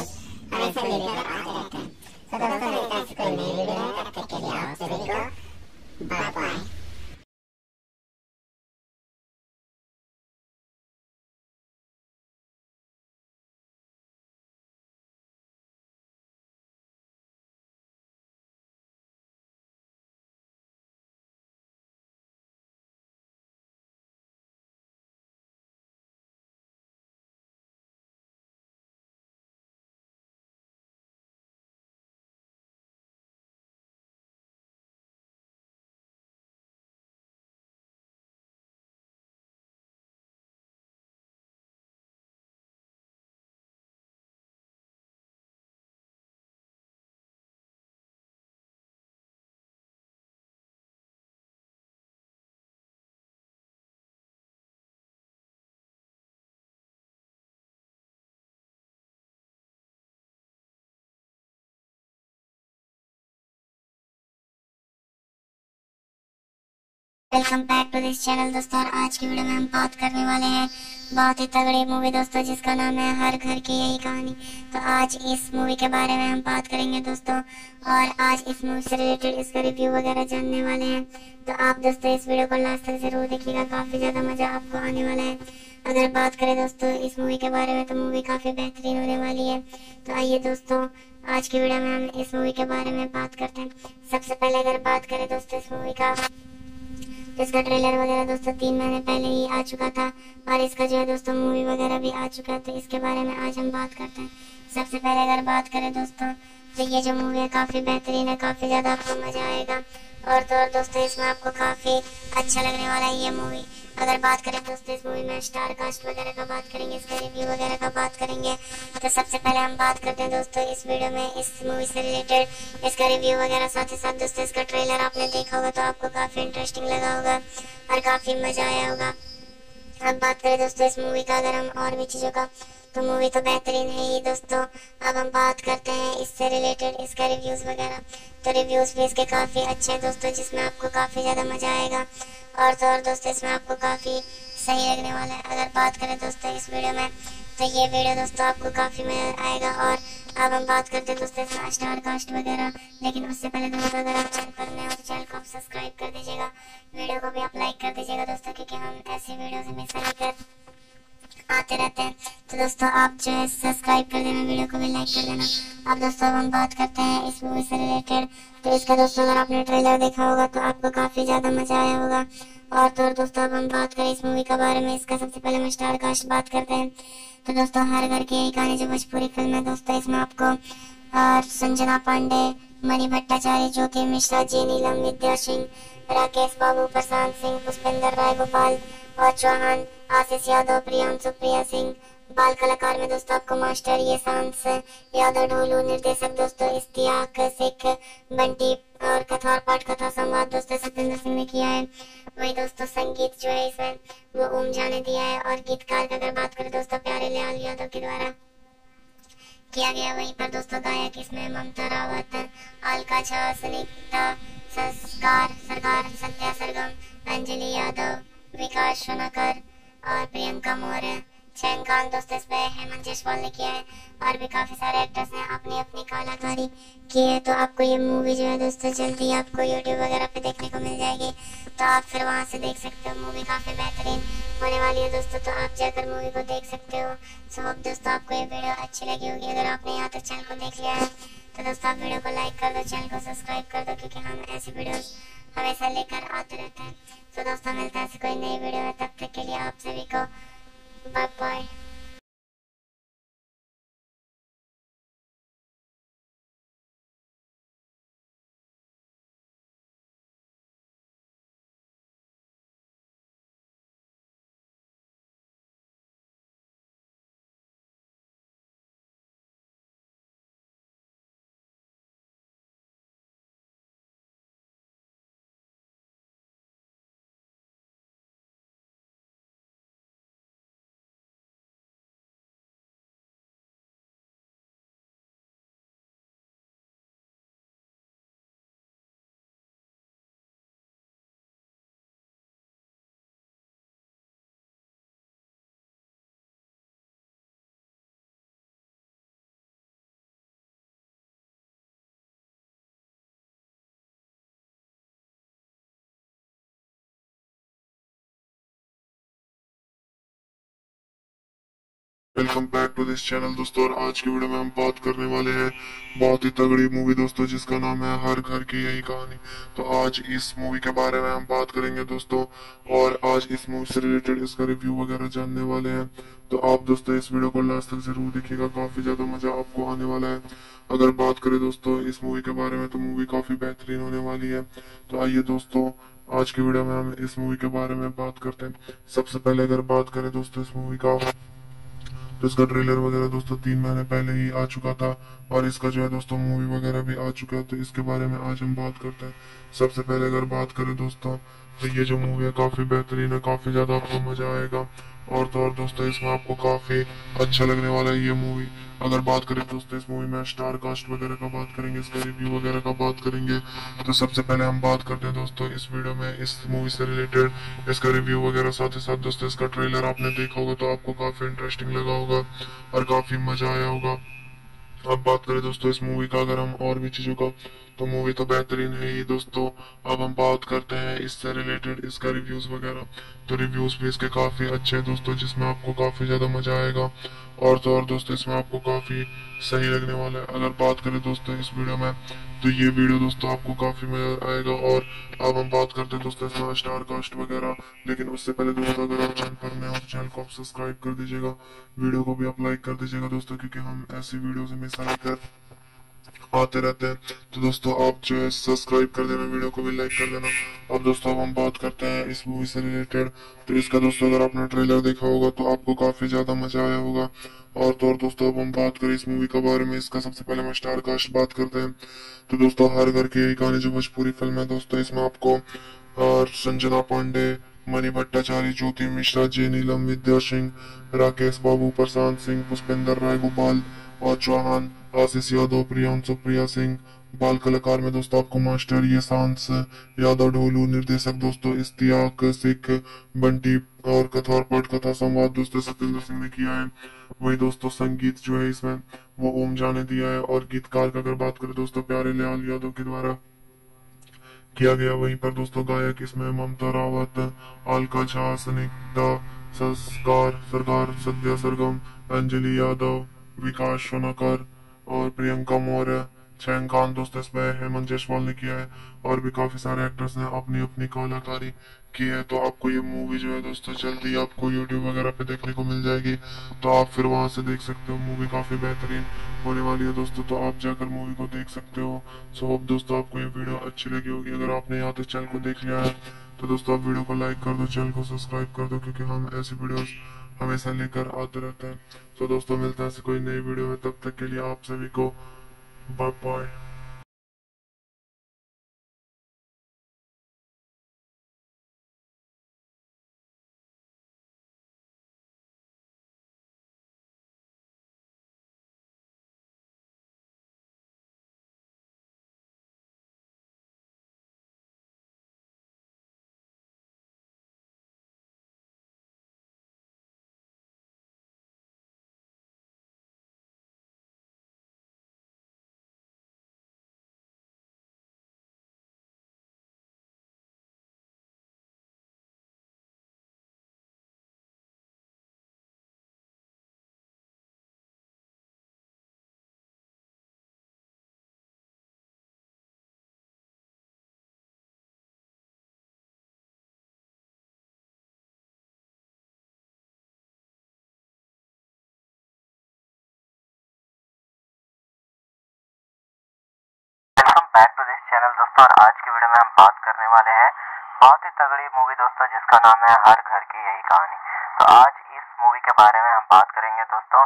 हमेशा लेकर आते रहते हैं। तो दोस्तों मिलते हैं कोई नई वीडियो में, तब तक के लिए आप सभी को bye bye. Welcome back to this channel दोस्तों। और आज की वीडियो में हम बात करने वाले हैं बहुत ही तगड़ी मूवी दोस्तों, जिसका नाम है हर घर की यही कहानी। तो आज इस मूवी के बारे में हम बात करेंगे दोस्तों, और आज इस मूवी से रिलेटेड इसका रिव्यू वगैरह जानने वाले हैं। तो आप दोस्तों इस वीडियो को लास्ट तक जरूर देखिएगा, काफी ज्यादा मजा आपको आने वाला है। अगर बात करें दोस्तों इस मूवी के बारे में तो मूवी काफी बेहतरीन होने वाली है। तो आइए दोस्तों आज की वीडियो में हम इस मूवी के बारे में बात करते हैं। सबसे पहले अगर बात करें दोस्तों इस मूवी का, इसका ट्रेलर वगैरह दोस्तों तीन महीने पहले ही आ चुका था, और इसका जो है दोस्तों मूवी वगैरह भी आ चुका है। तो इसके बारे में आज हम बात करते हैं। सबसे पहले अगर बात करें दोस्तों तो ये जो मूवी है काफ़ी बेहतरीन है, काफ़ी ज़्यादा आपको मज़ा आएगा। और तो और दोस्तों इसमें आपको काफ़ी अच्छा लगने वाला है ये मूवी। अगर बात करें दोस्तों इस मूवी में स्टार कास्ट वगैरह का बात करेंगे, इसका रिव्यू वगैरह का बात करेंगे। तो सबसे पहले हम बात करते हैं दोस्तों इस वीडियो में इस मूवी से रिलेटेड इसका रिव्यू वगैरह, साथ ही साथ दोस्तों इसका ट्रेलर आपने देखा होगा तो आपको काफ़ी इंटरेस्टिंग लगा होगा और काफ़ी मज़ा आया होगा। अब बात करें दोस्तों इस मूवी का अगर हम और भी चीज़ों का, तो मूवी तो बेहतरीन है ही दोस्तों। अब हम बात करते हैं इससे रिलेटेड इसका रिव्यूज़ वगैरह। तो रिव्यूज़ भी इसके काफ़ी अच्छे हैं दोस्तों, जिसमें आपको काफ़ी ज़्यादा मज़ा आएगा। और तो और दोस्तों इसमें आपको काफ़ी सही लगने वाला है। अगर बात करें दोस्तों इस वीडियो में तो ये वीडियो दोस्तों आपको काफ़ी मज़ा आएगा। और अब हम बात करते हैं दोस्तों इसमें स्टार कास्ट वगैरह, लेकिन उससे पहले दोस्तों अगर आप चैनल पर नए हो तो चैनल को आप सब्सक्राइब कर दीजिएगा, वीडियो को भी आप लाइक कर दीजिएगा दोस्तों, क्योंकि हम ऐसी वीडियोज़ हमेशा लेकर आते रहते हैं। तो दोस्तों आप जो है सब्सक्राइब कर देना, वीडियो को भी लाइक कर देना। अब दोस्तों हम बात करते हैं इस मूवी से रिलेटेड, तो इसका दोस्तों अगर आपने ट्रेलर देखा होगा तो आपको काफ़ी ज़्यादा मज़ा आया होगा। और तो और दोस्तों अब हम बात करें इस मूवी के बारे में, इसका सबसे पहले हम स्टार कास्ट बात करते हैं। तो दोस्तों हर घर की यही कहानी जो भोजपुरी फिल्म है दोस्तों, इसमें आपको संजना पांडे, मणि भट्टाचार्य, ज्योति मिश्रा, जी नीलम, विद्या सिंह, राकेश बाबू, प्रशांत सिंह, पुष्पेंद्र राय, गोपाल और चौहान, आशीष यादव, प्रियांशु, प्रिया सिंह। बाल कलाकार में दोस्तों आपको मास्टर ये सांस यादव ढोलू, निर्देशक दोस्तों इश्तियाक शेख बंटी, और कथा और पाठ कथा संवाद दोस्तों सत्येंद्र सिंह ने किया है। वही दोस्तों संगीत जो है इसमें वो ओम झा ने दिया है, और गीतकार का अगर बात करें दोस्तों प्यारे लाल यादव के द्वारा किया गया। वहीं पर दोस्तों गायक इसमें ममता रावत, अलका झा, सुनीता संस्कार सरकार, सत्या सरगम, अंजलि यादव, विकास सोनकर और प्रियंका मौर्य, छायांकन दोस्तों इसमें हेमंत जयसवाल ने किया है। और भी काफ़ी सारे एक्टर्स हैं अपनी अपनी कलाकारी की है। तो आपको ये मूवी जो है दोस्तों जल्दी आपको यूट्यूब वगैरह पे देखने को मिल जाएगी, तो आप फिर वहाँ से देख सकते हो। मूवी काफ़ी बेहतरीन होने वाली है दोस्तों, तो आप जाकर मूवी को देख सकते हो। सो होप दोस्तों आपको ये वीडियो अच्छी लगी होगी। अगर आपने यहाँ तक चैनल को देख लिया है तो दोस्तों आप वीडियो को लाइक कर दो, चैनल को सब्सक्राइब कर दो, क्योंकि हम ऐसी वीडियोज़ हमेशा लेकर आते रहते हैं। तो दोस्तों मिलते हैं ऐसी कोई नई वीडियो में, तब तक के लिए आप सभी को bye bye. Welcome back to this channel दोस्तों। और आज की वीडियो में हम बात करने वाले हैं बहुत ही तगड़ी मूवी दोस्तों, जिसका नाम है हर घर की यही कहानी। तो आज इस मूवी के बारे में हम बात करेंगे दोस्तों, और आज इस मूवी से रिलेटेड इसका रिव्यू वगैरह जानने वाले हैं। तो आप दोस्तों इस वीडियो को लास्ट तक जरूर देखिएगा, काफी ज्यादा मजा आपको आने वाला है। अगर बात करें दोस्तों इस मूवी के बारे में तो मूवी काफी बेहतरीन होने वाली है। तो आइए दोस्तों आज की वीडियो में हम इस मूवी के बारे में बात करते हैं। सबसे पहले अगर बात करें दोस्तों इस मूवी का, तो इसका ट्रेलर वगैरह दोस्तों तीन महीने पहले ही आ चुका था, और इसका जो है दोस्तों मूवी वगैरह भी आ चुका है। तो इसके बारे में आज हम बात करते हैं। सबसे पहले अगर बात करें दोस्तों तो ये जो मूवी है काफी बेहतरीन है, काफी ज्यादा आपको मजा आएगा। और तो और दोस्तों इसमें आपको काफी अच्छा लगने वाला है ये मूवी। अगर बात करें दोस्तों इस मूवी में स्टार कास्ट वगैरह का बात करेंगे, इसका रिव्यू वगैरह का बात करेंगे, तो सबसे पहले हम बात करते हैं दोस्तों इस वीडियो में इस मूवी से रिलेटेड इसका रिव्यू वगैरह। साथ ही साथ दोस्तों इसका ट्रेलर आपने देखा होगा तो आपको काफी इंटरेस्टिंग लगा होगा और काफी मजा आया होगा। अब बात करें दोस्तों इस मूवी का अगर हम और भी चीजों का, तो मूवी तो बेहतरीन है ही दोस्तों। अब हम बात करते हैं इससे रिलेटेड इसका रिव्यूज वगैरह, तो रिव्यूज भी इसके काफी अच्छे हैं दोस्तों, जिसमें आपको काफी ज्यादा मजा आएगा। और तो और दोस्तों इसमें आपको काफी सही लगने वाला है। अगर बात करें दोस्तों इस वीडियो में, तो ये वीडियो दोस्तों आपको काफी मजा आएगा। और अब हम बात करते हैं दोस्तों इसमें स्टार कास्ट वगैरह, लेकिन उससे पहले दोस्तों अगर आप चैनल पर नए हो तो चैनल को आप सब्सक्राइब कर दीजिएगा, वीडियो को भी आप लाइक कर दीजिएगा दोस्तों, क्योंकि हम ऐसी वीडियोस हमेशा लेकर आते रहते हैं। तो दोस्तों आप जो है सब्सक्राइब कर देना, वीडियो को भी लाइक कर देना। अब दोस्तों अब हम बात करते हैं इस मूवी से रिलेटेड, तो इसका दोस्तों अगर आपने ट्रेलर देखा होगा तो आपको काफी ज्यादा मजा आया होगा। और तो और दोस्तों अब हम बात करें इस मूवी के बारे में, इसका सबसे पहले हम स्टार कास्ट बात करते हैं। तो दोस्तों हर घर की यही कहानी जो भोजपुरी फिल्म है दोस्तों, इसमें आपको संजना पांडे, मणि भट्टाचार्य, ज्योति मिश्रा, जे नीलम, विद्या सिंह, राकेश बाबू, प्रशांत सिंह, पुष्पेंद्र राय, गोपाल और चौहान, आशीष यादव, प्रियांशु, प्रिया सिंह। बाल कलाकार में दोस्तों आपको मास्टर ये सांस यादव ढोलू, निर्देशक दोस्तों इश्तियाक शेख, बंटी और कथा और पट कथा संवाद दोस्तों सत्येंद्र सिंह ने किया है। वही दोस्तों संगीत जो है इसमें वो ओम जाने दिया है। और गीतकार का अगर बात करें दोस्तों प्यारे लाल यादव के द्वारा किया गया। वहीं पर दोस्तों गायक इसमें ममता रावत, अलका झा, स्निग्धा, संस्कार सरकार, सत्या सरगम, अंजलि यादव, विकास सोनकर और प्रियंका मौर्य, छायांकन दोस्तों इसमें हेमंत जयसवाल ने किया है। और भी काफी सारे एक्टर्स ने अपनी अपनी कलाकारी की है। तो आपको ये मूवी जो है दोस्तों जल्दी आपको यूट्यूब वगैरह पे देखने को मिल जाएगी, तो आप फिर वहां से देख सकते हो। मूवी काफी बेहतरीन होने वाली है दोस्तों, तो आप जाकर मूवी को देख सकते हो। सो होप दोस्तों आपको ये वीडियो अच्छी लगी होगी। अगर आपने यहाँ तक चैनल को देख लिया है तो दोस्तों आप वीडियो को लाइक कर दो, चैनल को सब्सक्राइब कर दो, क्योंकि हम ऐसी वीडियोस हमेशा लेकर आते रहते हैं। तो दोस्तों मिलते हैं ऐसे कोई नई वीडियो में, तब तक के लिए आप सभी को bye bye. Back to this channel दोस्तों, और आज की वीडियो में हम बात करने वाले हैं बहुत ही तगड़ी मूवी दोस्तों, जिसका नाम है हर घर की यही कहानी। तो आज इस मूवी के बारे में हम बात करेंगे दोस्तों,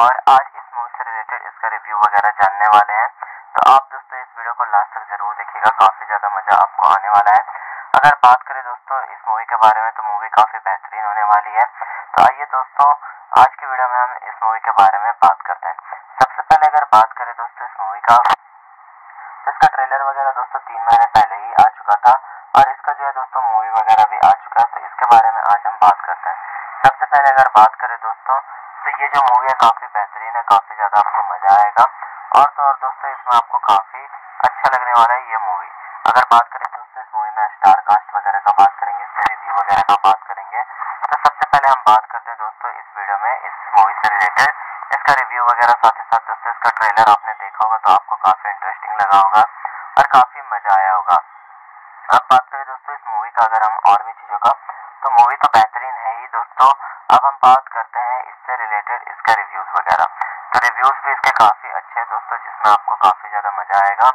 और आज इस मूवी से रिलेटेड इसका रिव्यू वगैरह जानने वाले हैं। तो आप दोस्तों इस वीडियो को लास्ट तक जरूर देखिएगा, काफ़ी ज़्यादा मज़ा आपको आने वाला है। अगर बात करें दोस्तों इस मूवी के बारे में, तो मूवी काफ़ी बेहतरीन होने वाली है। तो आइए दोस्तों आज की वीडियो में हम इस मूवी के बारे में बात करते हैं। सबसे पहले अगर बात करें दोस्तों इस मूवी का, इसका ट्रेलर वगैरह दोस्तों तीन महीने पहले ही आ चुका था, और इसका जो है दोस्तों मूवी वगैरह भी आ चुका है। तो इसके बारे में आज हम बात करते हैं। सबसे पहले अगर बात करें दोस्तों, तो ये जो मूवी है काफ़ी बेहतरीन है, काफ़ी ज़्यादा आपको मज़ा आएगा। और तो और दोस्तों इसमें आपको काफ़ी अच्छा लगने वाला है ये मूवी। अगर बात करें दोस्तों इस मूवी में स्टार कास्ट वगैरह का बात करेंगे, इसके रिव्यू वगैरह का बात करेंगे। तो सबसे पहले हम बात करते हैं दोस्तों इस वीडियो में इस मूवी से रिलेटेड इसका रिव्यू वगैरह। साथ ही साथ दोस्तों इसका ट्रेलर आपने देखा होगा तो आपको काफ़ी इंटरेस्टिंग लगा होगा और काफ़ी मज़ा आया होगा। अब बात करें दोस्तों इस मूवी का अगर हम और भी चीज़ों का, तो मूवी तो बेहतरीन है ही दोस्तों। अब हम बात करते हैं इससे रिलेटेड इसका रिव्यूज़ वगैरह। तो रिव्यूज़ भी इसके काफ़ी अच्छे हैं दोस्तों, जिसमें आपको काफ़ी ज़्यादा मज़ा आएगा।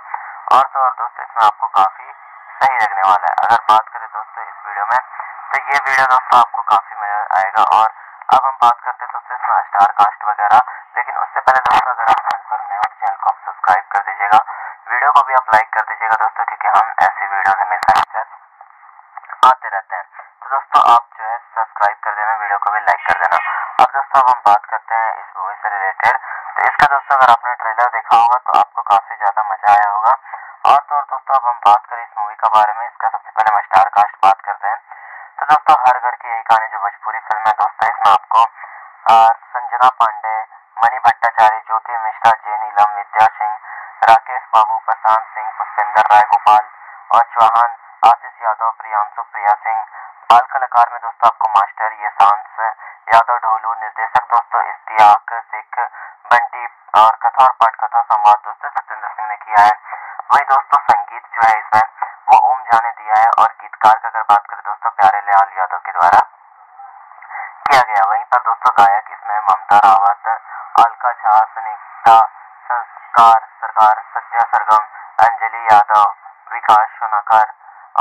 और तो और दोस्तों इसमें आपको काफ़ी सही लगने वाला है। अगर बात करें दोस्तों इस वीडियो में, तो ये वीडियो दोस्तों आपको काफ़ी मज़ा आएगा। और अब हम बात करते हैं दोस्तों इसमें स्टार कास्ट वगैरह, लेकिन उससे पहले दोस्तों अगर आप चैनल पर नए हो तो चैनल को आप सब्सक्राइब कर दीजिएगा, वीडियो को भी आप लाइक कर दीजिएगा दोस्तों, क्योंकि हम ऐसी वीडियोस हमेशा लेकर आते रहते हैं। तो दोस्तों आप जो है सब्सक्राइब कर देना, वीडियो को भी लाइक कर देना। अब दोस्तों अब हम बात करते हैं इस मूवी से रिलेटेड। तो इसका दोस्तों अगर आपने ट्रेलर देखा होगा तो आपको काफ़ी ज़्यादा मजा आया होगा। और तो और दोस्तों अब हम बात करें इस मूवी के बारे में, इसका सबसे पहले हम स्टार कास्ट बात करते हैं। तो दोस्तों हर घर की यही कहानी जो भोजपुरी फिल्म है दोस्तों, इसमें आपको संजना पांडे, मणि भट्टाचार्य, ज्योति मिश्रा, जे नीलम, विद्या सिंह, राकेश बाबू, प्रशांत सिंह, पुष्पेंद्र राय, गोपाल और चौहान, आशीष यादव, प्रियांशु, प्रिया सिंह, बाल कलाकार में दोस्तों आपको मास्टर ये सांस यादव, ढोलू, निर्देशक दोस्तों इश्तियाक शेख, बंटी और कथा और पाठ कथा संवाद दोस्तों सत्येंद्र सिंह ने किया है। वही दोस्तों संगीत जो है इसमें वो ओम झा ने दिया है और गीतकार का अगर बात करें दोस्तों प्यारे लाल यादव के द्वारा किया गया। वहीं पर दोस्तों गायक इसमें ममता रावत, अलका झा, सुनीता संस्कार सरकार, सत्या सरगम, अंजलि यादव, विकास सोनकर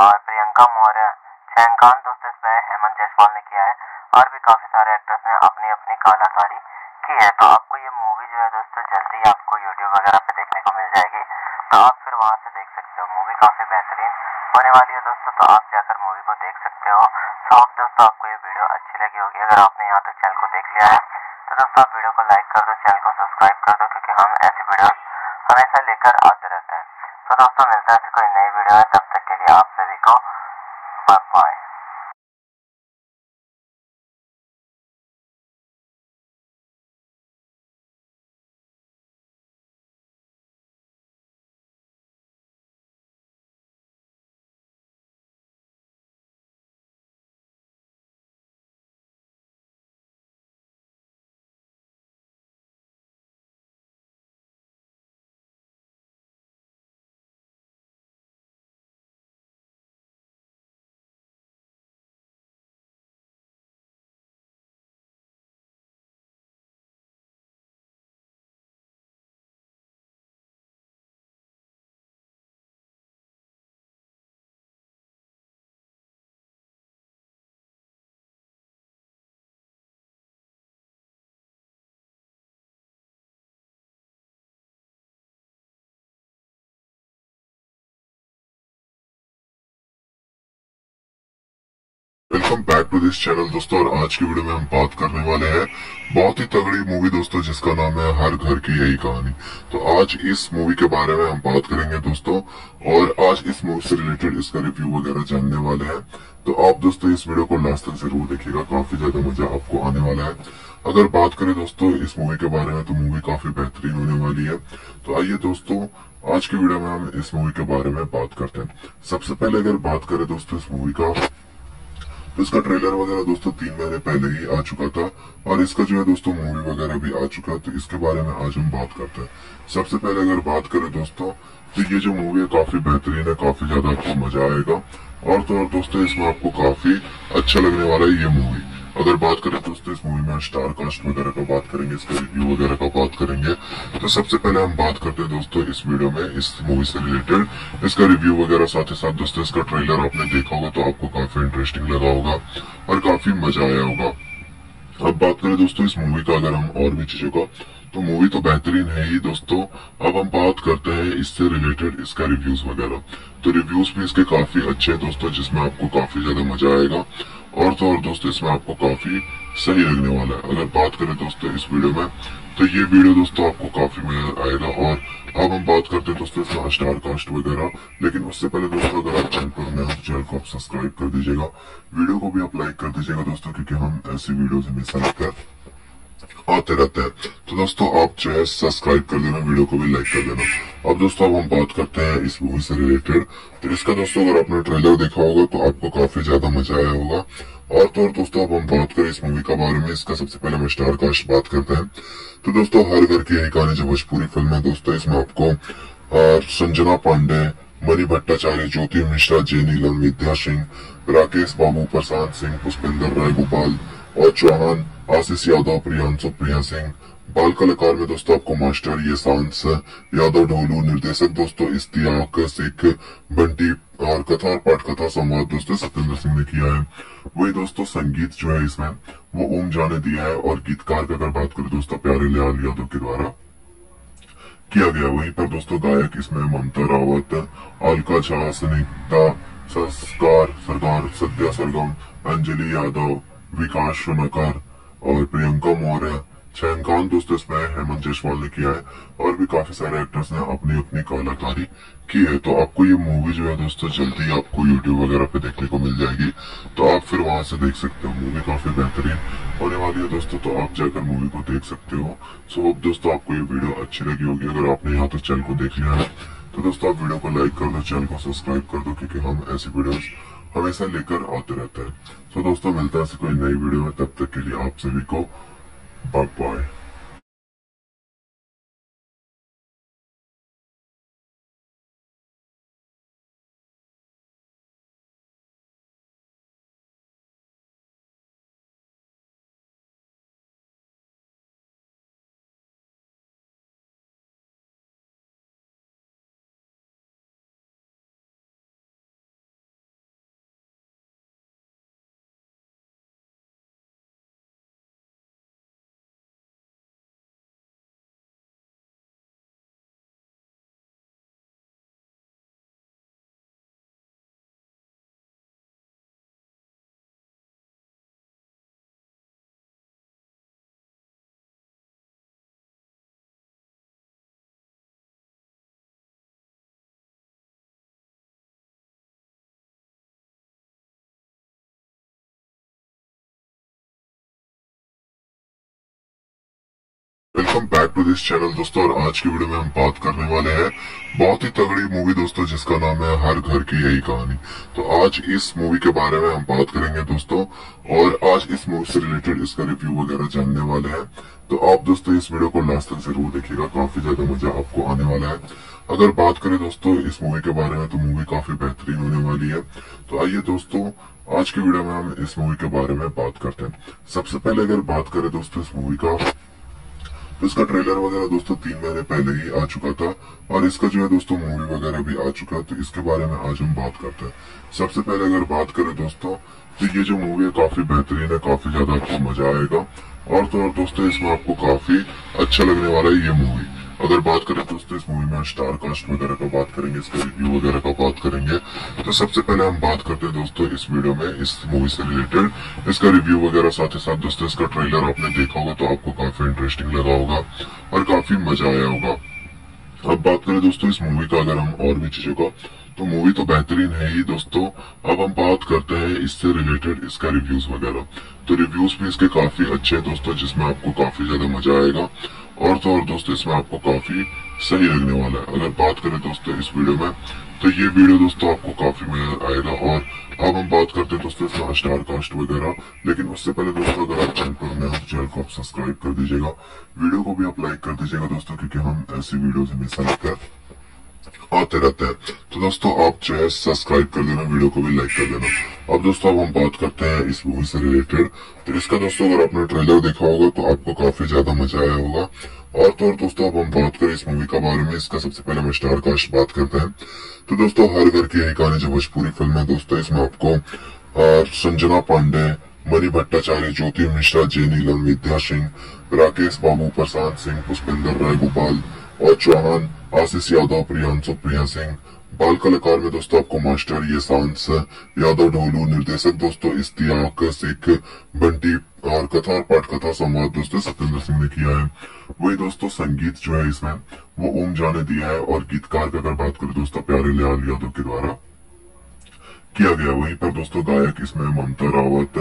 और प्रियंका मौर्य, छायांकन दोस्तों इसमें हेमंत जयसवाल ने किया है। और भी काफी सारे एक्टर्स ने अपनी अपनी कलाकारी की है। तो आपको ये मूवी जो है दोस्तों जल्दी ही आपको यूट्यूब वगैरह पे देखने को मिल जाएगी, तो आप फिर वहाँ से देख सकते हो। मूवी काफ़ी बेहतरीन होने वाली है दोस्तों, तो आप जाकर मूवी को देख सकते हो। सो अब दोस्तों आपको ये वीडियो अच्छी लगी होगी, अगर आपने यहाँ तक चैनल को देख लिया है तो दोस्तों आप वीडियो को लाइक कर दो, चैनल को सब्सक्राइब कर दो, क्योंकि हम ऐसी वीडियोस हमेशा लेकर आते रहते हैं। तो दोस्तों मिलता है कोई नई वीडियो है, तब तक के लिए आप सभी को bye bye. Welcome back to this channel दोस्तों, और आज की वीडियो में हम बात करने वाले हैं बहुत ही तगड़ी मूवी दोस्तों जिसका नाम है हर घर की यही कहानी। तो आज इस मूवी के बारे में हम बात करेंगे दोस्तों, और आज इस मूवी से रिलेटेड इसका रिव्यू वगैरह जानने वाले हैं। तो आप दोस्तों इस वीडियो को लास्ट तक जरूर देखिएगा, काफी ज्यादा मजा आपको आने वाला है। अगर बात करें दोस्तों इस मूवी के बारे में तो मूवी काफी बेहतरीन होने वाली है। तो आइए दोस्तों आज की वीडियो में हम इस मूवी के बारे में बात करते हैं। सबसे पहले अगर बात करें दोस्तों इस मूवी का, इसका ट्रेलर वगैरह दोस्तों तीन महीने पहले ही आ चुका था और इसका जो है दोस्तों मूवी वगैरह भी आ चुका है। तो इसके बारे में आज हम बात करते हैं। सबसे पहले अगर बात करें दोस्तों तो ये जो मूवी है काफी बेहतरीन है, काफी ज्यादा आपको मजा आएगा। और तो और दोस्तों इसमें आपको काफी अच्छा लगने वाला है ये मूवी। अगर बात करें दोस्तों इस मूवी में स्टार कास्ट वगैरह का बात करेंगे, इसका रिव्यू वगैरह का बात करेंगे। तो सबसे पहले हम बात करते हैं दोस्तों इस वीडियो में इस मूवी से रिलेटेड इसका रिव्यू वगैरह, साथ ही साथ दोस्तों इसका ट्रेलर आपने देखा होगा तो आपको काफी इंटरेस्टिंग लगा होगा और काफी मजा आया होगा। अब बात करें दोस्तों इस मूवी का अगर हम और भी चीजों का, तो मूवी तो बेहतरीन है ही दोस्तों। अब हम बात करते हैं इससे रिलेटेड इसका रिव्यूज वगैरह। तो रिव्यूज भी इसके काफी अच्छे हैं दोस्तों, जिसमें आपको काफी ज्यादा मजा आएगा। और तो और दोस्तों इसमें आपको काफी सही लगने वाला है। अगर बात करें दोस्तों इस वीडियो में तो ये वीडियो दोस्तों आपको काफी मजा आएगा। और अब हम बात करते हैं दोस्तों इसका स्टार कास्ट वगैरह, लेकिन उससे पहले दोस्तों अगर आप चैनल पर नए हो तो चैनल को आप सब्सक्राइब कर दीजिएगा, वीडियो को भी आप लाइक कर दीजिएगा दोस्तों, क्योंकि हम ऐसी वीडियोस हमेशा लेकर आते रहते हैं। तो दोस्तों आप जो है सब्सक्राइब कर देना, वीडियो को भी लाइक कर देना। अब दोस्तों अब हम बात करते हैं इस मूवी से रिलेटेड। तो इसका दोस्तों अगर आपने ट्रेलर देखा होगा तो आपको काफी ज्यादा मजा आया होगा। और तो और दोस्तों अब हम बात करें इस मूवी के बारे में, इसका सबसे पहले हम स्टार कास्ट बात करते हैं। तो दोस्तों हर घर की यही कहानी जो भोजपुरी फिल्म है दोस्तों, इसमें आपको संजना पांडे, मणि भट्टाचार्य, ज्योति मिश्रा, जे नीलम, विद्या सिंह, राकेश बाबू, प्रशांत सिंह, पुष्पेंद्र राय, गोपाल और चौहान, आशीष यादव, प्रियांशु, प्रिया सिंह, बाल कलाकार में दोस्तों आपको मास्टर ये सांस यादव, ढोलू, निर्देशक दोस्तों इश्तियाक शेख, बंटी और कथा और पाठ कथा संवाद दोस्तों सत्येंद्र सिंह ने किया है। वही दोस्तों संगीत जो है इसमें वो ओम झा ने दिया है और गीतकार का अगर बात करें दोस्तों प्यारे लाल यादव के द्वारा किया गया। वहीं पर दोस्तों गायक इसमें ममता रावत, अलका झा, सुनीता संस्कार सरदार, सत्या सरगम, अंजलि यादव, विकास सोनकर और प्रियंका मौर्य। छह एनकाउंट दोस्तों इसमें हेमंत जयसवाल ने किया है और भी काफी सारे एक्टर्स ने अपनी अपनी कलाकारी की है। तो आपको ये मूवी जो है दोस्तों जल्दी आपको यूट्यूब वगैरह पे देखने को मिल जाएगी, तो आप फिर वहां से देख सकते हो। मूवी काफी बेहतरीन होने वाली है दोस्तों, तो आप जाकर मूवी को देख सकते हो। सो होप दोस्तों आपको ये वीडियो अच्छी लगी होगी। अगर आपने यहाँ तो चैनल को देख लिया है तो दोस्तों आप वीडियो को लाइक कर दो, चैनल को सब्सक्राइब कर दो, क्योंकि हम ऐसी वीडियोस हमेशा लेकर आते रहते हैं। तो so दोस्तों मिलता है ऐसी कोई नई वीडियो में, तब तक के लिए आप सभी को bye bye. Welcome back to this channel दोस्तों, और आज की वीडियो में हम बात करने वाले हैं बहुत ही तगड़ी मूवी दोस्तों जिसका नाम है हर घर की यही कहानी। तो आज इस मूवी के बारे में हम बात करेंगे दोस्तों, और आज इस मूवी से रिलेटेड इसका रिव्यू वगैरह जानने वाले हैं। तो आप दोस्तों इस वीडियो को लास्ट तक जरूर देखिएगा, काफी ज्यादा मजा आपको आने वाला है। अगर बात करें दोस्तों इस मूवी के बारे में, तो मूवी काफी बेहतरीन होने वाली है। तो आइए दोस्तों आज की वीडियो में हम इस मूवी के बारे में बात करते हैं। सबसे पहले अगर बात करें दोस्तों इस मूवी का, इसका ट्रेलर वगैरह दोस्तों तीन महीने पहले ही आ चुका था और इसका जो है दोस्तों मूवी वगैरह भी आ चुका है। तो इसके बारे में आज हम बात करते हैं। सबसे पहले अगर बात करें दोस्तों, तो ये जो मूवी है काफी बेहतरीन है, काफी ज्यादा आपको मजा आएगा। और तो और दोस्तों इसमें आपको काफी अच्छा लगने वाला है ये मूवी। अगर बात करें दोस्तों इस मूवी में स्टार कास्ट वगैरह का बात करेंगे, इसका रिव्यू वगैरह का बात करेंगे। तो सबसे पहले हम बात करते हैं दोस्तों इस वीडियो में इस मूवी से रिलेटेड इसका रिव्यू वगैरह, साथ ही साथ दोस्तों इसका ट्रेलर आपने देखा होगा तो आपको काफी इंटरेस्टिंग लगा होगा और काफी मजा आया होगा। अब बात करें दोस्तों इस मूवी का अगर हम और भी चीजों का, तो मूवी तो बेहतरीन है ही दोस्तों। अब हम बात करते हैं इससे रिलेटेड इसका रिव्यूज वगैरह। तो रिव्यूज भी इसके काफी अच्छे हैं दोस्तों, जिसमें आपको काफी ज्यादा मजा आएगा। और तो और दोस्तों इसमें आपको काफी सही लगने वाला है। अगर बात करें दोस्तों इस वीडियो में, तो ये वीडियो दोस्तों आपको काफी मजा आएगा। और अब हम बात करते हैं दोस्तों इसका स्टार कास्ट वगैरह, लेकिन उससे पहले दोस्तों अगर आप चैनल पर नए हो तो चैनल को आप सब्सक्राइब कर दीजिएगा, वीडियो को भी आप लाइक कर दीजिएगा दोस्तों, क्योंकि हम ऐसी वीडियोस हमेशा लेकर आते रहते हैं। तो दोस्तों आप जो है सब्सक्राइब कर देना, वीडियो को भी लाइक कर देना। अब दोस्तों अब हम बात करते हैं इस मूवी से रिलेटेड। तो इसका दोस्तों अगर आपने ट्रेलर देखा होगा तो आपको काफी ज्यादा मजा आया होगा। और तो और दोस्तों अब हम बात करें इस मूवी के बारे में, इसका सबसे पहले हम स्टार कास्ट बात करते हैं। तो दोस्तों हर घर की यही कहानी जो भोजपुरी फिल्म है दोस्तों, इसमें आपको संजना पांडे, मणि भट्टाचार्य, ज्योति मिश्रा, जे नीलम, विद्या सिंह, राकेश बाबू, प्रशांत सिंह, पुष्पेंद्र राय गोपाल और चौहान, आशीष यादव, प्रियांशु, प्रिया सिंह। बाल कलाकार में दोस्तों आपको मास्टर ये सांस यादव ढोलू, निर्देशक दोस्तों इश्तियाक शेख, बंटी और कथा पाठ कथा संवाद दोस्तों सत्येंद्र सिंह ने किया है। वही दोस्तों संगीत जो है इसमें वो ओम जाने दिया है, और गीतकार की अगर बात करें दोस्तों प्यारे लाल यादव के द्वारा किया गया। वहीं पर दोस्तों गायक इसमें ममता रावत,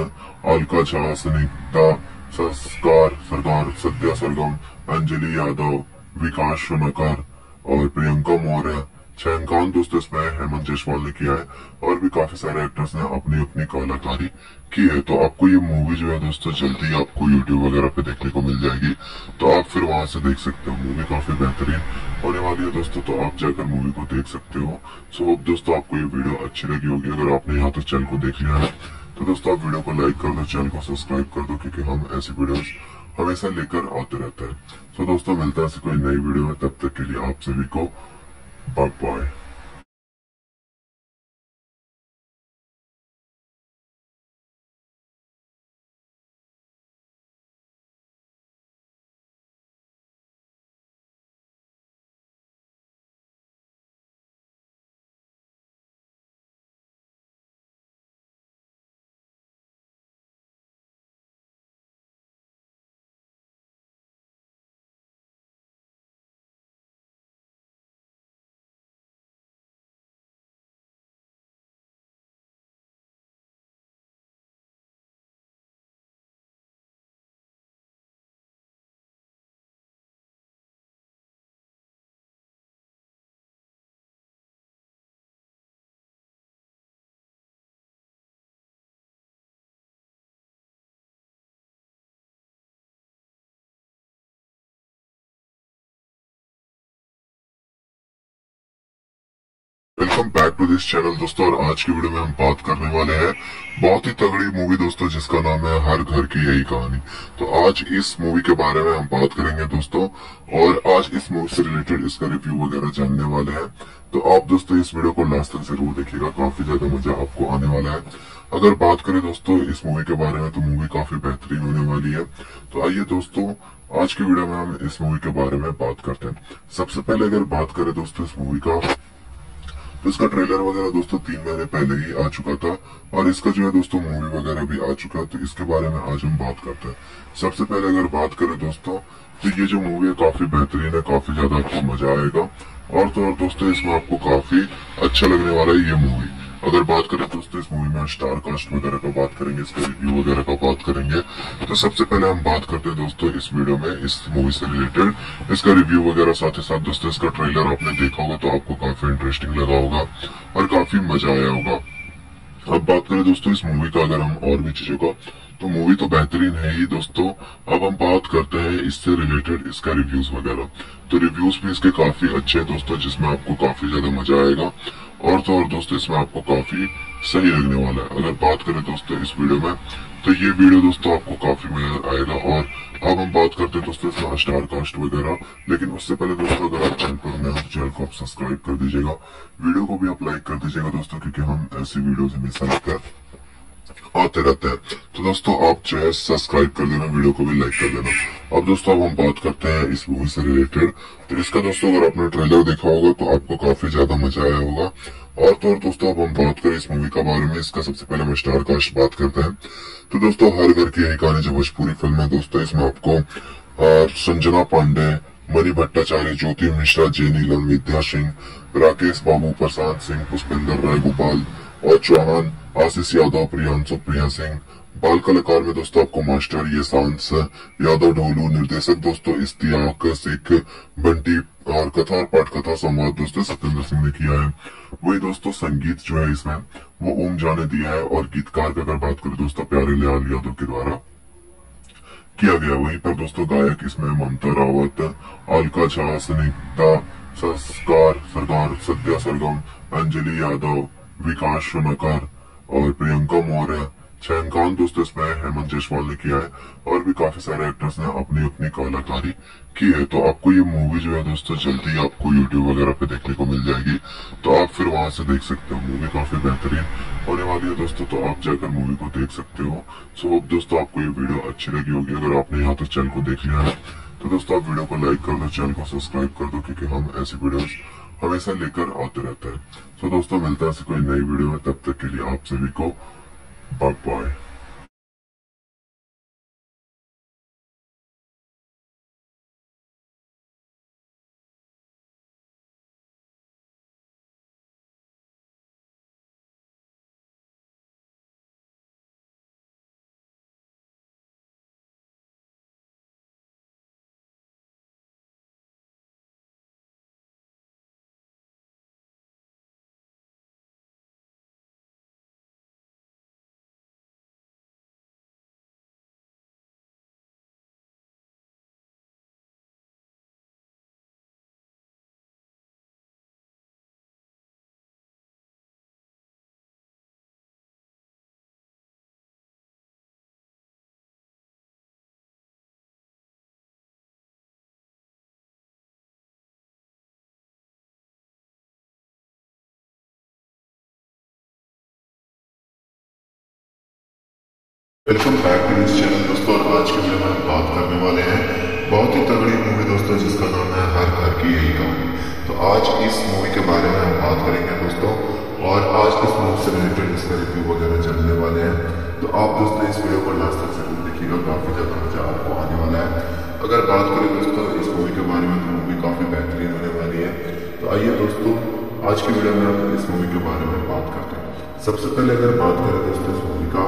अलका झा, सुनीता, संस्कार सरदार, सत्या सरगम, अंजलि यादव, विकास सोनकर और प्रियंका मौर्य। छह एनकाउंट दोस्तों इसमें हेमंत जयसवाल ने किया है और भी काफी सारे एक्टर्स ने अपनी अपनी कलाकारी की है। तो आपको ये मूवी जो है दोस्तों जल्दी आपको यूट्यूब वगैरह पे देखने को मिल जाएगी, तो आप फिर वहां से देख सकते हो। मूवी काफी बेहतरीन होने वाली है दोस्तों, तो आप जाकर मूवी को देख सकते हो। सो होप दोस्तों आपको ये वीडियो अच्छी लगी होगी। अगर आपने यहाँ तक चैनल को देख लिया है तो दोस्तों आप वीडियो को लाइक कर दो, चैनल को सब्सक्राइब कर दो, क्योंकि हम ऐसी वीडियो हमेशा लेकर आते रहते हैं। तो दोस्तों मिलता है कोई नई वीडियो में, तब तक के लिए आप सभी को Bye bye. दिस चैनल दोस्तों, और आज की वीडियो में हम बात करने वाले हैं बहुत ही तगड़ी मूवी दोस्तों, जिसका नाम है हर घर की यही कहानी। तो आज इस मूवी के बारे में हम बात करेंगे दोस्तों, और आज इस मूवी से रिलेटेड इसका रिव्यू वगैरह जानने वाले हैं। तो आप दोस्तों इस वीडियो को लास्ट तक जरूर देखिएगा, काफी ज्यादा मजा आपको आने वाला है। अगर बात करें दोस्तों इस मूवी के बारे में, तो मूवी काफी बेहतरीन होने वाली है। तो आइए दोस्तों आज की वीडियो में हम इस मूवी के बारे में बात करते हैं। सबसे पहले अगर बात करें दोस्तों इस मूवी का, तो इसका ट्रेलर वगैरह दोस्तों तीन महीने पहले ही आ चुका था, और इसका जो है दोस्तों मूवी वगैरह भी आ चुका है। तो इसके बारे में आज हम बात करते हैं। सबसे पहले अगर बात करें दोस्तों, तो ये जो मूवी है काफी बेहतरीन है, काफी ज्यादा आपको मजा आएगा, और तो और दोस्तों इसमें आपको काफी अच्छा लगने वाला है ये मूवी। अगर बात करें दोस्तों इस मूवी में स्टार कास्ट वगैरह का बात करेंगे, इसका रिव्यू वगैरह का बात करेंगे। तो सबसे पहले हम बात करते हैं दोस्तों इस वीडियो में इस मूवी से रिलेटेड इसका रिव्यू वगैरह, साथ ही साथ दोस्तों इसका ट्रेलर आपने देखा होगा तो आपको काफी इंटरेस्टिंग लगा होगा और काफी मजा आया होगा। अब बात करें दोस्तों इस मूवी का अगर हम और भी चीजों का, तो मूवी तो बेहतरीन है ही दोस्तों। अब हम बात करते हैं इससे रिलेटेड इसका रिव्यूज वगैरह। तो रिव्यूज भी इसके काफी अच्छे हैं दोस्तों, जिसमें आपको काफी ज्यादा मजा आएगा, और तो और दोस्तों इसमें आपको काफी सही लगने वाला है। अगर बात करें दोस्तों इस वीडियो में, तो ये वीडियो दोस्तों आपको काफी मजा आएगा। और अब हम बात करते हैं दोस्तों इसका स्टार कास्ट वगैरह, लेकिन उससे पहले दोस्तों अगर आप चैनल पर नए हो तो चैनल को आप सब्सक्राइब कर दीजिएगा, वीडियो को भी आप लाइक कर दीजिएगा दोस्तों, क्योंकि हम ऐसी वीडियोस हमेशा कर आते रहते हैं। तो दोस्तों आप जो है सब्सक्राइब कर देना, वीडियो को भी लाइक कर देना। अब दोस्तों अब हम बात करते हैं इस मूवी से रिलेटेड। तो इसका दोस्तों अगर आपने ट्रेलर देखा होगा तो आपको काफी ज्यादा मजा आया होगा, और तो और दोस्तों अब हम बात करें इस मूवी का बारे में, इसका सबसे पहले हम स्टार कास्ट बात करते हैं। तो दोस्तों हर घर की यही कहानी जो भोजपुरी फिल्म है दोस्तों, इसमें आपको संजना पांडे, मणि भट्टाचार्य, ज्योति मिश्रा, जे नीलम, विद्या सिंह, राकेश बाबू, प्रशांत सिंह, पुष्पेंद्र राय, गोपाल और चौहान, आशीष यादव, प्रियांशु, प्रिया सिंह। बाल कलाकार में दोस्तों आपको मास्टर ये सांस यादव ढोलू, निर्देशक दोस्तों इश्तियाक शेख, बंटी और कथा और पाठ कथा संवाद दोस्तों सत्येंद्र सिंह ने किया है। वही दोस्तों संगीत जो है इसमें वो ओम झा ने दिया है, और गीतकार का अगर बात करें दोस्तों प्यारे लाल यादव के द्वारा किया गया। वहीं पर दोस्तों गायक इसमें ममता रावत, अलका झा, स्निग्धा सरकार, सत्या सरगम, अंजलि यादव, विकास सोनकर और प्रियंका मौर्य, छायांकन दोस्तों इसमें हेमंत जयसवाल ने किया है, और भी काफी सारे एक्टर्स ने अपनी अपनी कलाकारी की है। तो आपको ये मूवी जो है दोस्तों जल्दी आपको यूट्यूब वगैरह पे देखने को मिल जाएगी, तो आप फिर वहां से देख सकते हो। मूवी काफी बेहतरीन होने वाली है दोस्तों, तो आप जाकर मूवी को देख सकते हो। सो होप दोस्तों आपको ये वीडियो अच्छी लगी होगी। अगर आपने यहाँ तक चैनल को देख लिया है तो दोस्तों आप वीडियो को लाइक कर दो, चैनल को सब्सक्राइब कर दो, क्योंकि हम ऐसी वीडियो हमेशा लेकर आते रहते हैं। तो दोस्तों मिलता है कोई नई वीडियो में, तब तक के लिए आप सभी को bye-bye. Welcome back to this channel दोस्तों, और आज के वीडियो में हम बात करने वाले हैं बहुत ही तगड़ी मूवी दोस्तों, जिसका नाम है हर घर की यही कहानी। तो आज इस मूवी के बारे में हम बात करेंगे दोस्तों, और आज इस मूवी से रिलेटेड इसका रिव्यू वगैरह चलने वाले हैं। तो आप दोस्तों इस वीडियो को लास्ट तक जरूर देखिएगा, काफी ज्यादा मजा आपको आने वाला है। अगर बात करें दोस्तों इस मूवी के बारे में, तो मूवी काफी बेहतरीन होने वाली है। तो आइए दोस्तों आज की वीडियो में हम इस मूवी के बारे में बात करते हैं। सबसे पहले अगर बात करें दोस्तों इस मूवी का,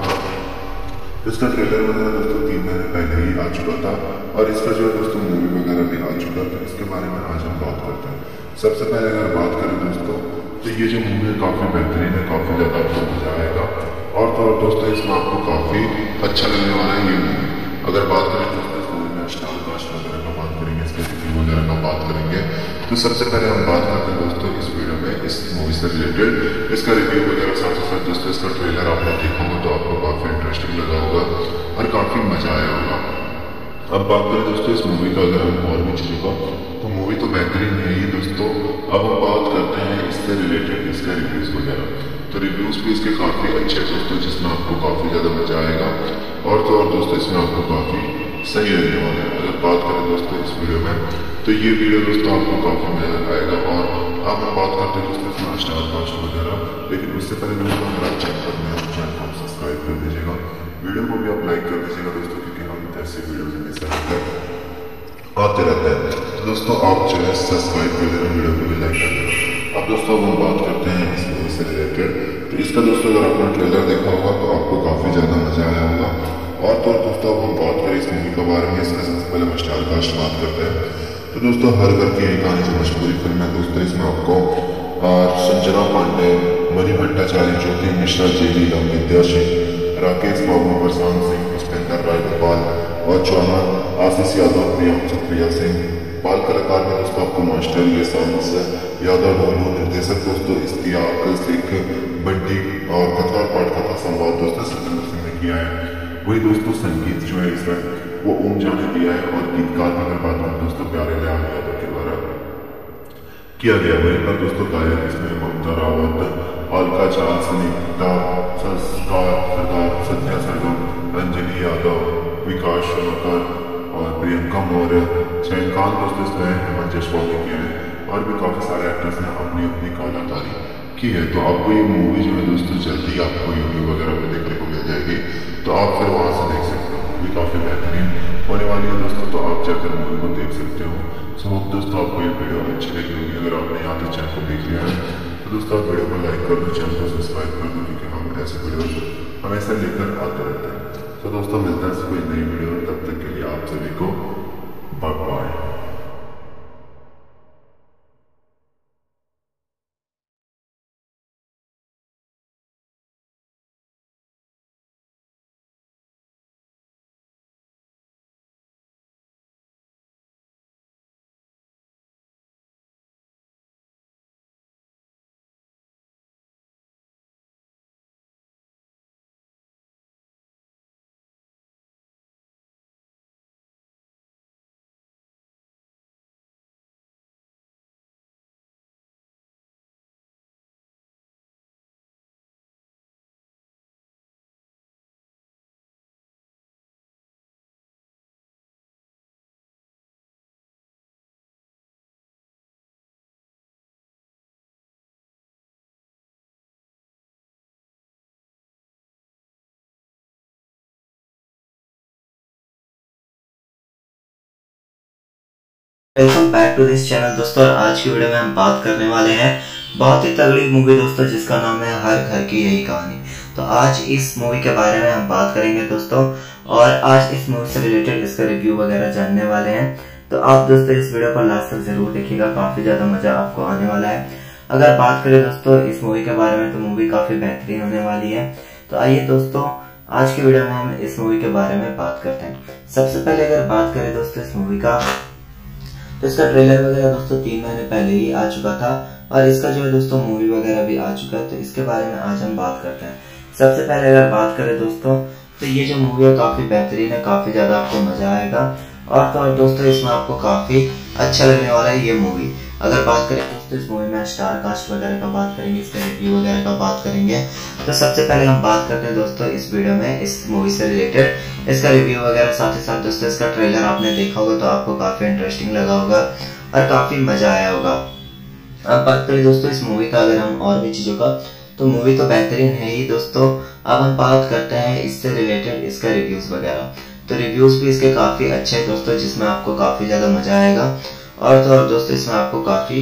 इसका ट्रेलर वगैरह दोस्तों तीन महीने पहले ही आ चुका था, और इसका जो है दोस्तों मूवी वगैरह भी आ चुका था। इसके बारे में आज हम बात करते हैं। सबसे पहले अगर बात करें दोस्तों, तो ये जो मूवी है काफ़ी बेहतरीन है, काफ़ी ज़्यादा आपको मजा आएगा, और तो और दोस्तों इसमें आपको काफ़ी अच्छा लगने वाला है ये मूवी। अगर बात करें दोस्तों इस मूवी में स्टार कास्ट वगैरह का बात करेंगे, इसके रिव्यू वगैरह का बात करेंगे। तो सबसे पहले हम बात करते हैं दोस्तों इस वीडियो इस मूवी से रिलेटेड। इसका रिव्यू वगैरह साथ ही साथ दोस्तों इसका ट्रेलर आप लोग देखोगे तो आपको काफ़ी इंटरेस्टिंग लगा होगा और काफ़ी मज़ा आया होगा। अब बात करें दोस्तों इस मूवी का अगर हम और भी चीज़ों का, तो मूवी तो बेहतरीन है ही दोस्तों। अब हम बात करते हैं इससे रिलेटेड इसका रिव्यूज़ वगैरह, तो रिव्यूज़ भी इसके काफ़ी अच्छे दोस्तों जिसमें आपको काफ़ी ज़्यादा मज़ा आएगा और तो और दोस्तों इसमें आपको काफ़ी सही रहने वाला है। अगर बात करें दोस्तों इस वीडियो में, तो ये वीडियो दोस्तों आपको काफ़ी मज़ा आएगा। और अब हम बात करते हैं दोस्तों इसमें स्टार कास्ट वगैरह, लेकिन उससे पहले दोस्तों अगर आप चैनल पर नए हो चैनल को सब्सक्राइब कर दीजिएगा, वीडियो को भी आप लाइक कर दीजिएगा दोस्तों, क्योंकि हम ऐसे वीडियोज मिस कर आते रहते हैं। तो दोस्तों आप जो है सब्सक्राइब कर देना, वीडियो को भी लाइक कर देना। अब दोस्तों हम बात करते हैं इस मूवी से रिलेटेड, तो इसका दोस्तों अगर आपने ट्रेलर देखा होगा तो आपको काफ़ी ज़्यादा मज़ा आया होगा। और तो दोस्तों अब हम बात करें इस मूवी के बारे में, इसका सबसे पहले हम स्टार कास्ट बात करते हैं। तो दोस्तों हर घर की यही कहानी जो मशहूरी फिल्म है दोस्तों, इसमें आपको संजना पांडे, मणि भट्टाचार्य, ज्योति मिश्रा, जेली यादव, इश्तियाक शेख, राकेश बाबू, प्रशांत सिंह, पुष्पेंद्र राय गोपाल और चौहान, आशीष यादव, प्रियांशु, प्रिया सिंह। बाल कलाकार में दोस्तों आपको मास्टर आशीष यादव, निर्देशक दोस्तों इश्तियाक शेख, बंटी और कथार पाठ कथा संवाद दोस्तों सत्येंद्र सिंह ने किया है। वही दोस्तों संगीत जो है इसमें वो ओम झा ने दिया है और गीतकार का अगर बात करें दोस्तों प्यारे लाल यादव के द्वारा किया गया। वहीं पर दोस्तों गायक इसमें ममता रावत, अलका झा, सुनीता सरदार, सत्या सरगम, अंजलि यादव, विकास सोनकर और प्रियंका मौर्य, छयकान दोस्तों इसमें हेमंत जयसवाल ने किया है और भी काफ़ी सारे एक्टर्स ने अपनी अपनी कलाकारी की है। तो आपको ये मूवी जो है दोस्तों जल्दी आपको यूट्यूब वगैरह पे देखने को मिल जाएगी, तो आप फिर वहाँ से देख सकते हो। मूवी काफ़ी बेहतरीन होने वाली है दोस्तों, तो आप जाकर मूवी को देख सकते हो। सो होप दोस्तों आपको ये वीडियो अच्छी लगी होगी। अगर आपने यहाँ तक चैनल को देख लिया है तो दोस्तों आप वीडियो को लाइक कर दो, चैनल को सब्सक्राइब कर दो, क्योंकि हम ऐसे वीडियो हमेशा लेकर आते रहते हैं। तो दोस्तों मिलते हैं कोई नई वीडियो, तब तक के लिए आप सभी को bye bye. Welcome back to this channel दोस्तों। आज की वीडियो में हम बात करने वाले हैं बहुत ही तगड़ी मूवी दोस्तों, जिसका नाम है हर घर की यही कहानी। तो आज इस मूवी के बारे में हम बात करेंगे दोस्तों, और आज इस मूवी से रिलेटेड इसका रिव्यू वगैरह जानने वाले हैं। तो आप दोस्तों इस वीडियो को लास्ट तक जरूर देखिएगा, काफी ज्यादा मजा आपको आने वाला है। अगर बात करें दोस्तों इस मूवी के बारे में, तो मूवी काफी बेहतरीन होने वाली है। तो आइए दोस्तों आज की वीडियो में हम इस मूवी के बारे में बात करते हैं। सबसे पहले अगर बात करें दोस्तों इस मूवी का, तो इसका ट्रेलर वगैरह दोस्तों तीन महीने पहले ही आ चुका था और इसका जो है दोस्तों मूवी वगैरह भी आ चुका है। तो इसके बारे में आज हम बात करते हैं। सबसे पहले अगर बात करें दोस्तों, तो ये जो मूवी है काफी बेहतरीन है, काफी ज्यादा आपको मजा आएगा और तो और दोस्तों इसमें आपको काफी अच्छा लगने वाला है ये मूवी। अगर बात करें दोस्तों इस मूवी में स्टार कास्ट वगैरह का बात करेंगे, इसके रिव्यू वगैरह का बात करेंगे। तो सबसे पहले हम बात करते हैं दोस्तों इस वीडियो में इस मूवी से रिलेटेड इसका रिव्यू वगैरह, साथ ही साथ दोस्तों इसका ट्रेलर आपने देखा होगा तो आपको काफी इंटरेस्टिंग लगा होगा और काफी मजा आया होगा। अब बात करें दोस्तों इस मूवी का अगर हम और भी चीजों का, तो मूवी तो बेहतरीन है ही दोस्तों। अब हम बात करते हैं इससे रिलेटेड इसका रिव्यूज वगैरह, तो रिव्यूज भी इसके काफी अच्छे हैं दोस्तों, जिसमें आपको काफी ज्यादा मजा आएगा और तो और दोस्तों इसमें आपको काफी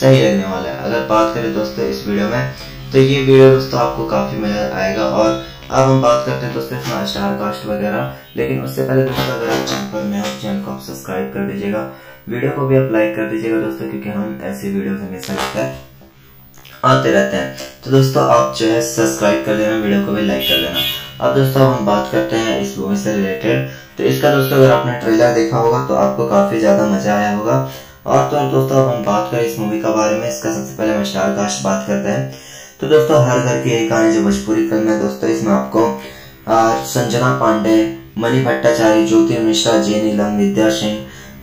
सही लगने वाला है। अगर बात करें दोस्तों इस वीडियो में, तो ये वीडियो दोस्तों आपको काफी मजा आएगा। और अब हम बात करते हैं दोस्तों इसमें स्टार कास्ट वगैरह, लेकिन उससे पहले दोस्तों अगर आप चैनल पर नए हो चैनल को आप सब्सक्राइब कर दीजिएगा, वीडियो को भी आप लाइक कर दीजिएगा दोस्तों, क्योंकि हम ऐसी वीडियो हमेशा आते रहते हैं। तो दोस्तों आप जो है सब्सक्राइब कर देना, वीडियो को भी लाइक कर देना। अब दोस्तों हम बात करते हैं इस मूवी से रिलेटेड, तो इसका दोस्तों अगर आपने ट्रेलर देखा होगा तो आपको काफी ज्यादा मजा आया होगा और तो दोस्तों अब हम बात करें इस मूवी के बारे में, इसका सबसे पहले हम स्टार कास्ट बात करते हैं। तो दोस्तों हर घर की यही कहानी जो भोजपुरी फिल्म है दोस्तों, इसमें आपको संजना पांडे, मणि भट्टाचार्य, ज्योति मिश्रा, जे नीलम, विद्या सिंह,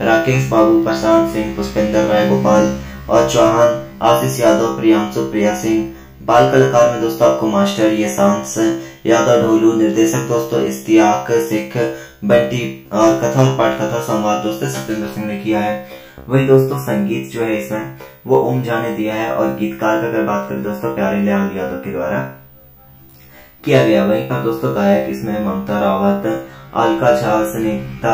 राकेश बाबू, प्रशांत सिंह, पुष्पेंद्र राय गोपाल और चौहान, आशीष यादव, प्रियांशु, प्रिया सिंह। बाल कलाकार में दोस्तों आपको मास्टर ये सांस यादव ढोलू, निर्देशक दोस्तों इश्तियाक शेख बंटी और कथा और पाठ कथा संवाद दोस्तों सत्येंद्र सिंह ने किया है। वही दोस्तों संगीत जो है इसमें वो ओम झा ने दिया है और गीतकार का अगर बात करें दोस्तों प्यारे लाल यादव के द्वारा किया गया। वहीं पर दोस्तों गायक इसमें ममता रावत, अलका झा, स्नेहता,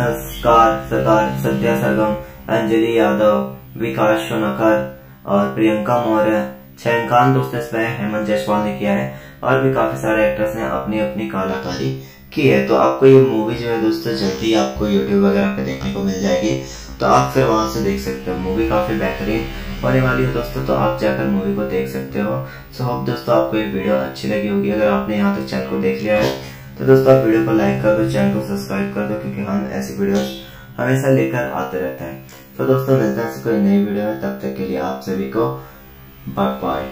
संस्कार सरकार, सत्या सरगम, अंजलि यादव, विकास सोनकर और प्रियंका मौर्य। छायांकन दोस्तों इसमें हेमंत जयसवाल ने किया है और भी काफी सारे एक्टर्स ने अपनी अपनी कलाकारी की है। तो आपको ये मूवी जो है दोस्तों जल्दी आपको यूट्यूब वगैरह पे देखने को मिल जाएगी, तो आप फिर वहां से देख सकते हो। मूवी काफी बेहतरीन होने वाली है दोस्तों, तो आप जाकर मूवी को देख सकते हो। सो होप दोस्तों आपको ये वीडियो अच्छी लगी होगी। अगर आपने यहाँ तक चैनल को देख लिया है तो दोस्तों आप वीडियो को लाइक कर दो, चैनल को सब्सक्राइब कर दो, क्योंकि हम ऐसी वीडियो हमेशा लेकर आते रहते हैं। तो दोस्तों मिलते हैं कोई नई वीडियो है, तब तक के लिए आप सभी को bye bye.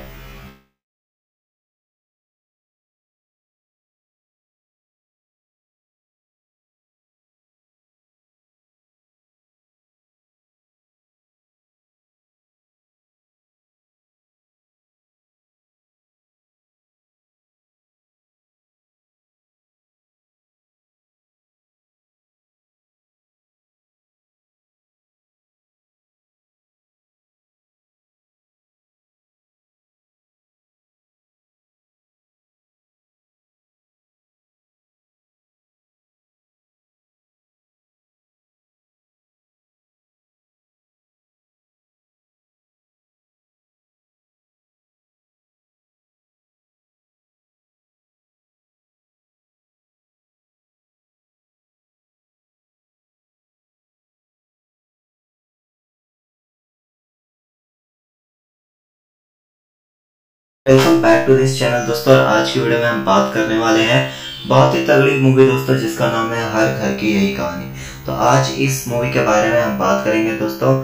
Welcome back to this channel दोस्तों, और आज की वीडियो में हम बात करने वाले हैं बहुत ही तगड़ी मूवी दोस्तों, जिसका नाम है हर घर की यही कहानी। तो आज इस मूवी के बारे में हम बात करेंगे दोस्तों,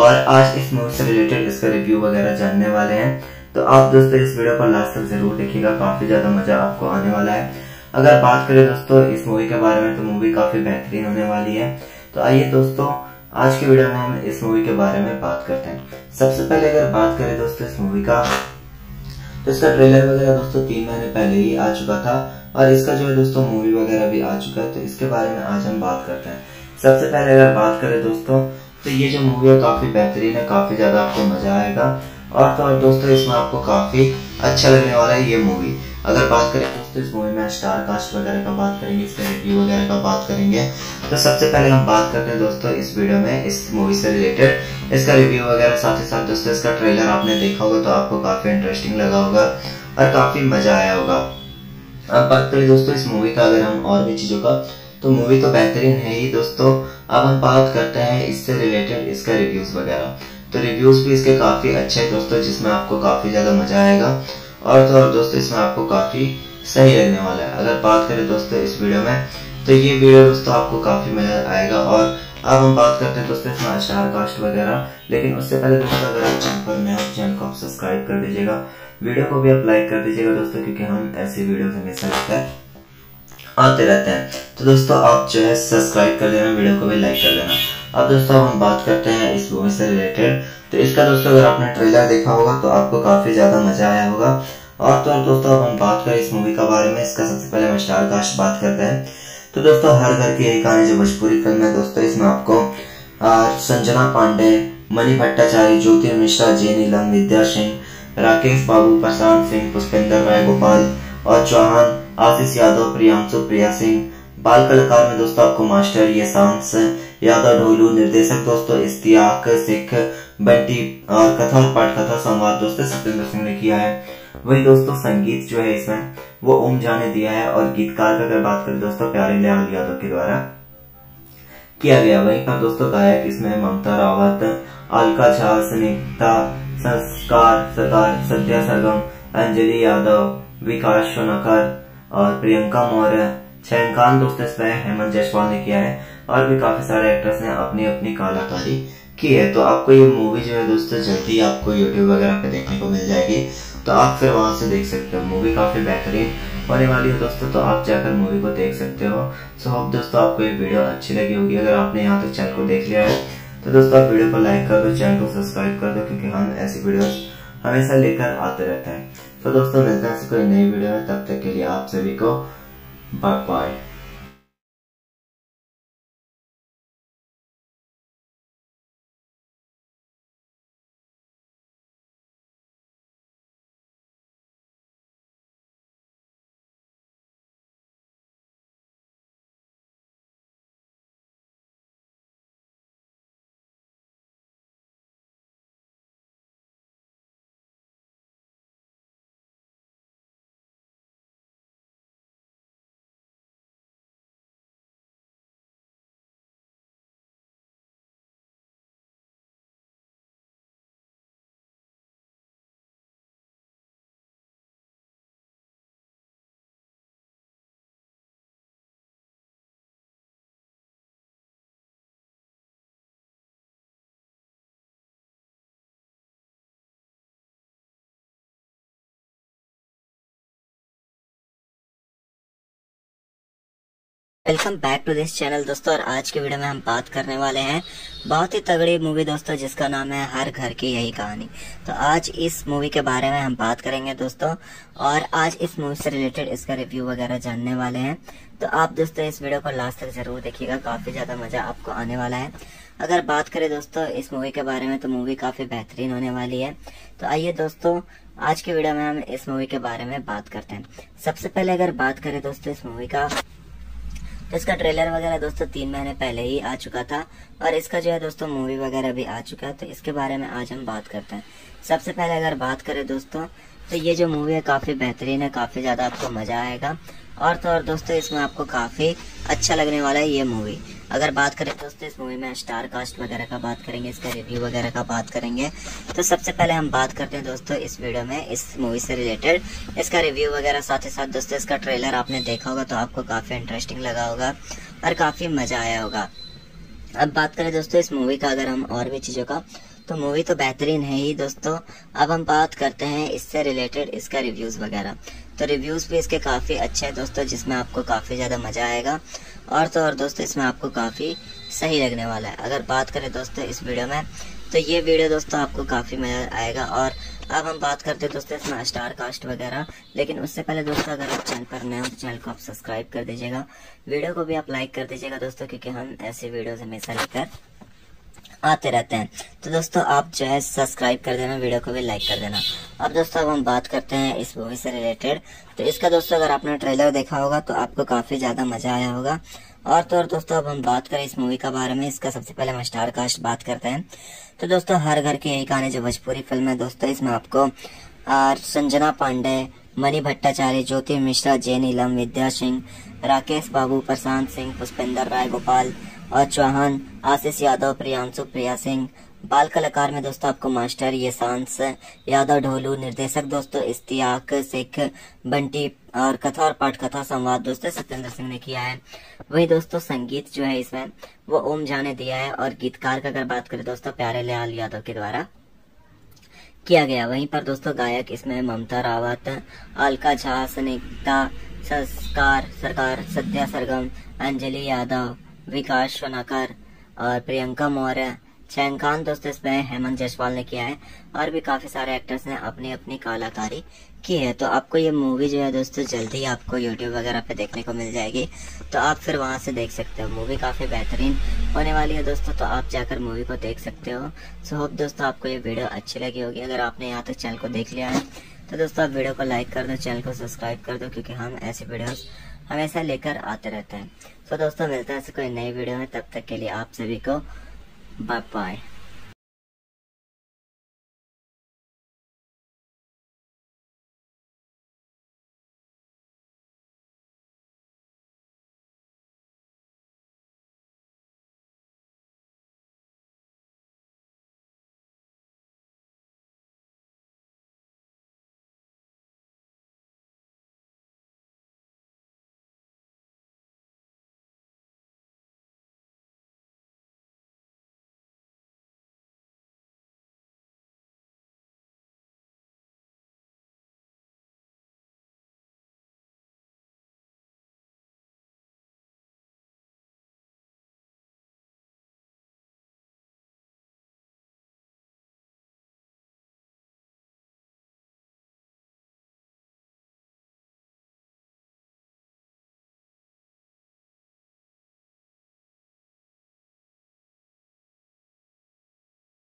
और आज इस मूवी से रिलेटेड इसका रिव्यू वगैरह जानने वाले हैं। तो आप दोस्तों इस वीडियो को लास्ट तक जरूर देखिएगा, काफी ज्यादा मजा आपको आने वाला है। अगर बात करें दोस्तों इस मूवी के बारे में, तो मूवी काफी बेहतरीन होने वाली है। तो आइए दोस्तों आज की वीडियो में हम इस मूवी के बारे में बात करते हैं। सबसे पहले अगर बात करें दोस्तों इस मूवी का, तो इसका ट्रेलर वगैरह दोस्तों तीन महीने पहले ही आ चुका था और इसका जो है दोस्तों मूवी वगैरह भी आ चुका है। तो इसके बारे में आज हम बात करते हैं। सबसे पहले अगर बात करें दोस्तों, तो ये जो मूवी है काफी बेहतरीन है, काफी ज्यादा आपको मजा आएगा और तो और दोस्तों इसमें आपको काफी अच्छा लगने वाला है ये मूवी। अगर बात करें दोस्तों इस मूवी में स्टार कास्ट वगैरह का बात करेंगे, इसके रिव्यू वगैरह का बात करेंगे। तो सबसे पहले हम बात करते हैं दोस्तों इस वीडियो में इस मूवी से रिलेटेड इसका रिव्यू वगैरह, साथ ही साथ दोस्तों इसका ट्रेलर आपने देखा होगा तो आपको काफी इंटरेस्टिंग लगा होगा और काफी मजा आया होगा। अब बात करें दोस्तों इस मूवी का अगर हम और भी चीजों का, तो मूवी तो बेहतरीन है ही दोस्तों। अब हम बात करते हैं इससे रिलेटेड इसका रिव्यूज वगैरह। तो रिव्यूज भी इसके काफी अच्छे है दोस्तों, जिसमें आपको काफी ज्यादा मजा आएगा और तो और दोस्तों इसमें आपको काफी सही लगने वाला है। अगर बात करें दोस्तों इस वीडियो में, तो ये वीडियो दोस्तों आपको काफी मजा आएगा। और अब हम बात करते हैं दोस्तों इसमें स्टार कास्ट वगैरह, लेकिन उससे पहले दोस्तों अगर आप चैनल पर नए हो, चैनल को आप सब्सक्राइब कर दीजिएगा, वीडियो को भी आप लाइक कर दीजिएगा दोस्तों, क्योंकि हम ऐसे वीडियो हमेशा आते रहते हैं। तो दोस्तों आप जो है सब्सक्राइब कर लेना, वीडियो को भी लाइक कर लेना। अब दोस्तों हम बात करते हैं इस मूवी से रिलेटेड। तो इसका दोस्तों अगर आपने ट्रेलर देखा होगा तो आपको काफी ज्यादा मजा आया होगा। और तो और दोस्तों अब हम बात करें इस मूवी के बारे में, इसका सबसे पहले हम स्टार कास्ट बात करते हैं। तो दोस्तों हर घर की यही कहानी जो भोजपुरी फिल्म है दोस्तों, इसमें आपको संजना पांडे, मणि भट्टाचार्य, ज्योति मिश्रा, जे नीलम, विद्या सिंह, राकेश बाबू, प्रशांत सिंह, पुष्पेंद्र राय गोपाल और चौहान, आशीष यादव, प्रियांशु, प्रिया सिंह। बाल कलाकार में दोस्तों आपको मास्टर ये सांस यादव ढोलू, निर्देशक दोस्तों इश्तियाक शेख बंटी और कथा और पाठ कथा संवाद दोस्तों सत्येंद्र सिंह ने किया है। वही दोस्तों संगीत जो है इसमें वो ओम झा ने दिया है और गीतकार का अगर बात करें दोस्तों प्यारे लाल यादव के द्वारा किया गया। वहीं पर दोस्तों गायक इसमें ममता रावत, अलका झा, स्नेहता, संस्कार सरकार, सत्या सरगम, अंजलि यादव, विकास सोनकर और प्रियंका मौर्य। छायांकन दोस्तों इसमें हेमंत जयसवाल ने किया है और भी काफी सारे एक्टर्स ने अपनी अपनी कलाकारी की है, तो आपको ये मूवी जो है दोस्तों जल्दी ही आपको यूट्यूब वगैरह पे देखने को मिल जाएगी, तो आप फिर वहाँ से देख सकते हो। मूवी काफ़ी बेहतरीन होने वाली है दोस्तों, तो आप जाकर मूवी को देख सकते हो। सो होप दोस्तों आपको ये वीडियो अच्छी लगी होगी। अगर आपने यहाँ तक तो चैनल को देख लिया है तो दोस्तों आप वीडियो को लाइक कर दो, चैनल को सब्सक्राइब कर दो, क्योंकि हम ऐसी वीडियोस हमेशा लेकर आते रहते हैं। तो दोस्तों मिलते हैं कोई नई वीडियो में, तब तक के लिए आप सभी को bye bye. Welcome back to this channel दोस्तों, और आज के वीडियो में हम बात करने वाले हैं बहुत ही तगड़ी मूवी दोस्तों, जिसका नाम है हर घर की यही कहानी। तो आज इस मूवी के बारे में हम बात करेंगे दोस्तों, और आज इस मूवी से रिलेटेड इसका रिव्यू वगैरह जानने वाले हैं। तो आप दोस्तों इस वीडियो को लास्ट तक जरूर देखिएगा, काफी ज्यादा मजा आपको आने वाला है। अगर बात करें दोस्तों इस मूवी के बारे में, तो मूवी काफी बेहतरीन होने वाली है। तो आइए दोस्तों आज के वीडियो में हम इस मूवी के बारे में बात करते हैं। सबसे पहले अगर बात करें दोस्तों इस मूवी का, तो इसका ट्रेलर वगैरह दोस्तों तीन महीने पहले ही आ चुका था, और इसका जो है दोस्तों मूवी वगैरह भी आ चुका है, तो इसके बारे में आज हम बात करते हैं। सबसे पहले अगर बात करें दोस्तों, तो ये जो मूवी है काफ़ी बेहतरीन है, काफ़ी ज़्यादा आपको मज़ा आएगा, और तो और दोस्तों इसमें आपको काफ़ी अच्छा लगने वाला है ये मूवी। अगर बात करें दोस्तों इस मूवी में स्टार कास्ट वगैरह का बात करेंगे, इसका रिव्यू वगैरह का बात करेंगे। तो सबसे पहले हम बात करते हैं दोस्तों इस वीडियो में इस मूवी से रिलेटेड इसका रिव्यू वगैरह, साथ ही साथ दोस्तों इसका ट्रेलर आपने देखा होगा तो आपको काफ़ी इंटरेस्टिंग लगा होगा और काफ़ी मज़ा आया होगा। अब बात करें दोस्तों इस मूवी का अगर हम और भी चीज़ों का, तो मूवी तो बेहतरीन है ही दोस्तों। अब हम बात करते हैं इससे रिलेटेड इसका रिव्यूज़ वगैरह, तो रिव्यूज़ भी इसके काफ़ी अच्छे हैं दोस्तों, जिसमें आपको काफ़ी ज़्यादा मज़ा आएगा, और तो और दोस्तों इसमें आपको काफ़ी सही लगने वाला है। अगर बात करें दोस्तों इस वीडियो में, तो ये वीडियो दोस्तों आपको काफ़ी मज़ा आएगा। और अब हम बात करते हैं दोस्तों इसमें स्टार कास्ट वगैरह, लेकिन उससे पहले दोस्तों अगर आप चैनल पर नए हो तो चैनल को आप सब्सक्राइब कर दीजिएगा, वीडियो को भी आप लाइक कर दीजिएगा दोस्तों, क्योंकि हम ऐसे वीडियोज़ हमेशा लेकर आते रहते हैं। तो दोस्तों आप जो है सब्सक्राइब कर देना, वीडियो को भी लाइक कर देना। अब दोस्तों अब हम बात करते हैं इस मूवी से रिलेटेड, तो इसका दोस्तों अगर आपने ट्रेलर देखा होगा तो आपको काफ़ी ज़्यादा मज़ा आया होगा। और तो और दोस्तों अब हम बात करें इस मूवी के बारे में, इसका सबसे पहले हम स्टार कास्ट बात करते हैं। तो दोस्तों हर घर की यही कहानी जो भोजपुरी फिल्म है दोस्तों, इसमें आपको संजना पांडे, मणि भट्टाचार्य, ज्योति मिश्रा, जे नीलम, विद्या सिंह, राकेश बाबू, प्रशांत सिंह, पुष्पेंद्र राय, गोपाल और चौहान, आशीष यादव, प्रियांशु, प्रिया सिंह। बाल कलाकार में दोस्तों आपको मास्टर ये सांस यादव ढोलू, निर्देशक दोस्तों इश्तियाक शेख बंटी, और कथा और पाठकथा संवाद दोस्तों सत्येंद्र सिंह ने किया है। वही दोस्तों संगीत जो है इसमें वो ओम झा ने दिया है, और गीतकार का अगर बात करें दोस्तों प्यारे लाल यादव के द्वारा किया गया। वहीं पर दोस्तों गायक इसमें ममता रावत, अलका झा, स्नेहता संस्कार सरकार, सत्या सरगम, अंजलि यादव, विकास सोनकर और प्रियंका मौर्य। छायांकन दोस्तों इसमें हेमंत जयसवाल ने किया है, और भी काफ़ी सारे एक्टर्स ने अपनी अपनी कलाकारी की है। तो आपको ये मूवी जो है दोस्तों जल्दी ही आपको यूट्यूब वगैरह पे देखने को मिल जाएगी, तो आप फिर वहाँ से देख सकते हो। मूवी काफ़ी बेहतरीन होने वाली है दोस्तों, तो आप जाकर मूवी को देख सकते हो। सो होप दोस्तों आपको ये वीडियो अच्छी लगी होगी। अगर आपने यहाँ तक चैनल को देख लिया है तो दोस्तों आप वीडियो को लाइक कर दो, चैनल को सब्सक्राइब कर दो, क्योंकि हम ऐसे वीडियोज़ हमेशा लेकर आते रहते हैं। तो दोस्तों मिलते हैं कोई नई वीडियो में, तब तक के लिए आप सभी को bye bye.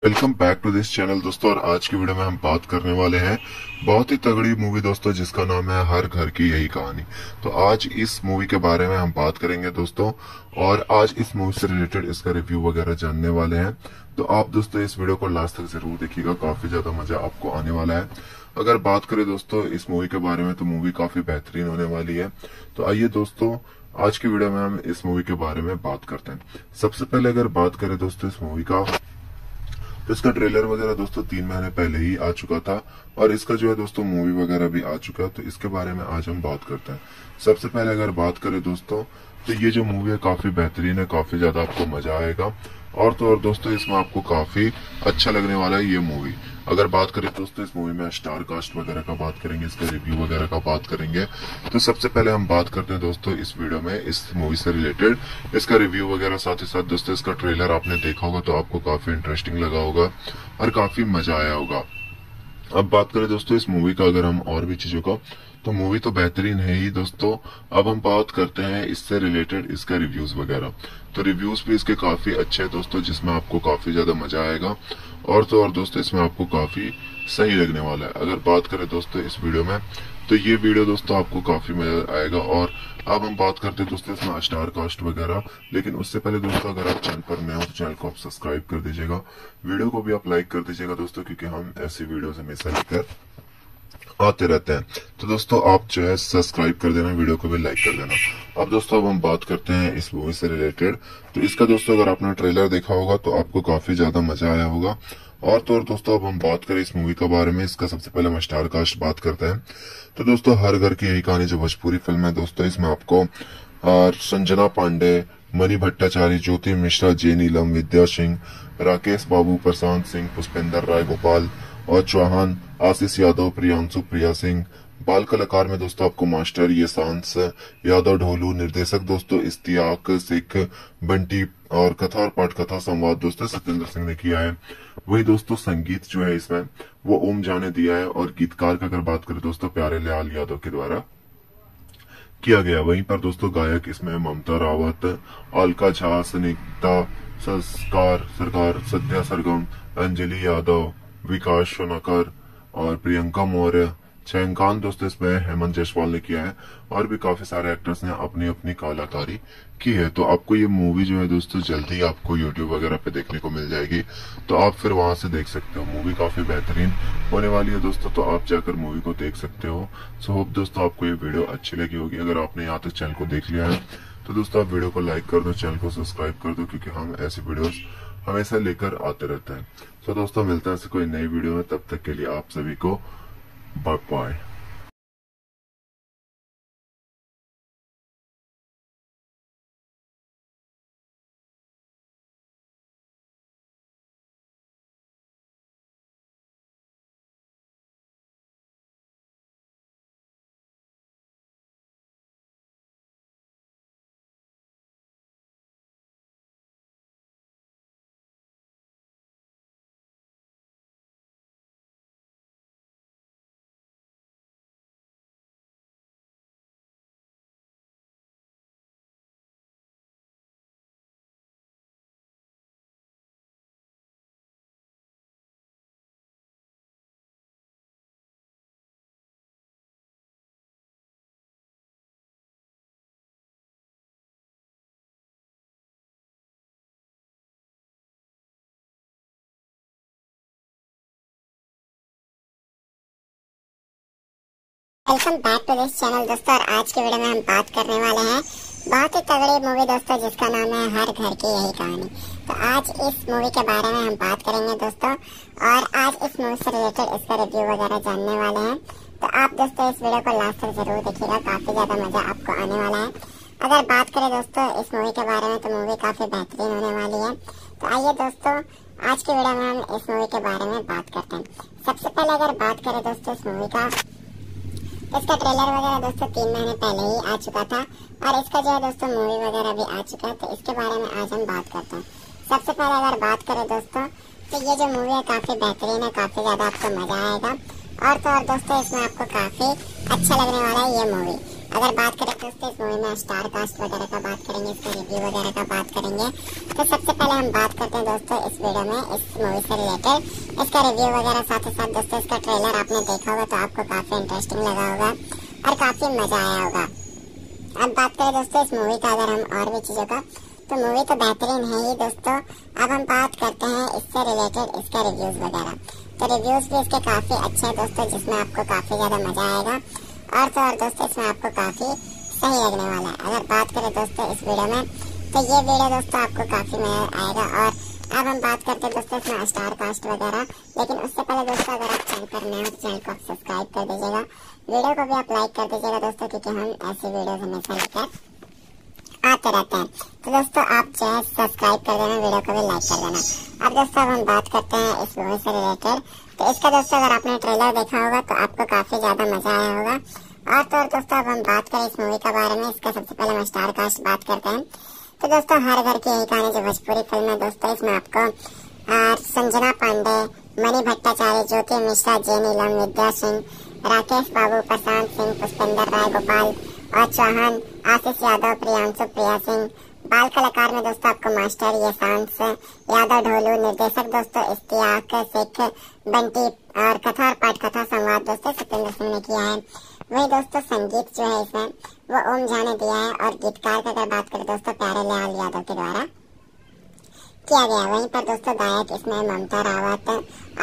Welcome back to this channel दोस्तों। और आज की वीडियो में हम बात करने वाले हैं बहुत ही तगड़ी मूवी दोस्तों, जिसका नाम है हर घर की यही कहानी। तो आज इस मूवी के बारे में हम बात करेंगे दोस्तों, और आज इस मूवी से रिलेटेड इसका रिव्यू वगैरह जानने वाले हैं। तो आप दोस्तों इस वीडियो को लास्ट तक जरूर देखिएगा, काफी ज्यादा मजा आपको आने वाला है। अगर बात करें दोस्तों इस मूवी के बारे में, तो मूवी काफी बेहतरीन होने वाली है। तो आइए दोस्तों आज की वीडियो में हम इस मूवी के बारे में बात करते हैं। सबसे पहले अगर बात करें दोस्तों इस मूवी का, तो इसका ट्रेलर वगैरह दोस्तों तीन महीने पहले ही आ चुका था, और इसका जो है दोस्तों मूवी वगैरह भी आ चुका है। तो इसके बारे में आज हम बात करते हैं। सबसे पहले अगर बात करें दोस्तों, तो ये जो मूवी है काफी बेहतरीन है, काफी ज्यादा आपको मजा आएगा। और तो और दोस्तों इसमें आपको काफी अच्छा लगने वाला है ये मूवी। अगर बात करें दोस्तों इस मूवी में स्टार कास्ट वगैरह का बात करेंगे, इसके रिव्यू वगैरह का बात करेंगे। तो सबसे पहले हम बात करते हैं दोस्तों इस वीडियो में इस मूवी से रिलेटेड इसका रिव्यू वगैरह। साथ ही साथ दोस्तों इसका ट्रेलर आपने देखा होगा तो आपको काफी इंटरेस्टिंग लगा होगा और काफी मजा आया होगा। अब बात करें दोस्तों इस मूवी का अगर हम और भी चीजों का, तो मूवी तो बेहतरीन है ही दोस्तों। अब हम बात करते हैं इससे रिलेटेड इसका रिव्यूज वगैरह। तो रिव्यूज भी इसके काफी अच्छे हैं दोस्तों, जिसमें आपको काफी ज्यादा मजा आएगा। और तो और दोस्तों इसमें आपको काफी सही लगने वाला है। अगर बात करें दोस्तों इस वीडियो में, तो ये वीडियो दोस्तों आपको काफी मजा आएगा। और अब हम बात करते हैं दोस्तों इसमें स्टार कास्ट वगैरह। लेकिन उससे पहले दोस्तों अगर आप चैनल पर नए हो तो चैनल को आप सब्सक्राइब कर दीजिएगा, वीडियो को भी आप लाइक कर दीजिएगा दोस्तों, क्योंकि हम ऐसी वीडियो हमेशा लेकर आते रहते हैं। तो दोस्तों आप जो है सब्सक्राइब कर देना, वीडियो को भी लाइक कर देना। अब दोस्तों अब हम बात करते हैं इस मूवी से रिलेटेड। तो इसका दोस्तों अगर आपने ट्रेलर देखा होगा तो आपको काफी ज्यादा मजा आया होगा। और तो और दोस्तों अब हम बात करें इस मूवी के बारे में, इसका सबसे पहले हम स्टार कास्ट बात करते हैं। तो दोस्तों हर घर की यही कहानी जो भोजपुरी फिल्म है दोस्तों, इसमें आपको संजना पांडे, मणि भट्टाचार्य, ज्योति मिश्रा, जे नीलम, विद्या सिंह, राकेश बाबू, प्रशांत सिंह, पुष्पेंद्र राय, गोपाल और चौहान, आशीष यादव, प्रियांशु, प्रिया सिंह। बाल कलाकार में दोस्तों आपको मास्टर ये सांस यादव ढोलू, निर्देशक दोस्तों इश्तियाक शेख बंटी, और कथा और पाठ कथा संवाद दोस्तों सत्येंद्र सिंह ने किया है। वही दोस्तों संगीत जो है इसमें वो ओम झा ने दिया है, और गीतकार का अगर बात करें दोस्तों प्यारे लाल यादव के द्वारा किया गया। वहीं पर दोस्तों गायक इसमें ममता रावत, अलका झा, स्नेहता संस्कार सरकार, सत्या सरगम, अंजलि यादव, विकास सोनकर और प्रियंका मौर्य। छायांकन दोस्तों इसमें हेमंत जयसवाल ने किया है, और भी काफी सारे एक्टर्स ने अपनी अपनी कलाकारी की है। तो आपको ये मूवी जो है दोस्तों जल्दी ही आपको यूट्यूब वगैरह पे देखने को मिल जाएगी, तो आप फिर वहां से देख सकते हो। मूवी काफी बेहतरीन होने वाली है दोस्तों, तो आप जाकर मूवी को देख सकते हो। सो होप दोस्तों आपको ये वीडियो अच्छी लगी होगी। अगर आपने यहाँ तक चैनल को देख लिया है तो दोस्तों आप वीडियो को लाइक कर दो, चैनल को सब्सक्राइब कर दो, क्योंकि हम ऐसी वीडियो हमेशा लेकर आते रहते हैं। तो दोस्तों मिलते हैं कोई नई वीडियो में, तब तक के लिए आप सभी को bye bye. Welcome back to this channel दोस्तों। और आज की वीडियो में हम बात करने वाले हैं बहुत ही तगड़ी मूवी दोस्तों, जिसका नाम है हर घर की यही कहानी। तो आज इस मूवी के बारे में हम बात करेंगे दोस्तों, और आज इस मूवी से रिलेटेड इसका रिव्यू वगैरह जानने वाले हैं। तो आप दोस्तों इस वीडियो को लास्ट तक जरूर देखिएगा, काफी ज्यादा मजा आपको आने वाला है। अगर बात करें दोस्तों इस मूवी के बारे में, तो मूवी काफी बेहतरीन होने वाली है। तो आइए दोस्तों आज की वीडियो में हम इस मूवी के बारे में बात करते हैं। सबसे पहले अगर बात करें दोस्तों इस मूवी का, इसका ट्रेलर वगैरह दोस्तों तीन महीने पहले ही आ चुका था, और इसका जो है दोस्तों मूवी वगैरह भी आ चुका है। तो इसके बारे में आज हम बात करते हैं। सबसे पहले अगर बात करें दोस्तों, तो ये जो मूवी है काफी बेहतरीन है, काफी ज्यादा आपको मजा आएगा। और तो और दोस्तों इसमें आपको काफी अच्छा लगने वाला है ये मूवी। अगर बात करें तो इस मूवी में स्टार कास्ट वगैरह का बात करेंगे, इसके रिव्यू वगैरह का बात करेंगे। तो सबसे पहले हम बात करते हैं दोस्तों इस वीडियो में इस मूवी से रिलेटेड इसका रिव्यू वगैरह, साथ ही साथ दोस्तों इसका ट्रेलर आपने देखा होगा तो आपको काफ़ी इंटरेस्टिंग लगा होगा और काफ़ी मज़ा आया होगा। अब बात करें दोस्तों इस मूवी का अगर हम और भी चीज़ों का, तो मूवी तो बेहतरीन है ही दोस्तों। अब हम बात करते हैं इससे रिलेटेड इसका रिव्यूज़ वगैरह, तो रिव्यूज़ भी इसके काफ़ी अच्छे हैं दोस्तों, जिसमें आपको काफ़ी ज़्यादा मज़ा आएगा और तो और दोस्तों इसमें आपको काफ़ी सही लगने वाला है। अगर बात करें दोस्तों इस वीडियो में तो ये वीडियो दोस्तों आपको काफ़ी मजा आएगा। और अब हम बात करते हैं दोस्तों इसमें स्टार कास्ट वगैरह, लेकिन उससे पहले दोस्तों अगर आप चैनल पर नए हो तो चैनल को आप सब्सक्राइब कर दीजिएगा, वीडियो को भी आप लाइक कर दीजिएगा दोस्तों, क्योंकि हम ऐसे वीडियोज हमेशा लेकर आते रहते हैं। तो दोस्तों आप जो है सब्सक्राइब कर देना, वीडियो को भी लाइक कर देना। अब दोस्तों अब हम बात करते हैं इस मूवी से रिलेटेड, तो इसका दोस्तों अगर आपने ट्रेलर देखा होगा तो आपको काफ़ी ज़्यादा मज़ा आया होगा। और तो और दोस्तों अब हम बात करें इस मूवी के बारे में, इसका सबसे पहले हम स्टार कास्ट बात करते हैं। तो दोस्तों हर घर की यही कहानी जो भोजपुरी फिल्म है दोस्तों, इसमें आपको संजना पांडे, मणि भट्टाचार्य, ज्योति मिश्रा, जे नीलम, विद्या सिंह, राकेश बाबू, प्रशांत सिंह, पुष्पेंद्र राय, गोपाल और चौहान, आशीष यादव, प्रियांशु, प्रिया सिंह। बाल कलाकार में दोस्तों आपको मास्टर यशांश यादव ढोलू, निर्देशक दोस्तों इश्तियाक शेख बंटी, और कथा और पाठ कथा संवाद दोस्तों सत्येंद्र सिंह ने किया है। वही दोस्तों संगीत जो है इसमें वो ओम झा ने दिया है, और गीतकार की अगर बात करें दोस्तों प्यारे लाल यादव के द्वारा किया गया। वहीं पर दोस्तों गायक इसमें ममता रावत,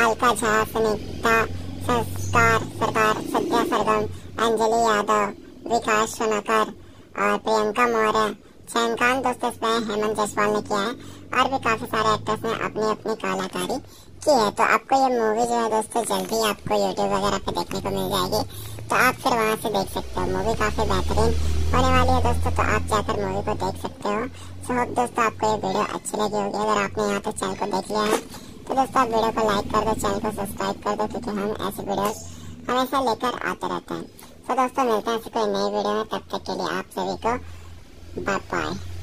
अलका झा, सुनीता संस्कार सरकार, सत्या सरगम, अंजलि यादव, विकास सोनकर और प्रियंका मौर्य, छायांकन दोस्तों इसमें हेमंत जयसवाल ने किया है, और भी काफ़ी सारे एक्टर्स ने अपनी अपनी कलाकारी की है। तो आपको ये मूवी जो है दोस्तों जल्दी आपको यूट्यूब वगैरह पे देखने को मिल जाएगी, तो आप फिर वहाँ से देख सकते हो। मूवी काफ़ी बेहतरीन होने वाली है दोस्तों, तो आप जाकर मूवी को देख सकते हो। सो होप दोस्तों आपको ये वीडियो अच्छी लगी होगी। अगर आपने यहाँ तक चैनल को देख लिया है तो दोस्तों आप वीडियो को लाइक कर दो, चैनल को सब्सक्राइब कर दो, क्योंकि हम ऐसे वीडियो हमेशा लेकर आते रहते हैं। तो दोस्तों मिलते हैं ऐसे कोई नई वीडियो में, तब तक के लिए आप सभी को Bye-bye.